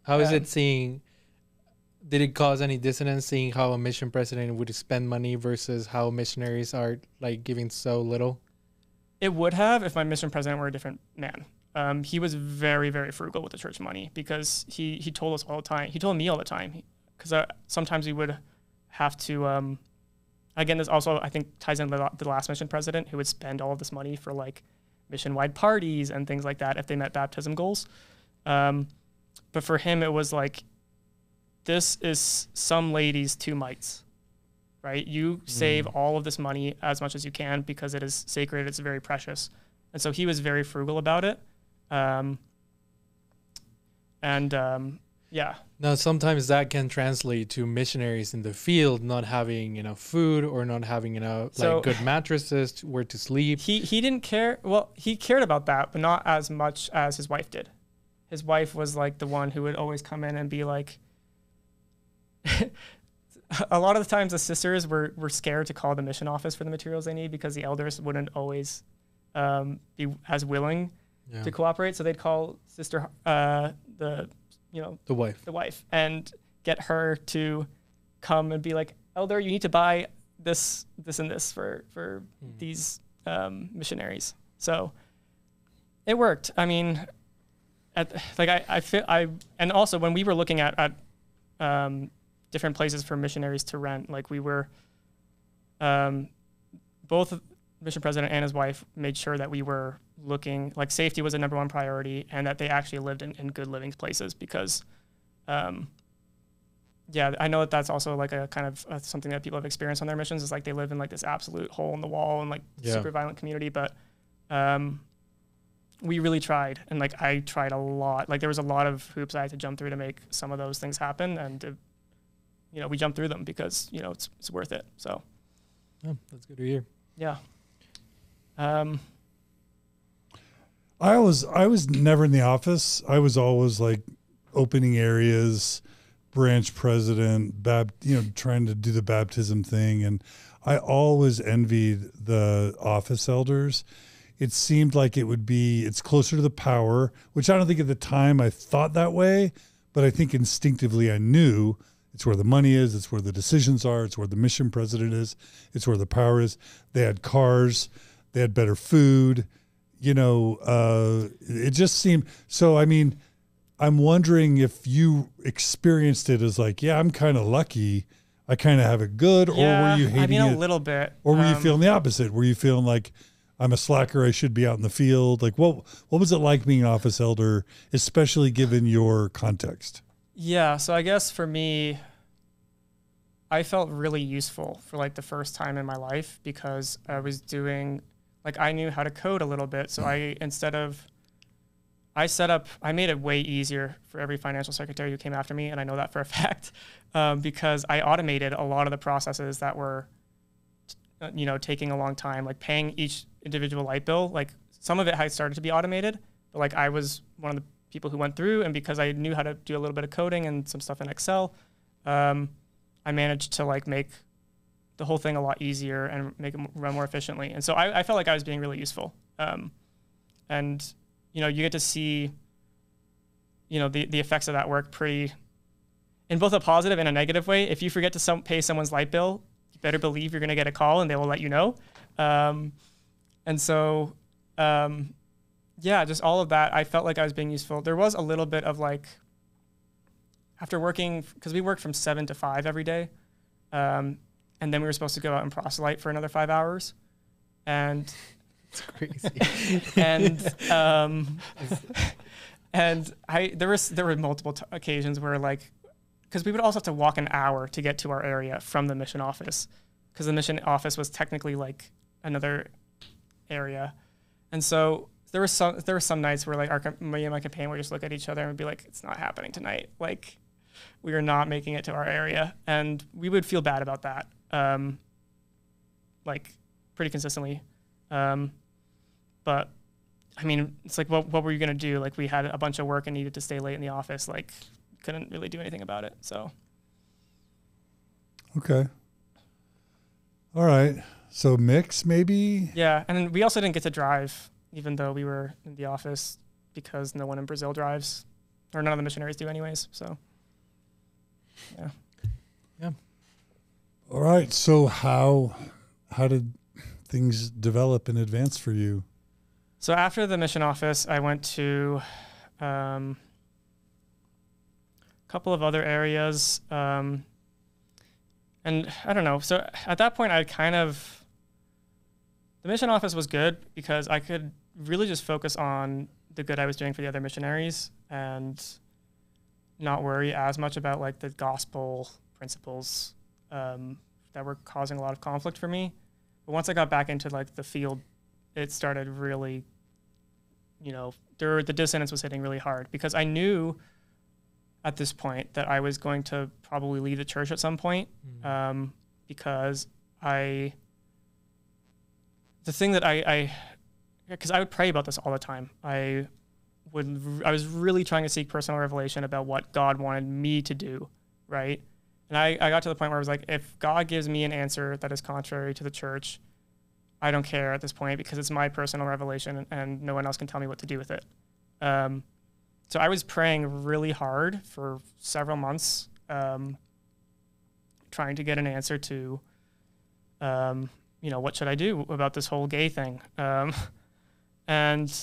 How um, is it seeing? Did it cause any dissonance seeing how a mission president would spend money versus how missionaries are like giving so little? It would have if my mission president were a different man. Um, he was very, very frugal with the church money because he he told us all the time. He told me all the time because uh, sometimes we would have to. Um, Again, this also, I think, ties in the, the last mission president who would spend all of this money for, like, mission-wide parties and things like that if they met baptism goals. Um, but for him, it was like, this is some ladies' two mites, right? You mm. save all of this money as much as you can because it is sacred. It's very precious. And so he was very frugal about it. Um, and, um, yeah. Now, sometimes that can translate to missionaries in the field not having enough food or not having enough so, like good mattresses, to, where to sleep. He he didn't care. Well, he cared about that, but not as much as his wife did. His wife was like the one who would always come in and be like. A lot of the times, the sisters were were scared to call the mission office for the materials they need because the elders wouldn't always um, be as willing yeah. to cooperate. So they'd call sister uh, the. you know, the wife, the wife, and get her to come and be like, elder, you need to buy this, this, and this for, for mm. these um, missionaries. So it worked. I mean, at, like I, I feel I, and also when we were looking at, at um, different places for missionaries to rent, like we were, um, both mission president and his wife made sure that we were looking like safety was the number one priority and that they actually lived in, in good living places because, um, yeah, I know that that's also like a kind of uh, something that people have experienced on their missions is like they live in like this absolute hole in the wall and like yeah. super violent community. But, um, we really tried. And like, I tried a lot, like there was a lot of hoops I had to jump through to make some of those things happen. And, it, you know, we jumped through them because, you know, it's, it's worth it. So yeah, that's good to hear. Yeah. Um, I was I was never in the office. I was always like opening areas, branch president, bab, you know, trying to do the baptism thing, and I always envied the office elders. It seemed like it would be it's closer to the power, which I don't think at the time I thought that way, but I think instinctively I knew it's where the money is, it's where the decisions are, it's where the mission president is, it's where the power is. They had cars, they had better food. You know, uh, it just seemed, so, I mean, I'm wondering if you experienced it as like, yeah, I'm kind of lucky. I kind of have it good. Yeah, or were you hating it? I mean, a little bit. Or were um, you feeling the opposite? Were you feeling like I'm a slacker, I should be out in the field? Like what, what was it like being an office elder, especially given your context? Yeah. So I guess for me, I felt really useful for like the first time in my life because I was doing like I knew how to code a little bit. So I, instead of, I set up, I made it way easier for every financial secretary who came after me. And I know that for a fact, um, because I automated a lot of the processes that were, you know, taking a long time, like paying each individual light bill. Like some of it had started to be automated, but like I was one of the people who went through and because I knew how to do a little bit of coding and some stuff in Excel, um, I managed to like make the whole thing a lot easier and make it run more efficiently. And so I, I felt like I was being really useful. Um, and, you know, you get to see, you know, the, the effects of that work pretty, in both a positive and a negative way. If you forget to some, pay someone's light bill, you better believe you're going to get a call and they will let you know. Um, and so, um, yeah, just all of that, I felt like I was being useful. There was a little bit of like, after working, because we worked from seven to five every day, um, and then we were supposed to go out and proselyte for another five hours. And it's crazy. and um, and I there was there were multiple t occasions where like, because we would also have to walk an hour to get to our area from the mission office, because the mission office was technically like another area, and so there was some there were some nights where like our me and my companion would just look at each other and would be like, it's not happening tonight, like we are not making it to our area, and we would feel bad about that, um, like pretty consistently. Um, but I mean, it's like, what, what were you going to do? Like, we had a bunch of work and needed to stay late in the office. Like, couldn't really do anything about it. So. Okay. All right. So mix maybe. Yeah. And then we also didn't get to drive, even though we were in the office, because no one in Brazil drives, or none of the missionaries do anyways. So. Yeah. Yeah. All right. So how, how did things develop and advance for you? So after the mission office, I went to um, a couple of other areas. Um, and I don't know. So at that point, I kind of, the mission office was good because I could really just focus on the good I was doing for the other missionaries and not worry as much about like the gospel principles um, that were causing a lot of conflict for me. But once I got back into like the field, it started really, you know, there, the dissonance was hitting really hard, because I knew at this point that I was going to probably leave the church at some point. Mm-hmm. um, because I, the thing that I, because I, I would pray about this all the time. I would, I was really trying to seek personal revelation about what God wanted me to do, right? And I, I got to the point where I was like, if God gives me an answer that is contrary to the church, I don't care at this point, because it's my personal revelation and no one else can tell me what to do with it. Um, so I was praying really hard for several months, um, trying to get an answer to, um, you know, what should I do about this whole gay thing? Um, and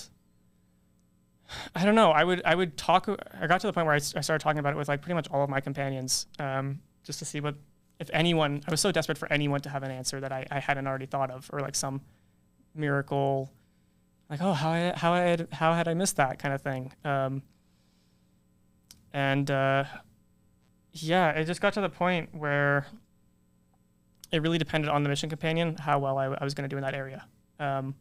I don't know, I would, I would talk, I got to the point where I, I started talking about it with like pretty much all of my companions. Um, just to see what, if anyone, I was so desperate for anyone to have an answer that I, I hadn't already thought of, or like some miracle, like, oh, how, I, how, I had, how had I missed that kind of thing. Um, and uh, yeah, it just got to the point where it really depended on the mission companion, how well I, I was gonna do in that area. Um,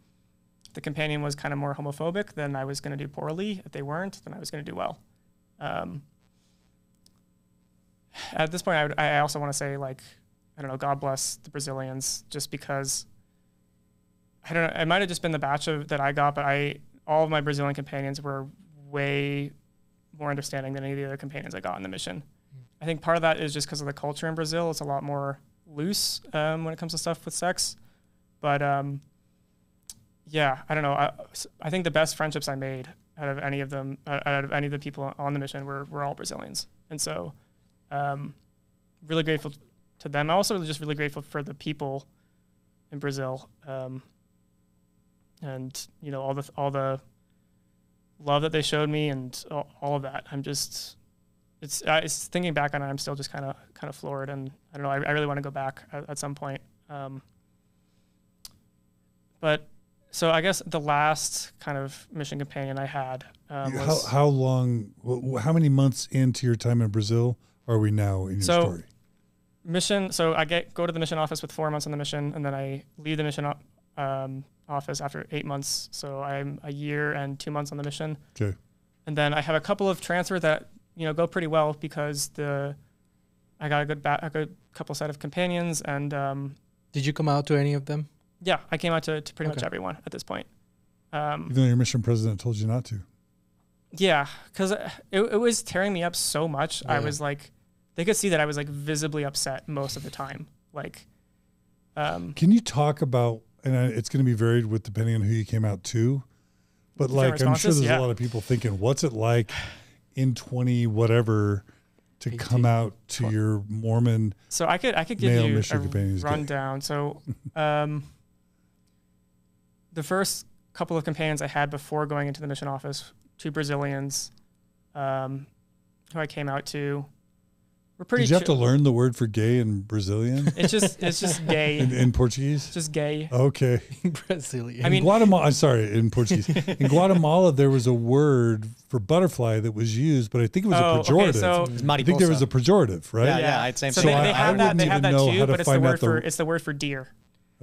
the companion was kind of more homophobic, then I was gonna do poorly. If they weren't, then I was gonna do well. Um, At this point, I, would, I also want to say, like, I don't know, God bless the Brazilians, just because, I don't know, it might have just been the batch of, that I got, but I, all of my Brazilian companions were way more understanding than any of the other companions I got in the mission. Mm. I think part of that is just because of the culture in Brazil. It's a lot more loose um, when it comes to stuff with sex. But, um, yeah, I don't know. I, I think the best friendships I made out of any of them, uh, out of any of the people on the mission were, were all Brazilians. And so... Um, really grateful to them. I'm also just really grateful for the people in Brazil, um, and you know all the all the love that they showed me and all, all of that. I'm just it's uh, it's thinking back on it, I'm still just kind of kind of floored, and I don't know. I, I really want to go back at, at some point. Um, but so I guess the last kind of mission companion I had um, was how, how long? How many months into your time in Brazil are we now in your so, story? Mission, so I get go to the mission office with four months on the mission, and then I leave the mission op, um, office after eight months. So I'm a year and two months on the mission. Okay. And then I have a couple of transfers that you know go pretty well, because the I got a good ba a good couple set of companions. And um, did you come out to any of them? Yeah, I came out to, to pretty okay. much everyone at this point. Um, Even though your mission president told you not to. Yeah, because it, it was tearing me up so much. Yeah. I was like. They could see that I was like visibly upset most of the time. Like, um, can you talk about, and it's going to be varied with depending on who you came out to, but like, I'm sure there's yeah. a lot of people thinking, what's it like in twenty, whatever to eighteen, come out to twenty. Your Mormon. So I could, I could give you a rundown. So, um, the first couple of companions I had before going into the mission office, two Brazilians um, who I came out to. We're pretty Did you have to learn the word for gay in Brazilian? It's just it's just gay. In, in Portuguese? It's just gay. Okay. In Brazilian. I mean, in Guatemala, sorry, in Portuguese. In Guatemala, there was a word for butterfly that was used, but I think it was oh, a pejorative. Okay, so I think there was a pejorative, right? Yeah, yeah. yeah same so thing. They, they have I, that, I they have that too, but it's the, word the... For, it's the word for deer.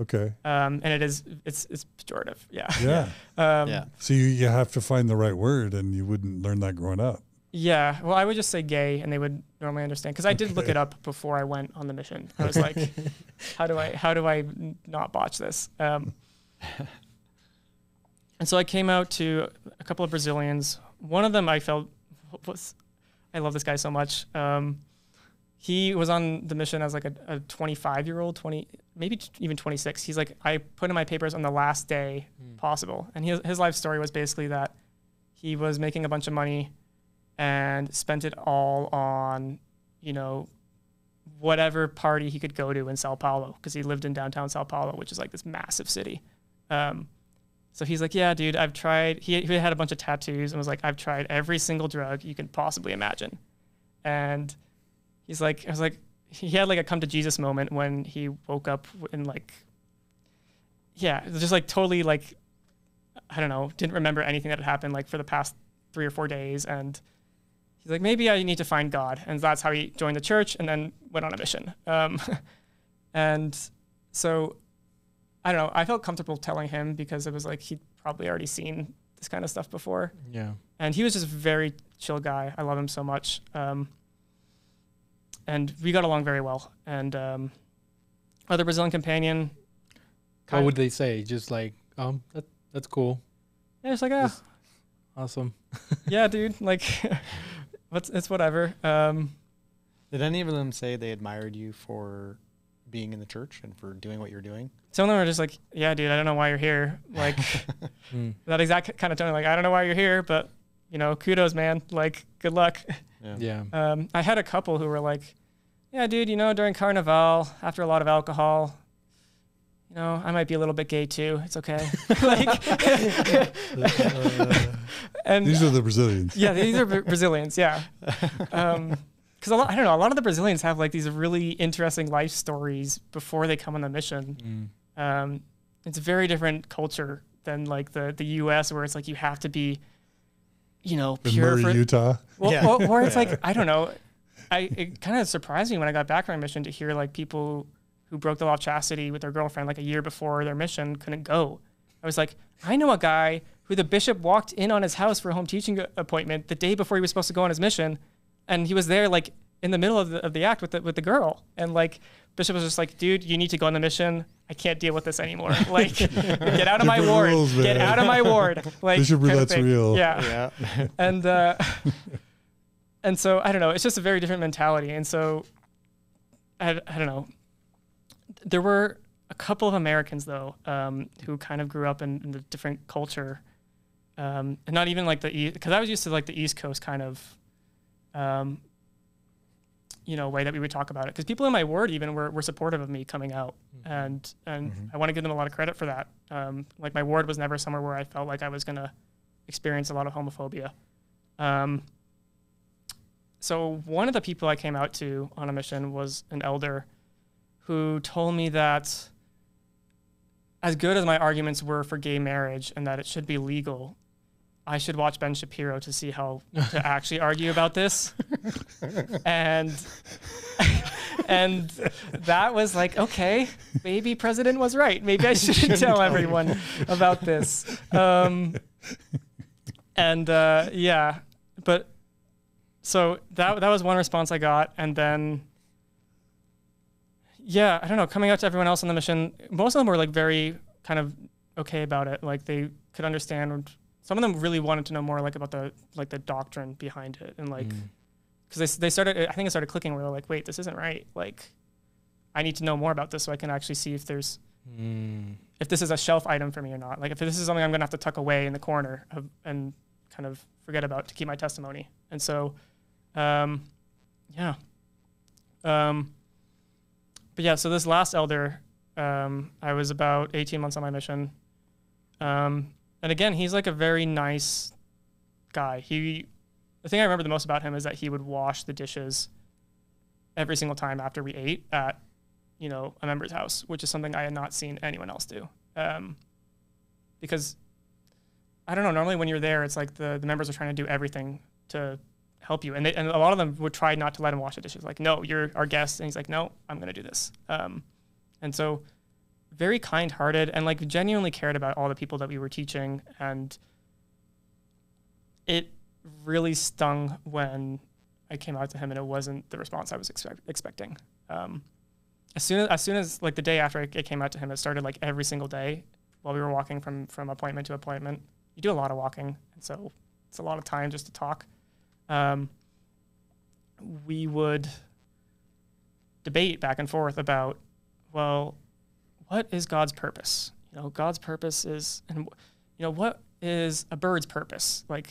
Okay. Um, and it is, it's, it's pejorative. Yeah. Yeah. um, yeah. So you, you have to find the right word, and you wouldn't learn that growing up. Yeah, well, I would just say gay, and they would normally understand. Because I did okay. look it up before I went on the mission. I was like, how do I how do I not botch this? Um, and so I came out to a couple of Brazilians. One of them I felt was, I love this guy so much. Um, he was on the mission as like a, a twenty-five-year-old, twenty maybe even twenty-six. He's like, I put in my papers on the last day mm. possible. And he, his life story was basically that he was making a bunch of money and spent it all on, you know, whatever party he could go to in Sao Paulo, because he lived in downtown Sao Paulo, which is like this massive city. Um, so he's like, yeah, dude, I've tried. He, he had a bunch of tattoos and was like, I've tried every single drug you can possibly imagine. And he's like, I was like, he had like a come to Jesus moment when he woke up and like, yeah, just like totally like, I don't know, didn't remember anything that had happened like for the past three or four days. And he's like, maybe I need to find God. And that's how he joined the church and then went on a mission. Um, and so, I don't know, I felt comfortable telling him because it was like, he'd probably already seen this kind of stuff before. Yeah. And he was just a very chill guy. I love him so much. Um, and we got along very well. And um, other Brazilian companion. How would they say? Just like, um, that, that's cool. Yeah, it's like, ah. Just awesome. Yeah, dude, like... It's, it's whatever. Um, Did any of them say they admired you for being in the church and for doing what you're doing? Some of them are just like, yeah, dude, I don't know why you're here. Like mm. that exact kind of tone, like, I don't know why you're here, but, you know, kudos, man. Like, good luck. Yeah. yeah. Um, I had a couple who were like, yeah, dude, you know, during Carnival, after a lot of alcohol, you know, I might be a little bit gay too. It's okay. like, and these are the Brazilians. Yeah, these are Brazilians. Yeah, um, because a lot, I don't know. A lot of the Brazilians have like these really interesting life stories before they come on the mission. Mm. Um, it's a very different culture than like the the U S where it's like you have to be, you know, pure. In Murray, for, Utah. Well, yeah. well, or it's like I don't know. I it kind of surprised me when I got back from my mission to hear like people who broke the law of chastity with their girlfriend like a year before their mission couldn't go. I was like, I know a guy who the bishop walked in on his house for a home teaching appointment the day before he was supposed to go on his mission, and he was there like in the middle of the, of the act with the, with the girl. And like, bishop was just like, dude, you need to go on the mission. I can't deal with this anymore. Like, get out of my ward. Rules, get out of my ward. Like, bishop roulette's real. Yeah. yeah. and uh, and so I don't know. It's just a very different mentality. And so I I don't know. There were a couple of Americans, though, um, who kind of grew up in, in a different culture. Um, and not even like the East, because I was used to like the East Coast kind of, um, you know, way that we would talk about it. Because people in my ward even were, were supportive of me coming out. Mm-hmm. And and mm-hmm. I want to give them a lot of credit for that. Um, like my ward was never somewhere where I felt like I was going to experience a lot of homophobia. Um, so one of the people I came out to on a mission was an elder who told me that as good as my arguments were for gay marriage and that it should be legal, I should watch Ben Shapiro to see how to actually argue about this. and and that was like, okay, maybe President was right. Maybe I shouldn't tell everyone about this. Um, and uh, yeah, but so that, that was one response I got. And then yeah, I don't know, coming out to everyone else on the mission, most of them were like very kind of okay about it. Like they could understand. Some of them really wanted to know more like about the like the doctrine behind it. And like, because mm. they, they started, I think it started clicking where they're like, wait, this isn't right. Like, I need to know more about this so I can actually see if there's, mm. if this is a shelf item for me or not. Like if this is something I'm going to have to tuck away in the corner of, and kind of forget about to keep my testimony. And so, um, yeah. Um, But yeah, so this last elder, um, I was about eighteen months on my mission. Um, And again, he's like a very nice guy. He, the thing I remember the most about him is that he would wash the dishes every single time after we ate at, you know, a member's house, which is something I had not seen anyone else do. Um, because, I don't know, normally when you're there, it's like the, the members are trying to do everything to help you. And, they, and a lot of them would try not to let him wash the dishes. Like, no, you're our guest. And he's like, no, I'm going to do this. Um, and so very kind-hearted and like genuinely cared about all the people that we were teaching. And it really stung when I came out to him and it wasn't the response I was expect expecting. Um, as soon as, as soon as like the day after I came out to him, it started like every single day while we were walking from, from appointment to appointment. You do a lot of walking, and so it's a lot of time just to talk. Um, we would debate back and forth about, well, what is God's purpose? You know, God's purpose is, and you know, what is a bird's purpose? Like,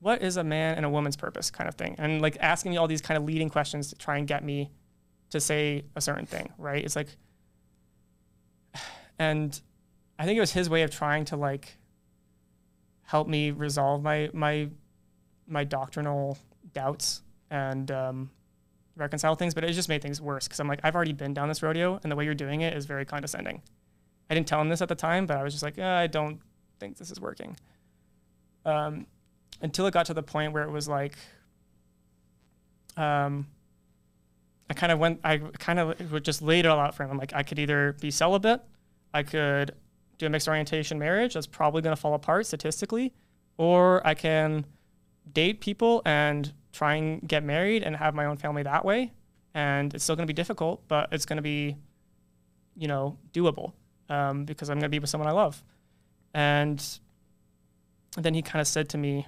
what is a man and a woman's purpose kind of thing? And like asking me all these kind of leading questions to try and get me to say a certain thing, right? It's like, and I think it was his way of trying to like help me resolve my my my doctrinal doubts and um, reconcile things, but it just made things worse because I'm like, I've already been down this rodeo, and the way you're doing it is very condescending. I didn't tell him this at the time, but I was just like, eh, I don't think this is working. Um, until it got to the point where it was like, um, I kind of went, I kind of just laid it all out for him. I'm like, I could either be celibate, I could do a mixed orientation marriage, that's probably gonna fall apart statistically, or I can date people and try and get married and have my own family that way. And it's still gonna be difficult, but it's gonna be, you know, doable um, because I'm gonna be with someone I love. And then he kind of said to me,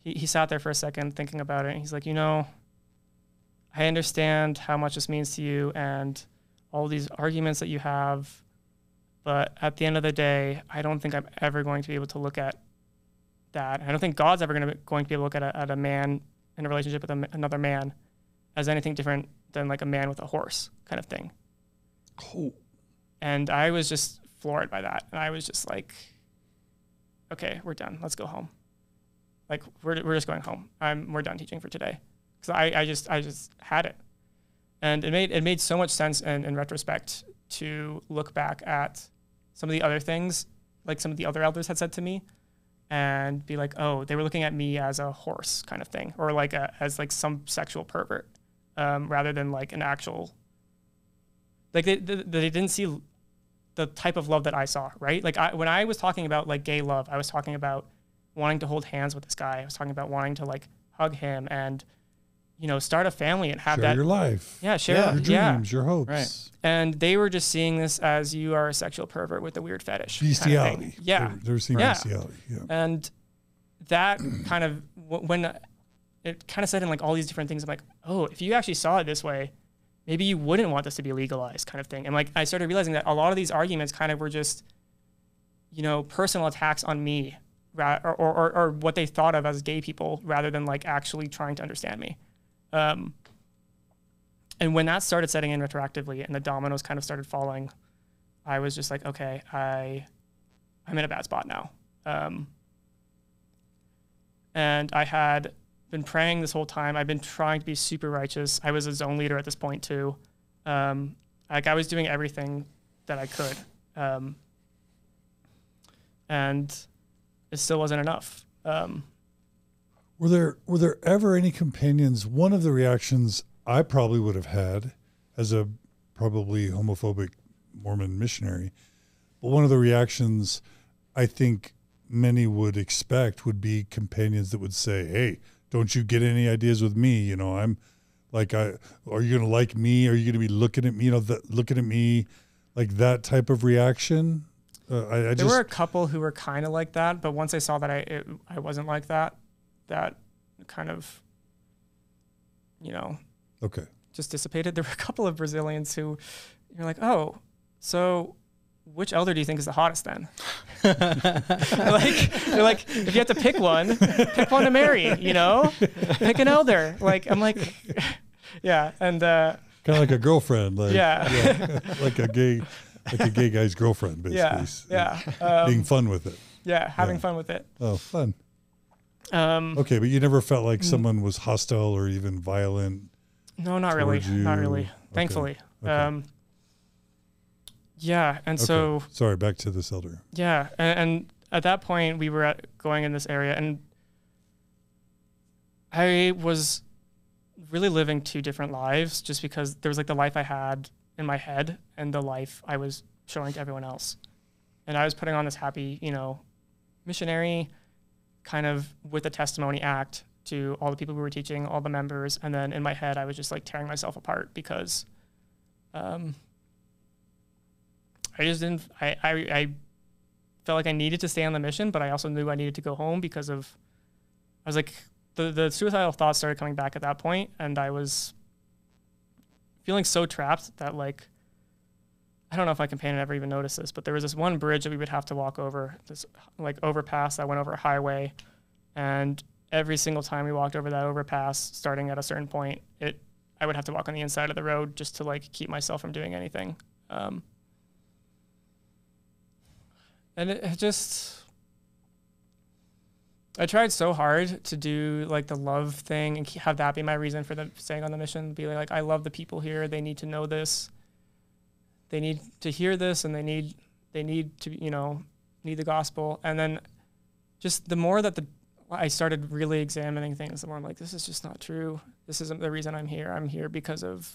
he, he sat there for a second thinking about it, and he's like, you know, I understand how much this means to you and all these arguments that you have, but at the end of the day, I don't think I'm ever going to be able to look at that. I don't think God's ever gonna be, going to be able to look at a, at a man in a relationship with a, another man as anything different than like a man with a horse kind of thing. Cool. And I was just floored by that. And I was just like, okay, we're done. Let's go home. Like, we're, we're just going home. I'm, we're done teaching for today. Because I, I, just, I just had it. And it made, it made so much sense in, in retrospect to look back at some of the other things, like some of the other elders had said to me, and be like, oh, they were looking at me as a horse kind of thing, or like a, as like some sexual pervert, um, rather than like an actual, like they, they, they didn't see the type of love that I saw, right? Like I, when I was talking about like gay love, I was talking about wanting to hold hands with this guy. I was talking about wanting to like hug him and, you know, start a family and have share that your life. Yeah. Share yeah. your dreams, yeah. your hopes. Right. And they were just seeing this as you are a sexual pervert with a weird fetish. Bestiality. Kind of yeah. They're, they're seeing yeah. bestiality. Yeah. And that kind of, when it kind of said in like all these different things, I'm like, oh, if you actually saw it this way, maybe you wouldn't want this to be legalized kind of thing. And like, I started realizing that a lot of these arguments kind of were just, you know, personal attacks on me or, or, or what they thought of as gay people rather than like actually trying to understand me. Um, and when that started setting in retroactively and the dominoes kind of started falling, I was just like, okay, I, I'm in a bad spot now. Um, and I had been praying this whole time. I've been trying to be super righteous. I was a zone leader at this point too. Um, like I was doing everything that I could. Um, and it still wasn't enough. Um, Were there, were there ever any companions? One of the reactions I probably would have had as a probably homophobic Mormon missionary, but one of the reactions I think many would expect would be companions that would say, hey, don't you get any ideas with me? You know, I'm like, I, are you going to like me? Are you going to be looking at me? You know, that, looking at me like that type of reaction. Uh, I, I there just, were a couple who were kind of like that, but once I saw that I, it, I wasn't like that. That kind of, you know, okay, just dissipated. There were a couple of Brazilians who you're like, oh, so which elder do you think is the hottest then? like, they're like, if you have to pick one, pick one to marry, you know, pick an elder. Like, I'm like, yeah. And, uh, kind of like a girlfriend, like, yeah. yeah, like a gay, like a gay guy's girlfriend, basically. Yeah. yeah. Um, being fun with it. Yeah, having yeah. fun with it. Oh, fun. Um, okay, but you never felt like someone was hostile or even violent? No, not really. You? Not really. Okay. Thankfully. Okay. Um, yeah, and okay. so... Sorry, back to this elder. Yeah, and, and at that point, we were at, going in this area, and I was really living two different lives just because there was like the life I had in my head and the life I was showing to everyone else. And I was putting on this happy, you know, missionary kind of with a testimony act to all the people we were teaching, all the members. And then in my head, I was just like tearing myself apart because um, I just didn't, I, I, I felt like I needed to stay on the mission, but I also knew I needed to go home because of, I was like, the, the suicidal thoughts started coming back at that point. And I was feeling so trapped that like, I don't know if my companion ever even noticed this, but there was this one bridge that we would have to walk over, this like overpass that went over a highway. And every single time we walked over that overpass, starting at a certain point, it I would have to walk on the inside of the road just to like keep myself from doing anything. Um, and it, it just, I tried so hard to do like the love thing and have that be my reason for the staying on the mission, be like, I love the people here, they need to know this. They need to hear this, and they need they need to you know need the gospel. And then, just the more that the I started really examining things, the more I'm like, this is just not true. This isn't the reason I'm here. I'm here because of,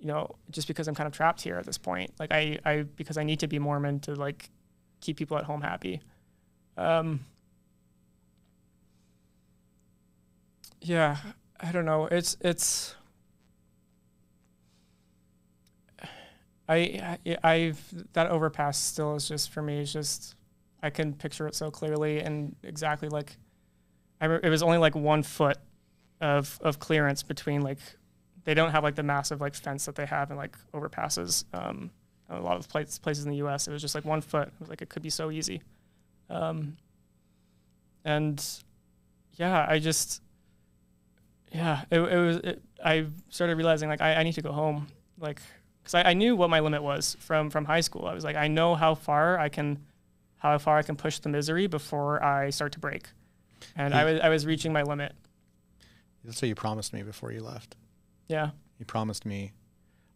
you know, just because I'm kind of trapped here at this point. Like I I because I need to be Mormon to like keep people at home happy. Um, yeah, I don't know. It's it's. I, I, I've, that overpass still is just, for me, it's just, I can picture it so clearly and exactly like, I re it was only like one foot of, of clearance between like, they don't have like the massive like fence that they have in like overpasses. Um, a lot of places, places in the U S, it was just like one foot. It was like, it could be so easy. Um, and yeah, I just, yeah, it, it was, it, I started realizing like, I, I need to go home. Like, Because I, I knew what my limit was from from high school. I was like, I know how far I can, how far I can push the misery before I start to break, and you, I was I was reaching my limit. That's what you promised me before you left. Yeah. You promised me.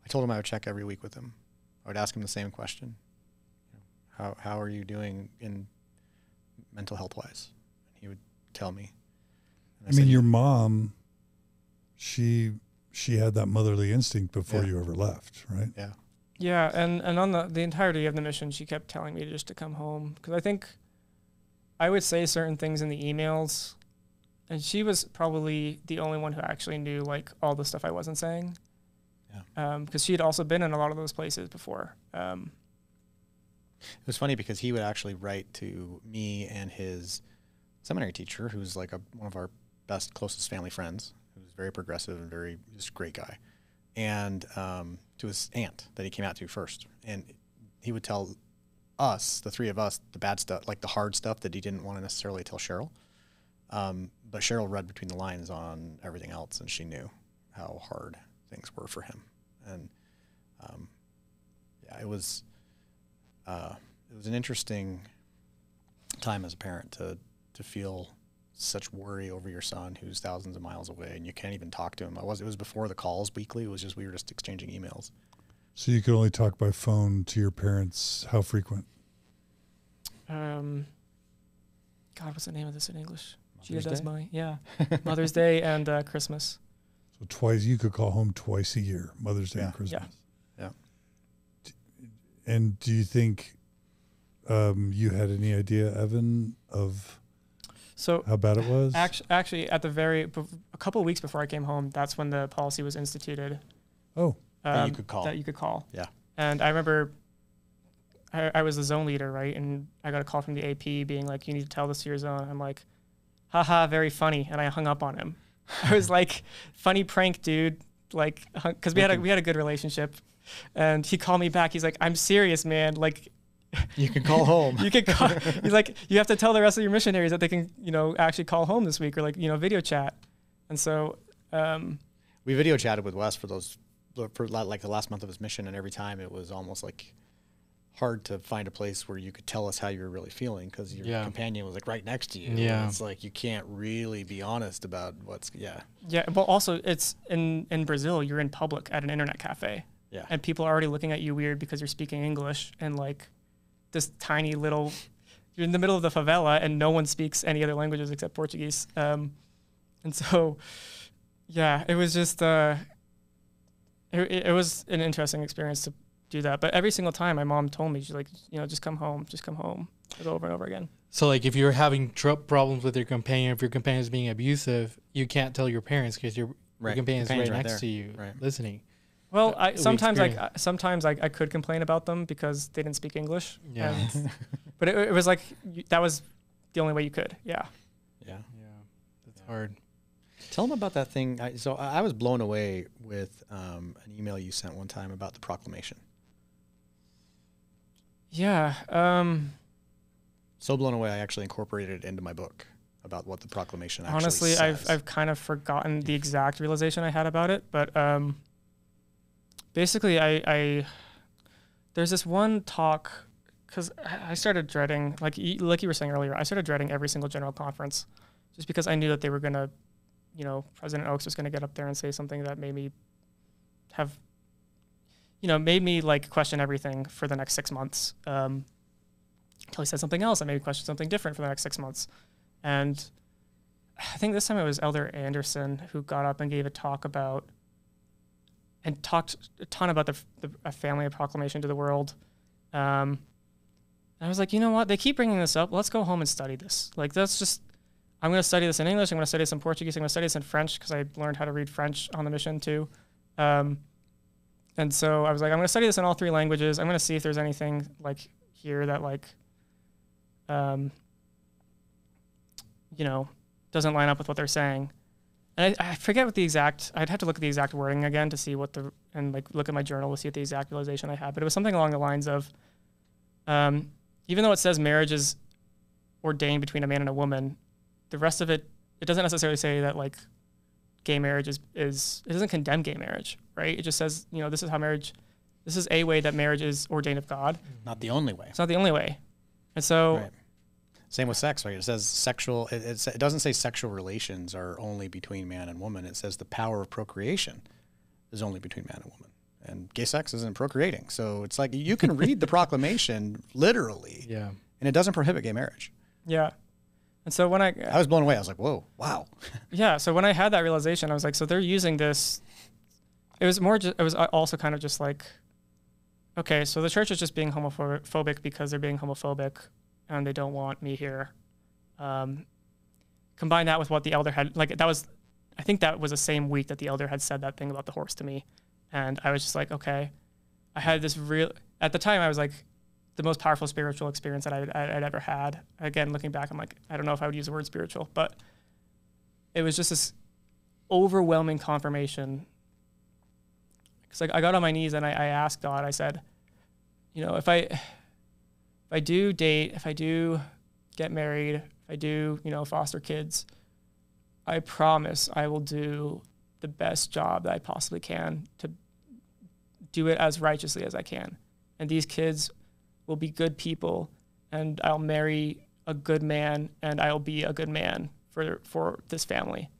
I told him I would check every week with him. I would ask him the same question. How how are you doing in mental health wise? And he would tell me. And I, I mean, said, your mom. She. She had that motherly instinct before yeah. you ever left, right? Yeah. Yeah, and, and on the, the entirety of the mission, she kept telling me just to come home. Because I think I would say certain things in the emails, and she was probably the only one who actually knew, like, all the stuff I wasn't saying. Yeah. Because um, she had also been in a lot of those places before. Um, it was funny because he would actually write to me and his seminary teacher, who's, like, a, one of our best, closest family friends. Very progressive and very just great guy, and um, to his aunt that he came out to first, and he would tell us, the three of us, the bad stuff, like the hard stuff that he didn't want to necessarily tell Cheryl, um, but Cheryl read between the lines on everything else, and she knew how hard things were for him, and um, yeah, it was uh, it was an interesting time as a parent to to feel such worry over your son who's thousands of miles away and you can't even talk to him. I was, it was before the calls weekly. It was just, we were just exchanging emails. So you could only talk by phone to your parents. How frequent? Um, God, what's the name of this in English? Mother's Gia Day? Desmai. Yeah. Mother's Day and uh, Christmas. So twice, you could call home twice a year, Mother's Day yeah. and Christmas. Yeah. yeah. And do you think um, you had any idea, Evan, of... So how bad it was? Actually, actually at the very, a couple of weeks before I came home, that's when the policy was instituted. Oh, um, that you could call. That you could call. Yeah. And I remember I, I was the zone leader, right? And I got a call from the A P being like, you need to tell this to your zone. I'm like, haha, very funny. And I hung up on him. I was like, funny prank, dude. Like, because we, we had a good relationship. And he called me back. He's like, I'm serious, man. Like, you can call home. You can call. He's like, you have to tell the rest of your missionaries that they can, you know, actually call home this week or like, you know, video chat. And so, um, we video chatted with Wes for those, for like the last month of his mission, and every time it was almost like hard to find a place where you could tell us how you were really feeling, because your yeah. companion was like right next to you. Yeah. It's like you can't really be honest about what's, yeah. Yeah, but also it's in, in Brazil, you're in public at an internet cafe. Yeah. And people are already looking at you weird because you're speaking English, and like this tiny little, you're in the middle of the favela and no one speaks any other languages except Portuguese. Um, and so, yeah, it was just, uh, it, it was an interesting experience to do that. But every single time my mom told me, she's like, you know, just come home, just come home. It's over and over again. So like if you're having tr problems with your companion, if your companion is being abusive, you can't tell your parents because your, right. your companion's, companion's right, right next there. to you right. listening. Well, I, sometimes, like, I, sometimes I, I could complain about them because they didn't speak English. Yeah. And, but it, it was like, you, that was the only way you could. Yeah. Yeah. Yeah. That's yeah. hard. Tell them about that thing. I, so I was blown away with um, an email you sent one time about the proclamation. Yeah. Um, so blown away, I actually incorporated it into my book about what the proclamation actually honestly, says. Honestly, I've, I've kind of forgotten the exact realization I had about it, but... Um, Basically, I, I there's this one talk, because I started dreading, like, like you were saying earlier, I started dreading every single general conference just because I knew that they were going to, you know, President Oaks was going to get up there and say something that made me have, you know, made me, like, question everything for the next six months. Um, until he said something else, I made me question something different for the next six months. And I think this time it was Elder Anderson who got up and gave a talk about, and talked a ton about the, the a family proclamation to the world. Um, and I was like, you know what? They keep bringing this up. Let's go home and study this. Like, that's just, I'm going to study this in English. I'm going to study this in Portuguese. I'm going to study this in French, because I learned how to read French on the mission too. Um, and so I was like, I'm going to study this in all three languages. I'm going to see if there's anything like here that like, um, you know, doesn't line up with what they're saying. And I, I forget what the exact, I'd have to look at the exact wording again to see what the, and like look at my journal to see what the exact realization I had. But it was something along the lines of, um, even though it says marriage is ordained between a man and a woman, the rest of it, it doesn't necessarily say that like gay marriage is, is it doesn't condemn gay marriage, right? It just says, you know, this is how marriage, this is a way that marriage is ordained of God. Not the only way. It's not the only way. And so... Right. Same with sex, right? It says sexual, it, it, it doesn't say sexual relations are only between man and woman. It says the power of procreation is only between man and woman. And gay sex isn't procreating. So it's like you can read the proclamation literally. Yeah. And it doesn't prohibit gay marriage. Yeah. And so when I... I was blown away. I was like, whoa, wow. Yeah. So when I had that realization, I was like, so they're using this. It was more, just, it was also kind of just like, okay, so the church is just being homophobic because they're being homophobic, and they don't want me here. Um, combine that with what the elder had, like that was, I think that was the same week that the elder had said that thing about the horse to me. And I was just like, okay, I had this real, at the time I was like the most powerful spiritual experience that I, I, I'd ever had. Again, looking back, I'm like, I don't know if I would use the word spiritual, but it was just this overwhelming confirmation. Cause like I got on my knees and I, I asked God, I said, you know, if I, If I do date, if I do get married, if I do, you know, foster kids, I promise I will do the best job that I possibly can to do it as righteously as I can. And these kids will be good people, and I'll marry a good man, and I'll be a good man for for this family.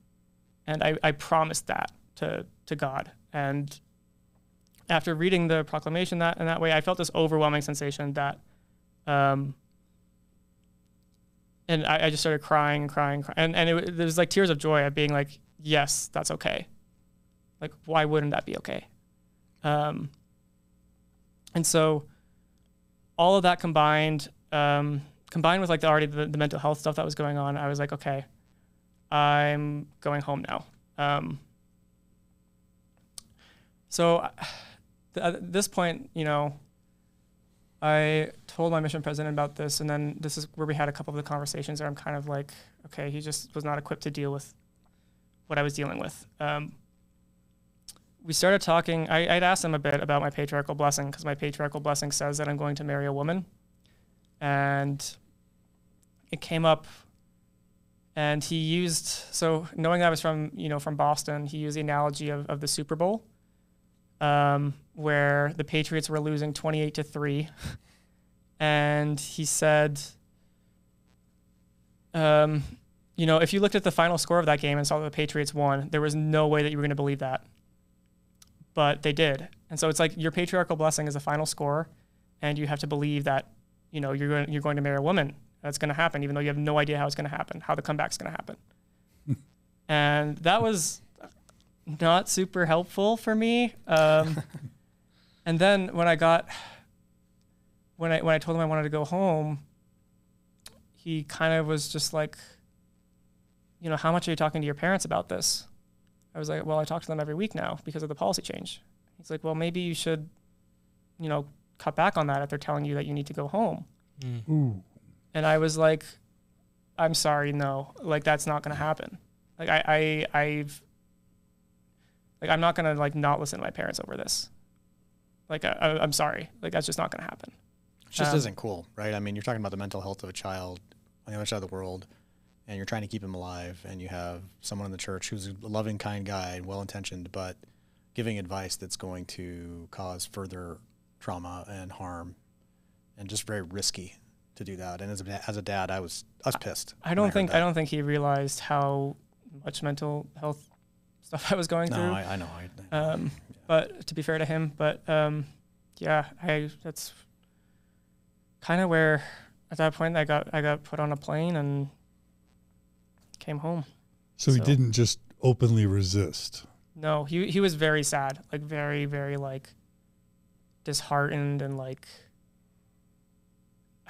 And I, I promised that to, to God. And after reading the proclamation that in that way, I felt this overwhelming sensation that Um, and I, I just started crying, crying, crying. And, and it, there was like tears of joy of being like, yes, that's okay. Like, why wouldn't that be okay? Um, and so all of that combined, um, combined with like the already the, the mental health stuff that was going on, I was like, okay, I'm going home now. Um, so th at this point, you know, I told my mission president about this, and then this is where we had a couple of the conversations where I'm kind of like, okay, he just was not equipped to deal with what I was dealing with. Um, we started talking. I, I'd asked him a bit about my patriarchal blessing, because my patriarchal blessing says that I'm going to marry a woman. And it came up, and he used, so knowing that I was from, you know, from Boston, he used the analogy of, of the Super Bowl. Um, where the Patriots were losing twenty-eight to three and he said, um, you know, if you looked at the final score of that game and saw that the Patriots won, there was no way that you were going to believe that. But they did. And so it's like your patriarchal blessing is a final score, and you have to believe that, you know, you're going, you're going to marry a woman. That's going to happen, even though you have no idea how it's going to happen, how the comeback's going to happen. And that was not super helpful for me. Um, and then when I got, when I when I told him I wanted to go home, he kind of was just like, you know, how much are you talking to your parents about this? I was like, well, I talk to them every week now because of the policy change. He's like, well, maybe you should, you know, cut back on that if they're telling you that you need to go home. Mm. Ooh. And I was like, I'm sorry, no, like that's not gonna happen. Like I, I, I've, like I'm not gonna like not listen to my parents over this. Like I, I, I'm sorry, like that's just not gonna happen. It just um, isn't cool, right? I mean, you're talking about the mental health of a child on the other side of the world, and you're trying to keep him alive, and you have someone in the church who's a loving, kind guy and well-intentioned, but giving advice that's going to cause further trauma and harm, and just very risky to do that. And as a, as a dad, I was, I was pissed. I don't I think, I don't think he realized how much mental health stuff I was going no, through. No, I, I know. I, I, um, yeah. But to be fair to him, but um, yeah, I, that's kind of where at that point I got, I got put on a plane and came home. So, so he didn't just openly resist. No, he, he was very sad, like very, very like disheartened and like,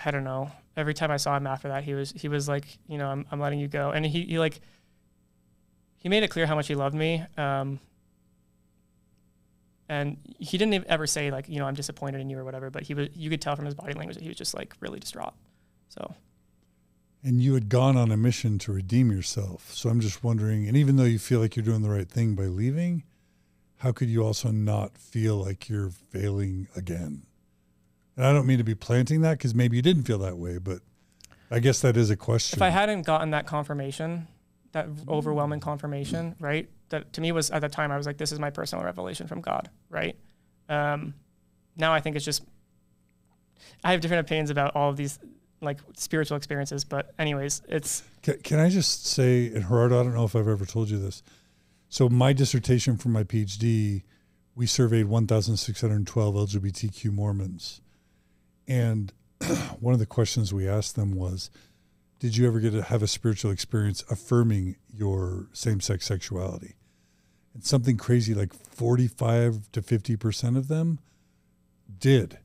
I don't know. Every time I saw him after that, he was he was like, you know, I'm I'm letting you go, and he, he like he made it clear how much he loved me, um, and he didn't ever say like, you know, I'm disappointed in you or whatever. But he was, you could tell from his body language that he was just like really distraught. So. And you had gone on a mission to redeem yourself. So I'm just wondering, and even though you feel like you're doing the right thing by leaving, how could you also not feel like you're failing again? And I don't mean to be planting that because maybe you didn't feel that way, but I guess that is a question. If I hadn't gotten that confirmation, that overwhelming confirmation, right? That to me was, at the time, I was like, this is my personal revelation from God, right? Um, now I think it's just, I have different opinions about all of these like spiritual experiences, but anyways, it's. Can, can I just say, and Gerardo, I don't know if I've ever told you this. So my dissertation for my PhD, we surveyed one thousand six hundred twelve L G B T Q Mormons. And one of the questions we asked them was, did you ever get to have a spiritual experience affirming your same-sex sexuality? And something crazy like forty-five to fifty percent of them did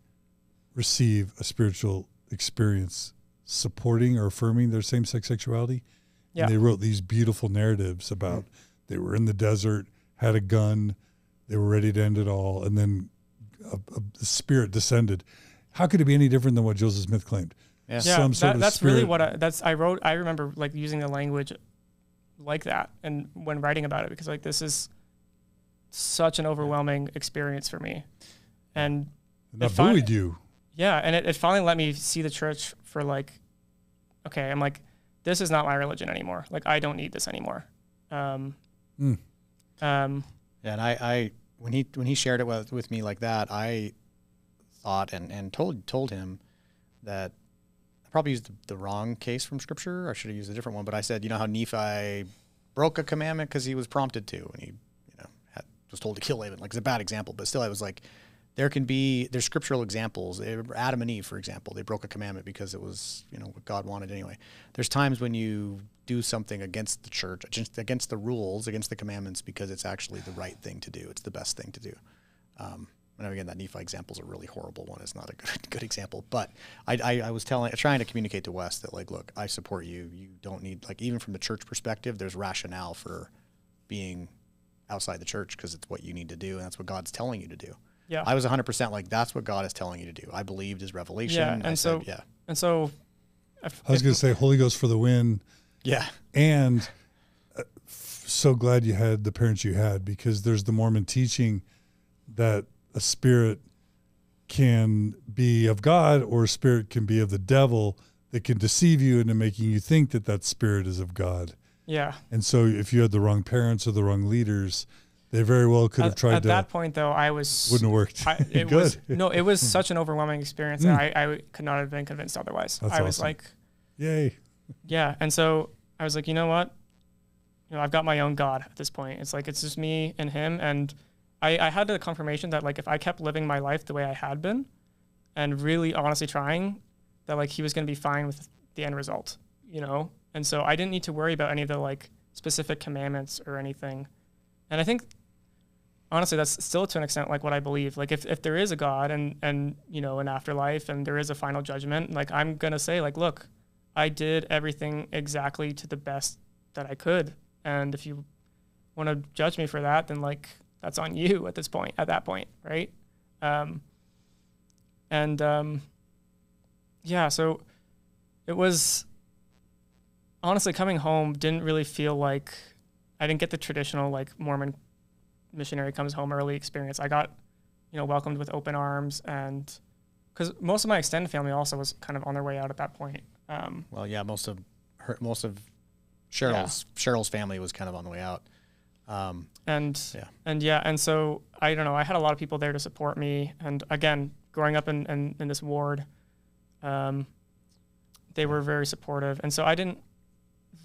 receive a spiritual experience supporting or affirming their same-sex sexuality. Yeah. And they wrote these beautiful narratives about mm-hmm. they were in the desert, had a gun, they were ready to end it all, and then a, a, a spirit descended. How could it be any different than what Joseph Smith claimed? Yeah, yeah Some sort that, of that's spirit. Really what I, that's, I wrote. I remember like using the language like that and when writing about it, because like this is such an overwhelming experience for me. And, and that buoyed you. Yeah, and it, it finally let me see the church for like, okay, I'm like, this is not my religion anymore. Like, I don't need this anymore. Um, mm. um, yeah, and I, I, when he when he shared it with, with me like that, I... And, and told told him that I probably used the, the wrong case from Scripture. I should have used a different one. But I said, you know how Nephi broke a commandment because he was prompted to, and he you know had, was told to kill Laban. Like, it's a bad example, but still, I was like, there can be there's scriptural examples. Adam and Eve, for example, they broke a commandment because it was you know what God wanted anyway. There's times when you do something against the church, against, against the rules, against the commandments because it's actually the right thing to do. It's the best thing to do. Um, And again, that Nephi example is a really horrible one. It's not a good, good example. But I, I, I was telling, trying to communicate to Wes that, like, look, I support you. You don't need, like, even from the church perspective, there's rationale for being outside the church because it's what you need to do, and that's what God's telling you to do. Yeah. I was one hundred percent like, that's what God is telling you to do. I believed his revelation. Yeah, and I so, said, yeah. And so. If, I was going to say, Holy Ghost for the win. Yeah. And uh, so glad you had the parents you had, because there's the Mormon teaching that a spirit can be of God or a spirit can be of the devil that can deceive you into making you think that that spirit is of God. Yeah. And so if you had the wrong parents or the wrong leaders, They very well could have tried to. At that point, though, I was... Wouldn't have worked. I, it Good. Was, no, it was such an overwhelming experience that I, I could not have been convinced otherwise. That's I was awesome. Like... Yay. Yeah. And so I was like, you know what? You know, I've got my own God at this point. It's like, it's just me and him. And I, I had the confirmation that, like, if I kept living my life the way I had been and really honestly trying, that, like, he was going to be fine with the end result, you know? And so I didn't need to worry about any of the, like, specific commandments or anything. And I think, honestly, that's still to an extent, like, what I believe. Like, if, if there is a God and, and, you know, an afterlife and there is a final judgment, like, I'm going to say, like, look, I did everything exactly to the best that I could. And if you want to judge me for that, then, like, that's on you at this point, at that point, right? Um, and, um, yeah, so it was, honestly, coming home didn't really feel like, I didn't get the traditional, like, Mormon missionary comes home early experience. I got, you know, welcomed with open arms, and because most of my extended family also was kind of on their way out at that point. Um, well, yeah, most of her, most of Cheryl's yeah. Cheryl's family was kind of on the way out. Um, and yeah, and yeah, and so I don't know. I had a lot of people there to support me, and again, growing up in in, in this ward, um, they were very supportive, and so I didn't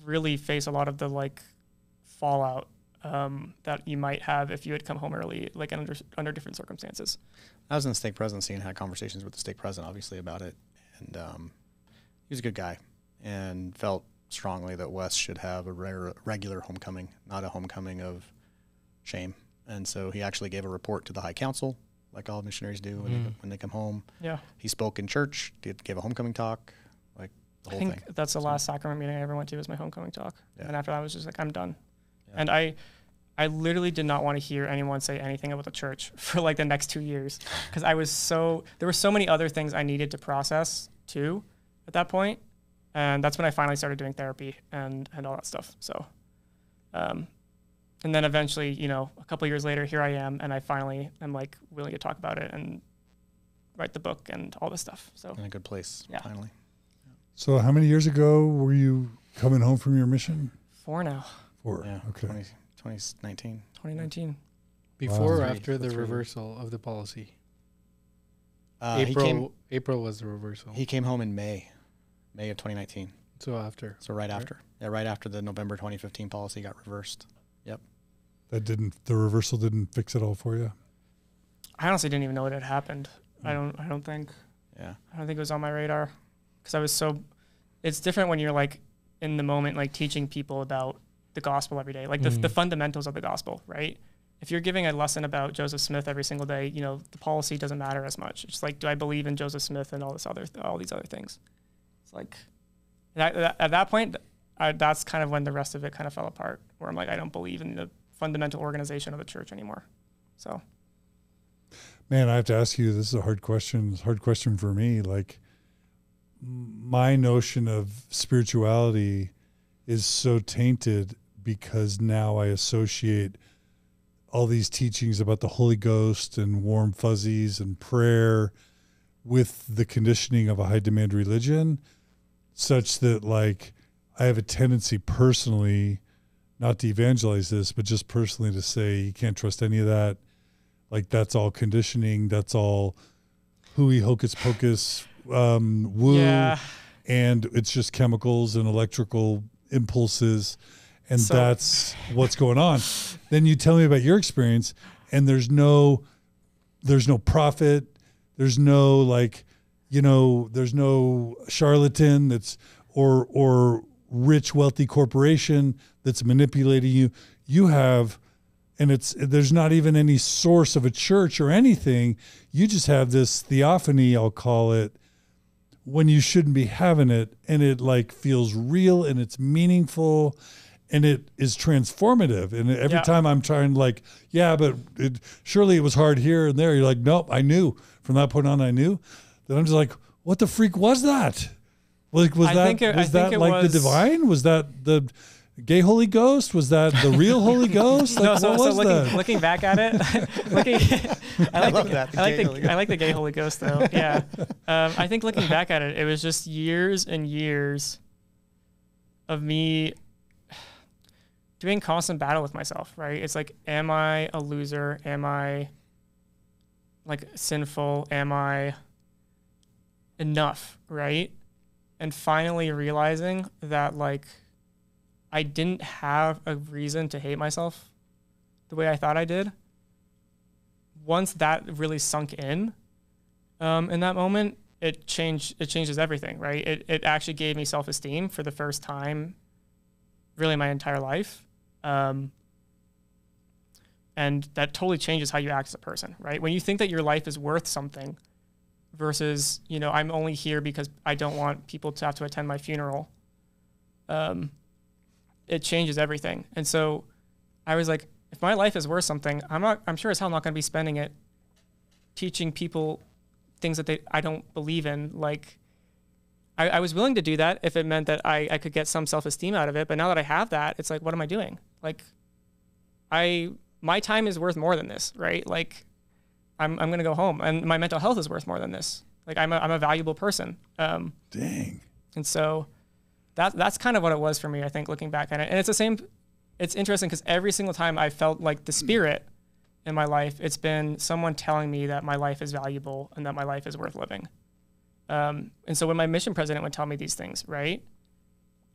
really face a lot of the like. fallout um, that you might have if you had come home early, like under under different circumstances. I was in the stake presidency and had conversations with the stake president, obviously, about it. And um, he was a good guy and felt strongly that Wes should have a rare, regular homecoming, not a homecoming of shame. And so he actually gave a report to the High Council, like all missionaries do when, mm. they, when they come home. Yeah. He spoke in church, did, gave a homecoming talk. Like the whole I think thing. That's the so. last sacrament meeting I ever went to was my homecoming talk. Yeah. And after that, I was just like, I'm done. And I, I literally did not want to hear anyone say anything about the church for like the next two years. Cause I was so, there were so many other things I needed to process too at that point. And that's when I finally started doing therapy and, and all that stuff. So, um, and then eventually, you know, a couple of years later, here I am. And I finally am like willing to talk about it and write the book and all this stuff. So in a good place, yeah. finally. So how many years ago were you coming home from your mission? Four now. Or, yeah, okay. twenty nineteen. twenty nineteen. Before wow. or after the reversal of the policy? Uh, April, he came, April was the reversal. He came home in May, May of twenty nineteen. So after. So right, right after. Yeah, right after the November twenty fifteen policy got reversed. Yep. That didn't, the reversal didn't fix it all for you? I honestly didn't even know it had happened. Mm. I don't, I don't think. Yeah. I don't think it was on my radar. Because I was so, it's different when you're like in the moment, like teaching people about the gospel every day, like the, mm. the fundamentals of the gospel, right? If you're giving a lesson about Joseph Smith every single day, you know, the policy doesn't matter as much. It's like, do I believe in Joseph Smith and all this other, th all these other things? It's like, that, that, at that point, I, that's kind of when the rest of it kind of fell apart, where I'm like, I don't believe in the fundamental organization of the church anymore. So. Man, I have to ask you, this is a hard question. It's a hard question for me. Like my notion of spirituality is so tainted because now I associate all these teachings about the Holy Ghost and warm fuzzies and prayer with the conditioning of a high demand religion, such that like I have a tendency personally, not to evangelize this, but just personally to say, you can't trust any of that. Like that's all conditioning. That's all hooey hocus pocus, um, woo. Yeah. And it's just chemicals and electrical impulses, and so. That's what's going on. Then you tell me about your experience, and there's no there's no prophet, there's no like, you know, there's no charlatan that's or or rich wealthy corporation that's manipulating you. You have, and it's there's not even any source of a church or anything. You just have this theophany, I'll call it, when you shouldn't be having it, and it like feels real and it's meaningful and it is transformative. And every yeah. time I'm trying like, yeah, but it, surely it was hard here and there. You're like, nope, I knew from that point on, I knew that. I'm just like, what the freak was that? Like, was I that, think it, was I that think it like was... the divine? Was that the gay Holy Ghost? Was that the real Holy Ghost? Like, no, so, what so was looking, that? Looking back at it, looking, I, like I love the, that. The I, like the, I like the gay Holy Ghost, though. Yeah. Um, I think looking back at it, it was just years and years of me doing constant battle with myself, right? It's like, am I a loser? Am I like sinful? Am I enough, right? And finally realizing that like I didn't have a reason to hate myself the way I thought I did. Once that really sunk in, um, in that moment, it changed, it changes everything, right? It, it actually gave me self-esteem for the first time, really my entire life. Um, and that totally changes how you act as a person, right? When you think that your life is worth something versus, you know, I'm only here because I don't want people to have to attend my funeral. Um, it changes everything. And so I was like, if my life is worth something, I'm not, I'm sure as hell not going to be spending it teaching people things that they, I don't believe in. Like I, I was willing to do that if it meant that I, I could get some self-esteem out of it. But now that I have that, it's like, what am I doing? Like I, my time is worth more than this, right? Like I'm, I'm going to go home and my mental health is worth more than this. Like I'm a, I'm a valuable person. Um, Dang. And so that, that's kind of what it was for me, I think, looking back at it. And it's the same, it's interesting because every single time I felt like the spirit in my life, it's been someone telling me that my life is valuable and that my life is worth living. Um, and so when my mission president would tell me these things, right?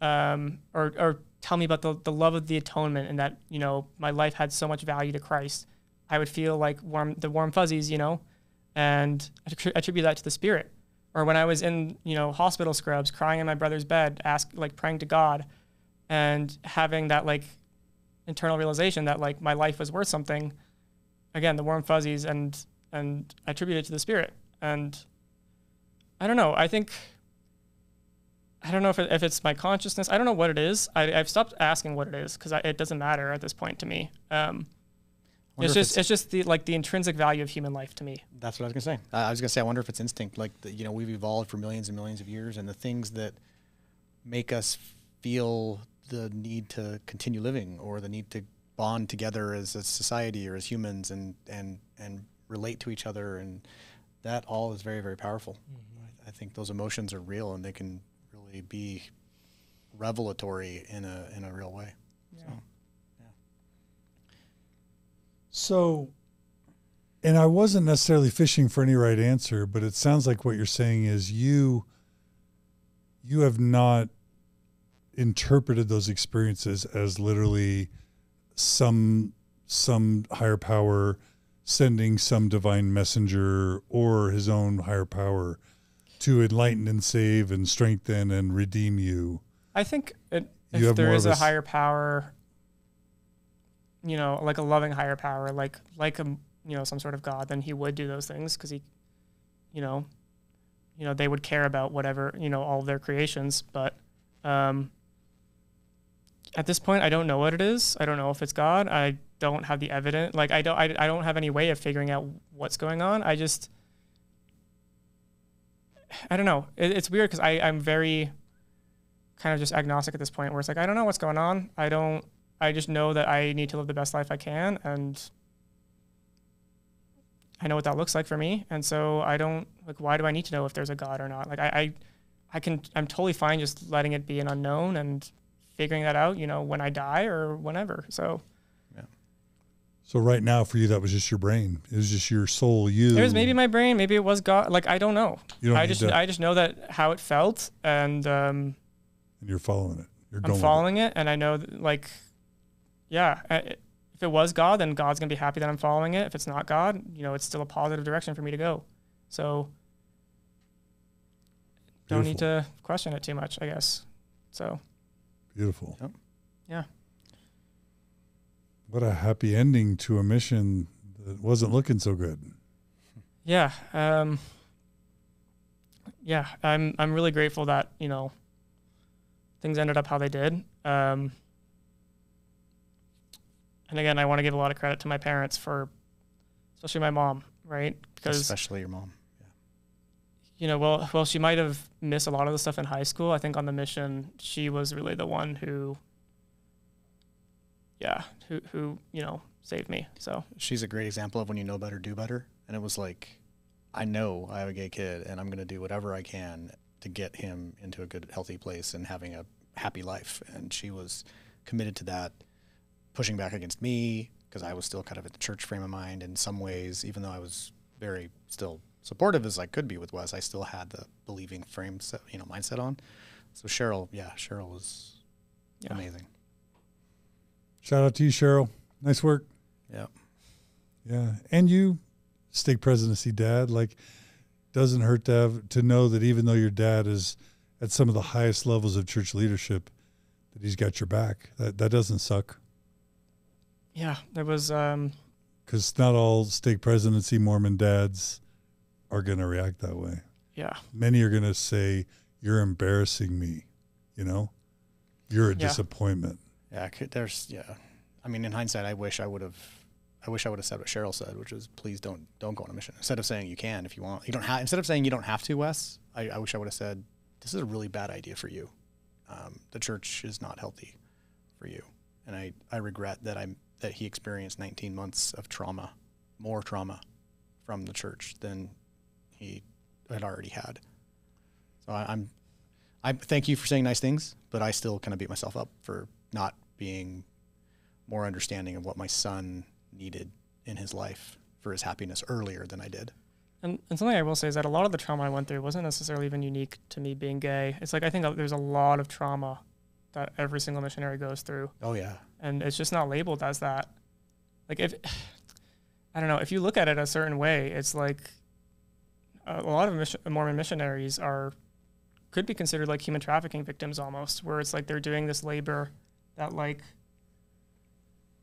Um, or, or tell me about the, the love of the atonement and that, you know, my life had so much value to Christ, I would feel like warm, the warm fuzzies, you know, and attribute that to the spirit. Or when I was in, you know, hospital scrubs, crying in my brother's bed, ask, like praying to God and having that like internal realization that like my life was worth something. Again, the warm fuzzies and, and attribute it to the spirit. And I don't know, I think, I don't know if, it, if it's my consciousness. I don't know what it is. I, I've stopped asking what it is because it doesn't matter at this point to me. Um, It's just, it's, it's just the, like the intrinsic value of human life to me. That's what I was going to say. Uh, I was going to say, I wonder if it's instinct. Like, the, you know, we've evolved for millions and millions of years, and the things that make us feel the need to continue living or the need to bond together as a society or as humans and, and, and relate to each other. And that all is very, very powerful. Mm-hmm. I, I think those emotions are real and they can really be revelatory in a, in a real way. Yeah. So. So, and I wasn't necessarily fishing for any right answer, but it sounds like what you're saying is you, you have not interpreted those experiences as literally some, some higher power sending some divine messenger or his own higher power to enlighten and save and strengthen and redeem you. I think it, if there is a higher power, you know, like a loving higher power, like, like, a, you know, some sort of God, then he would do those things. Cause he, you know, you know, they would care about whatever, you know, all of their creations. But, um, at this point, I don't know what it is. I don't know if it's God. I don't have the evidence. Like I don't, I, I don't have any way of figuring out what's going on. I just, I don't know. It, it's weird. Cause I, I'm very kind of just agnostic at this point where it's like, I don't know what's going on. I don't, I just know that I need to live the best life I can, and I know what that looks like for me. And so I don't, like, why do I need to know if there's a God or not? Like, I, I, I can, I'm totally fine just letting it be an unknown and figuring that out, you know, when I die or whenever. So, yeah. So right now for you, that was just your brain. It was just your soul. You. It was maybe my brain. Maybe it was God. Like, I don't know. You don't I just, to. I just know that how it felt, and um, and you're following it. You're going. I'm following it. it, and I know that, like. Yeah, if it was God, then God's going to be happy that I'm following it. If it's not God, you know, it's still a positive direction for me to go. So don't Beautiful. Need to question it too much, I guess. So Beautiful. Yep. Yeah. What a happy ending to a mission that wasn't looking so good. Yeah. Um, yeah, I'm, I'm really grateful that, you know, things ended up how they did. Um, And again, I want to give a lot of credit to my parents for, especially my mom, right? Because especially your mom. Yeah. You know, well, well, she might have missed a lot of the stuff in high school. I think on the mission, she was really the one who, yeah, who, who, you know, saved me. So she's a great example of when you know better, do better. And it was like, I know I have a gay kid, and I'm going to do whatever I can to get him into a good, healthy place and having a happy life. And she was committed to that. pushing back against me, because I was still kind of at the church frame of mind in some ways, even though I was very still supportive as I could be with Wes. I still had the believing frame, set, you know, mindset on. So Cheryl, yeah, Cheryl was yeah. amazing. Shout out to you, Cheryl. Nice work. Yeah. Yeah. And you, Stake Presidency dad, like, doesn't hurt to have, to know that even though your dad is at some of the highest levels of church leadership, that he's got your back. That that doesn't suck. Yeah, there was. Um, because not all Stake Presidency Mormon dads are going to react that way. Yeah. Many are going to say, you're embarrassing me, you know? You're a yeah. disappointment. Yeah, there's, yeah. I mean, in hindsight, I wish I would have, I wish I would have said what Cheryl said, which is, please don't, don't go on a mission. Instead of saying you can if you want, you don't have, instead of saying you don't have to, Wes, I, I wish I would have said, this is a really bad idea for you. Um, the church is not healthy for you. And I, I regret that I'm, that he experienced nineteen months of trauma, more trauma from the church than he had already had. So I, I'm, I thank you for saying nice things, but I still kind of beat myself up for not being more understanding of what my son needed in his life for his happiness earlier than I did. And, and something I will say is that a lot of the trauma I went through wasn't necessarily even unique to me being gay. It's like, I think there's a lot of trauma that every single missionary goes through. Oh yeah. And it's just not labeled as that. Like, if, I don't know, if you look at it a certain way, it's like a lot of mission, Mormon missionaries are, could be considered like human trafficking victims almost, where it's like they're doing this labor that, like,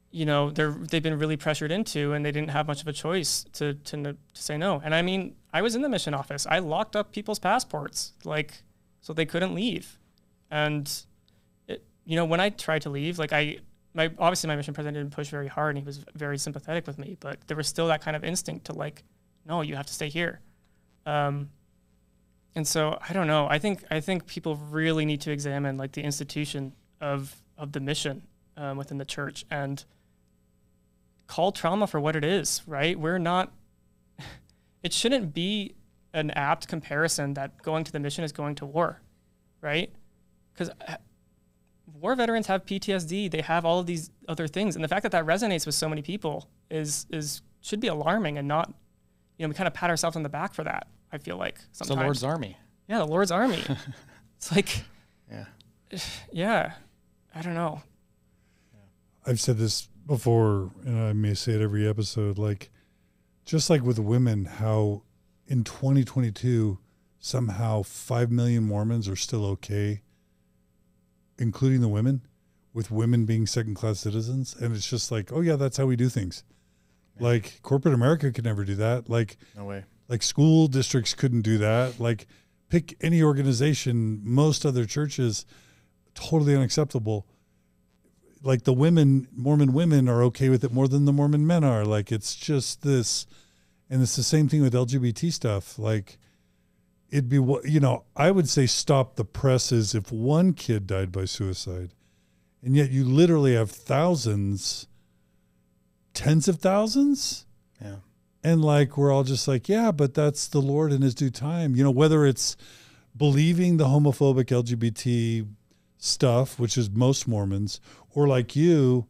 you know, they're, they've been really pressured into, and they didn't have much of a choice to, to, to say no. And I mean, I was in the mission office. I locked up people's passports, like, so they couldn't leave. And it, you know, when I tried to leave, like I, my, obviously my mission president didn't push very hard, and he was very sympathetic with me, but there was still that kind of instinct to, like, no, you have to stay here. Um, and so I don't know. I think I think people really need to examine, like, the institution of of the mission um, within the church, and call trauma for what it is. Right? We're not. It shouldn't be an apt comparison that going to the mission is going to war, right? Because war veterans have P T S D. They have all of these other things, and the fact that that resonates with so many people is is should be alarming, and not. You know, we kind of pat ourselves on the back for that, I feel like. Sometimes. It's the Lord's army. Yeah, the Lord's army. It's like, yeah, yeah, I don't know. I've said this before, and I may say it every episode, like, just like with women, how in twenty twenty-two, somehow five million Mormons are still okay, including the women, with women being second-class citizens. And it's just like, oh, yeah, that's how we do things. Like, corporate America could never do that. Like, no way. Like, school districts couldn't do that. Like, pick any organization, most other churches, totally unacceptable. Like, the women, Mormon women are okay with it more than the Mormon men are. Like, it's just this, and it's the same thing with L G B T stuff. Like, it'd be, you know, I would say stop the presses if one kid died by suicide. And yet you literally have thousands tens of thousands. Yeah. And like, we're all just like, yeah, but that's the Lord in his due time. You know, whether it's believing the homophobic L G B T stuff, which is most Mormons, or like you,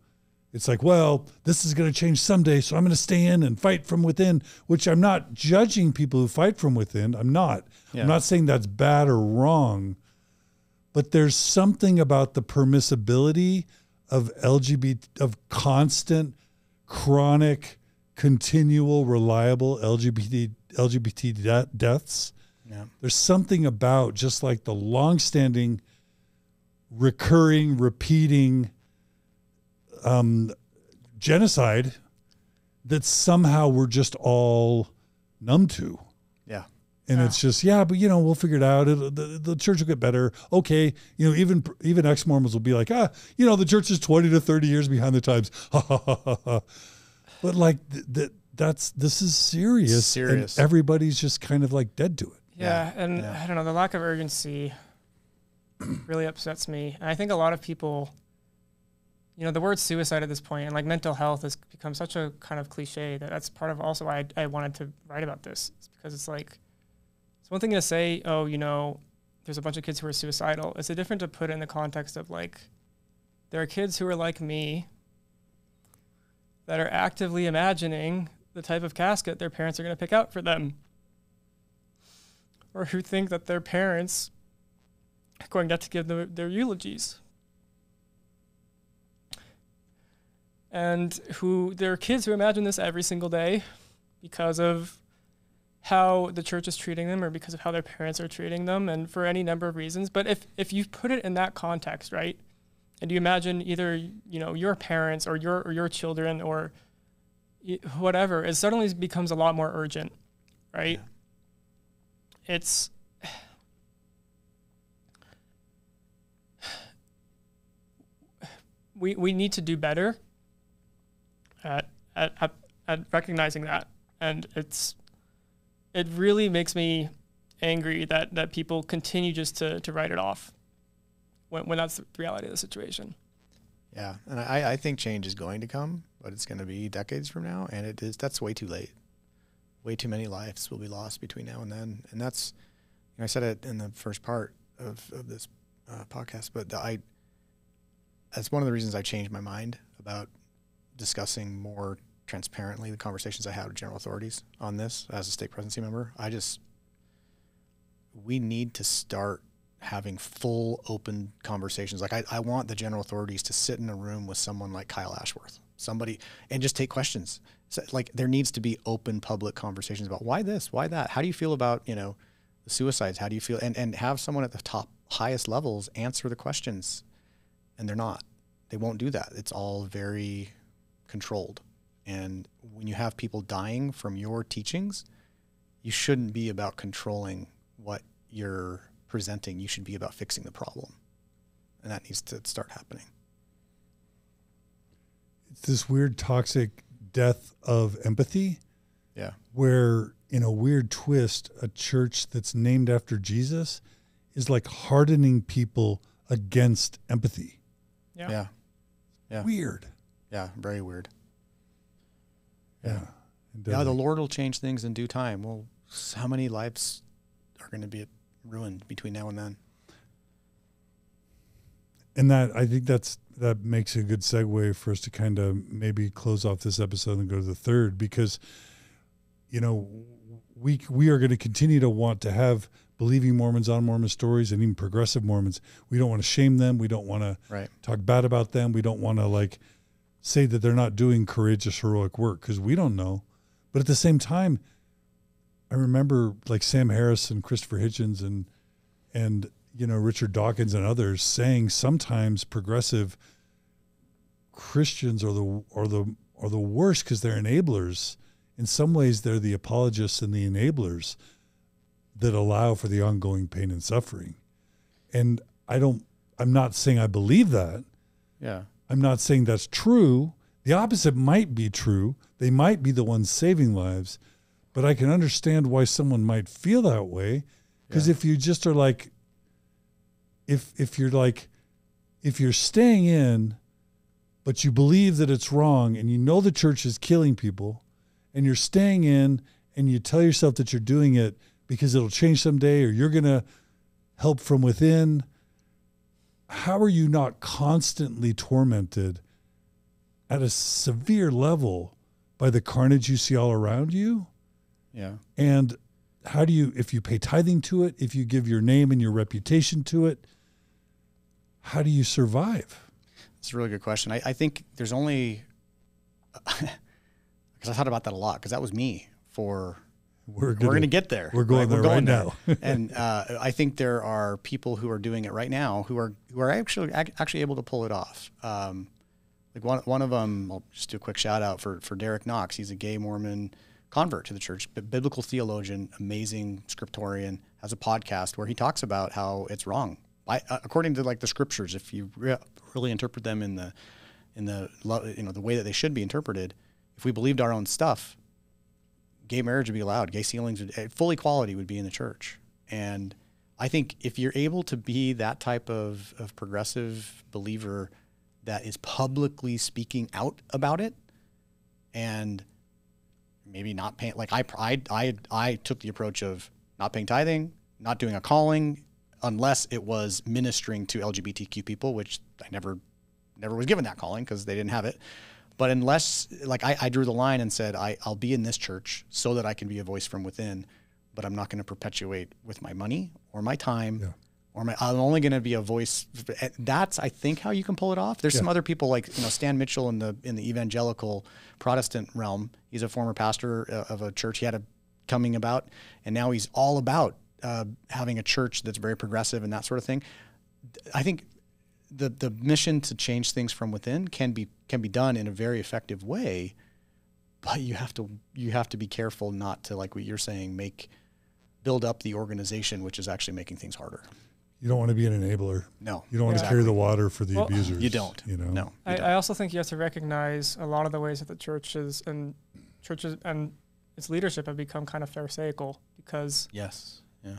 it's like, well, this is going to change someday, so I'm going to stay in and fight from within, which I'm not judging people who fight from within. I'm not. Yeah. I'm not saying that's bad or wrong, but there's something about the permissibility of L G B T, of constant, chronic, continual, reliable L G B T L G B T de deaths. Yeah. There's something about just like the longstanding, recurring, repeating um, genocide that somehow we're just all numb to. Yeah, and yeah. It's just yeah, but you know we'll figure it out. It'll, the, the church will get better. Okay, you know even even ex-Mormons will be like ah, you know the church is twenty to thirty years behind the times. But like th th that's this is serious. Serious. And everybody's just kind of like dead to it. Yeah, yeah. and yeah. I don't know, the lack of urgency really upsets me. And I think a lot of people, you know, the word suicide at this point and like mental health has become such a kind of cliche that that's part of also why I, I wanted to write about this. It's because it's like, it's one thing to say, oh, you know, there's a bunch of kids who are suicidal. It's a different to put it in the context of like, there are kids who are like me that are actively imagining the type of casket their parents are going to pick out for them, or who think that their parents are going to have to give them their eulogies, and who there are kids who imagine this every single day because of how the church is treating them or because of how their parents are treating them, and for any number of reasons. But if, if you put it in that context, right, and you imagine either, you know, your parents or your or your children or whatever, it suddenly becomes a lot more urgent, right? Yeah. It's, we we need to do better at, at, at, at recognizing that. And it's, it really makes me angry that, that people continue just to, to write it off when, when that's the reality of the situation. Yeah, and I, I think change is going to come, but it's going to be decades from now, and it is that's way too late. Way too many lives will be lost between now and then. And that's, you know, I said it in the first part of, of this uh, podcast, but the, I that's one of the reasons I changed my mind about discussing more transparently the conversations I had with general authorities on this as a state presidency member. I just, we need to start having full open conversations. Like I, I want the general authorities to sit in a room with someone like Kyle Ashworth, somebody, and just take questions. So, like, there needs to be open public conversations about why this, why that, how do you feel about, you know, the suicides? How do you feel? And, and have someone at the top highest levels answer the questions, and they're not, they won't do that. It's all very controlled. And when you have people dying from your teachings, you shouldn't be about controlling what you're presenting. You should be about fixing the problem. And that needs to start happening. It's this weird toxic death of empathy. Yeah. Where, in a weird twist, a church that's named after Jesus is like hardening people against empathy. Yeah. Yeah. Yeah. Weird. Yeah. Very weird. Yeah. Yeah, the Lord will change things in due time. Well, how many lives are going to be ruined between now and then? And that, I think that's, that makes a good segue for us to kind of maybe close off this episode and go to the third, because, you know, we, we are going to continue to want to have believing Mormons on Mormon Stories, and even progressive Mormons. We don't want to shame them. We don't want to right. talk bad about them. We don't want to, like, say that they're not doing courageous, heroic work, because we don't know. But at the same time, I remember, like, Sam Harris and Christopher Hitchens and, and you know, Richard Dawkins and others saying sometimes progressive Christians are the, are the, are the worst because they're enablers. In some ways, they're the apologists and the enablers that allow for the ongoing pain and suffering. And I don't, I'm not saying I believe that. Yeah. I'm not saying that's true. The opposite might be true. They might be the ones saving lives, but I can understand why someone might feel that way. Because yeah. if you just are like, if, if you're like, if you're staying in, but you believe that it's wrong and you know the church is killing people, and you're staying in and you tell yourself that you're doing it because it'll change someday, or you're going to help from within, how are you not constantly tormented at a severe level by the carnage you see all around you? Yeah. And how do you, if you pay tithing to it, if you give your name and your reputation to it, how do you survive? That's a really good question. I, I think there's only, because I thought about that a lot, because that was me for, we're going to get there. We're going, like, we're there going right there. now. And uh, I think there are people who are doing it right now who are who are actually actually able to pull it off. Um, like one one of them, I'll just do a quick shout out for for Derek Knox. He's a gay Mormon convert to the church, but biblical theologian, amazing scriptorian, has a podcast where he talks about how it's wrong by uh, according to, like, the scriptures. If you re really interpret them in the in the you know the way that they should be interpreted, if we believed our own stuff, gay marriage would be allowed. Gay ceilings, would, full equality would be in the church. And I think if you're able to be that type of, of progressive believer that is publicly speaking out about it, and maybe not paying, like I, I, I, I took the approach of not paying tithing, not doing a calling, unless it was ministering to L G B T Q people, which I never, never was given that calling because they didn't have it. But unless, like I, I drew the line and said, I, I'll be in this church so that I can be a voice from within, but I'm not going to perpetuate with my money or my time yeah. or my, I'm only going to be a voice. That's, I think, how you can pull it off. There's yeah. some other people like, you know, Stan Mitchell in the, in the evangelical Protestant realm. He's a former pastor of a church. He had a coming about, and now he's all about uh, having a church that's very progressive and that sort of thing. I think the the mission to change things from within can be can be done in a very effective way, but you have to you have to be careful not to, like what you're saying, make build up the organization, which is actually making things harder. You don't want to be an enabler. No, you don't want exactly. to carry the water for the well, abusers. You don't. You know. No. You I, don't. I also think you have to recognize a lot of the ways that the churches and churches and its leadership have become kind of pharisaical because yes, yeah.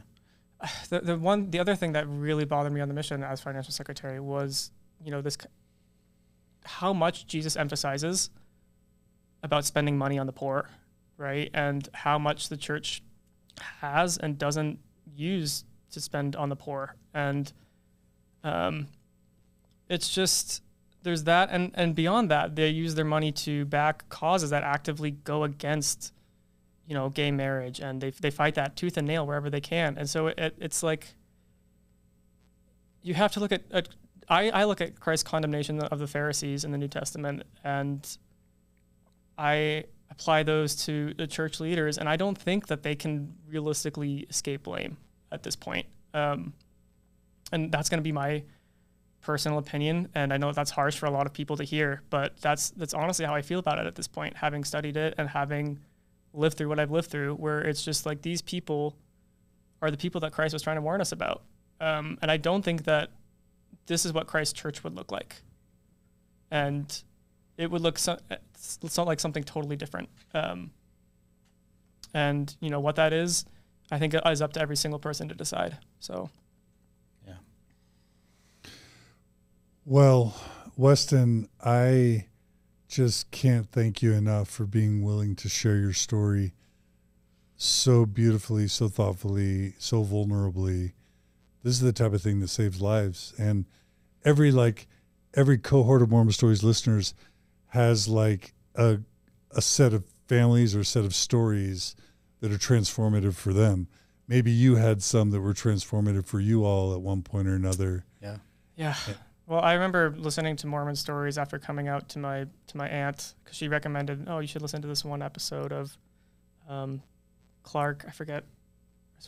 The, the one, the other thing that really bothered me on the mission as financial secretary was, you know, this, how much Jesus emphasizes about spending money on the poor, right? And how much the church has and doesn't use to spend on the poor. And um, it's just, there's that. And, and beyond that, they use their money to back causes that actively go against, you know, gay marriage, and they they fight that tooth and nail wherever they can. And so it, it, it's like you have to look at, at I, I look at Christ's condemnation of the Pharisees in the New Testament, and I apply those to the church leaders, and I don't think that they can realistically escape blame at this point. Um, and that's going to be my personal opinion, and I know that's harsh for a lot of people to hear, but that's that's honestly how I feel about it at this point, having studied it and having lived through what I've lived through, where it's just like these people are the people that Christ was trying to warn us about. Um, and I don't think that this is what Christ's church would look like. And it would look so, it's not like something totally different. Um, and, you know, what that is, I think it is up to every single person to decide. So, yeah. Well, Weston, I... just can't thank you enough for being willing to share your story so beautifully, so thoughtfully, so vulnerably. This is the type of thing that saves lives. And every like every cohort of Mormon Stories listeners has like a a set of families or a set of stories that are transformative for them. Maybe you had some that were transformative for you all at one point or another. Yeah. Yeah. yeah. Well, I remember listening to Mormon Stories after coming out to my to my aunt, because she recommended, oh, you should listen to this one episode of um, Clark. I forget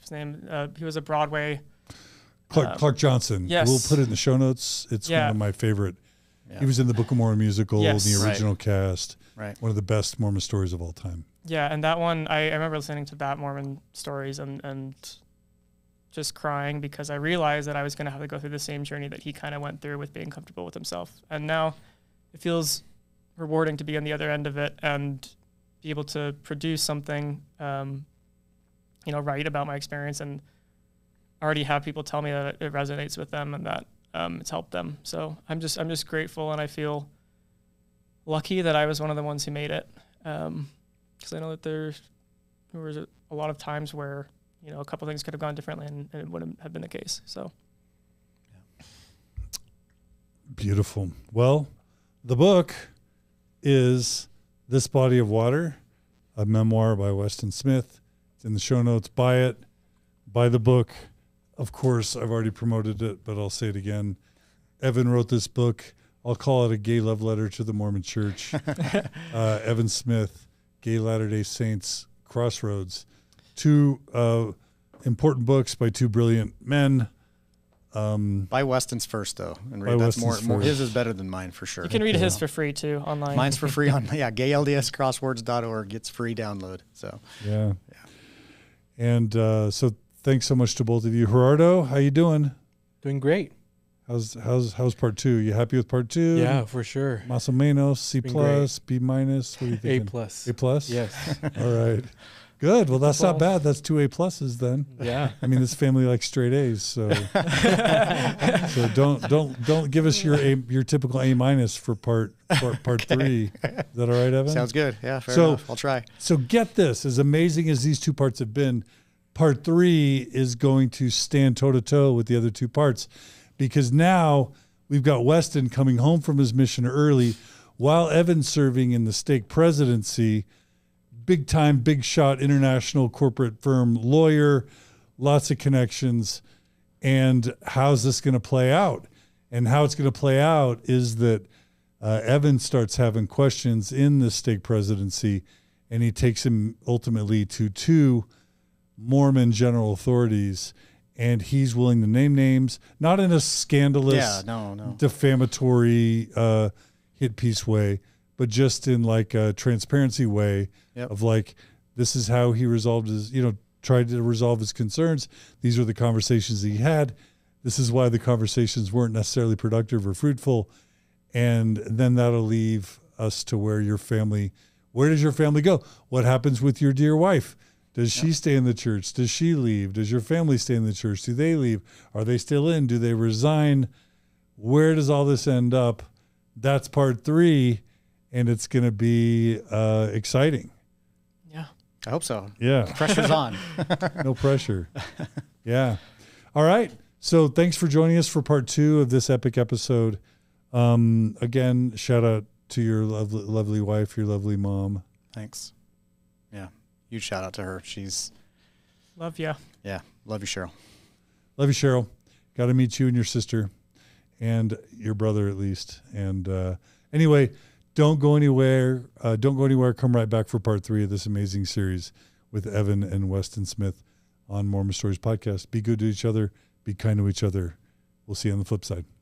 his name. Uh, he was a Broadway. Clark, um, Clark Johnson. Yes. We'll put it in the show notes. It's yeah. one of my favorite. Yeah. He was in the Book of Mormon musical, yes. the original right. cast. Right. One of the best Mormon stories of all time. Yeah, and that one, I, I remember listening to that Mormon Stories and and. just crying, because I realized that I was going to have to go through the same journey that he kind of went through with being comfortable with himself. And now it feels rewarding to be on the other end of it and be able to produce something, um, you know, write about my experience, and already have people tell me that it resonates with them and that um, it's helped them. So I'm just, I'm just grateful. And I feel lucky that I was one of the ones who made it. Um, 'cause I know that there's, there was a lot of times where, you know, a couple of things could have gone differently, and, and it wouldn't have been the case. So, yeah. Beautiful. Well, the book is This Body of Water, a memoir by Weston Smith. It's in the show notes. Buy it. Buy the book. Of course, I've already promoted it, but I'll say it again. Evan wrote this book. I'll call it a gay love letter to the Mormon Church. uh, Evan Smith, Gay Latter-day Saints, Crossroads. Two uh, important books by two brilliant men. Um, Buy Weston's first, though, and read that's more, more. His is better than mine for sure. You can read yeah. his for free too online. Mine's for free on yeah, gay L D S crosswords dot org. It's free download. So yeah, yeah. And uh, so thanks so much to both of you. Gerardo, how you doing? Doing great. How's how's how's part two? You happy with part two? Yeah, for sure. Más o menos, C plus, B minus. What are you thinking? A plus. A plus. Yes. All right. Good. Well, that's not bad. That's two A pluses then. Yeah. I mean, this family likes straight A's, so so don't don't don't give us your A, your typical A minus for part part, part okay. three. Is that all right, Evan? Sounds good. Yeah. Fair so, enough. I'll try. So get this. As amazing as these two parts have been, part three is going to stand toe to toe with the other two parts, because now we've got Weston coming home from his mission early. while Evan's serving in the stake presidency, big time, big shot, international corporate firm lawyer, lots of connections. And how's this going to play out? And how it's going to play out is that uh, Evan starts having questions in the stake presidency, and he takes him ultimately to two Mormon general authorities, and he's willing to name names, not in a scandalous, yeah, no, no. defamatory uh, hit piece way, but just in like a transparency way, yep. of like, this is how he resolved his, you know, tried to resolve his concerns. These were the conversations he had. This is why the conversations weren't necessarily productive or fruitful. And then that'll leave us to where your family, where does your family go? What happens with your dear wife? Does she stay in the church? Does she leave? Does your family stay in the church? Do they leave? Are they still in? Do they resign? Where does all this end up? That's part three, and it's going to be uh, exciting. Yeah. I hope so. Yeah. Pressure's on. No pressure. Yeah. All right. So thanks for joining us for part two of this epic episode. Um, again, shout out to your lovely, lovely wife, your lovely mom. Thanks. Yeah. Huge shout out to her. She's love you. Yeah. Love you, Cheryl. Love you, Cheryl. Got to meet you and your sister and your brother at least. And, uh, anyway, don't go anywhere. Uh, don't go anywhere. Come right back for part three of this amazing series with Evan and Weston Smith on Mormon Stories Podcast. Be good to each other. Be kind to each other. We'll see you on the flip side.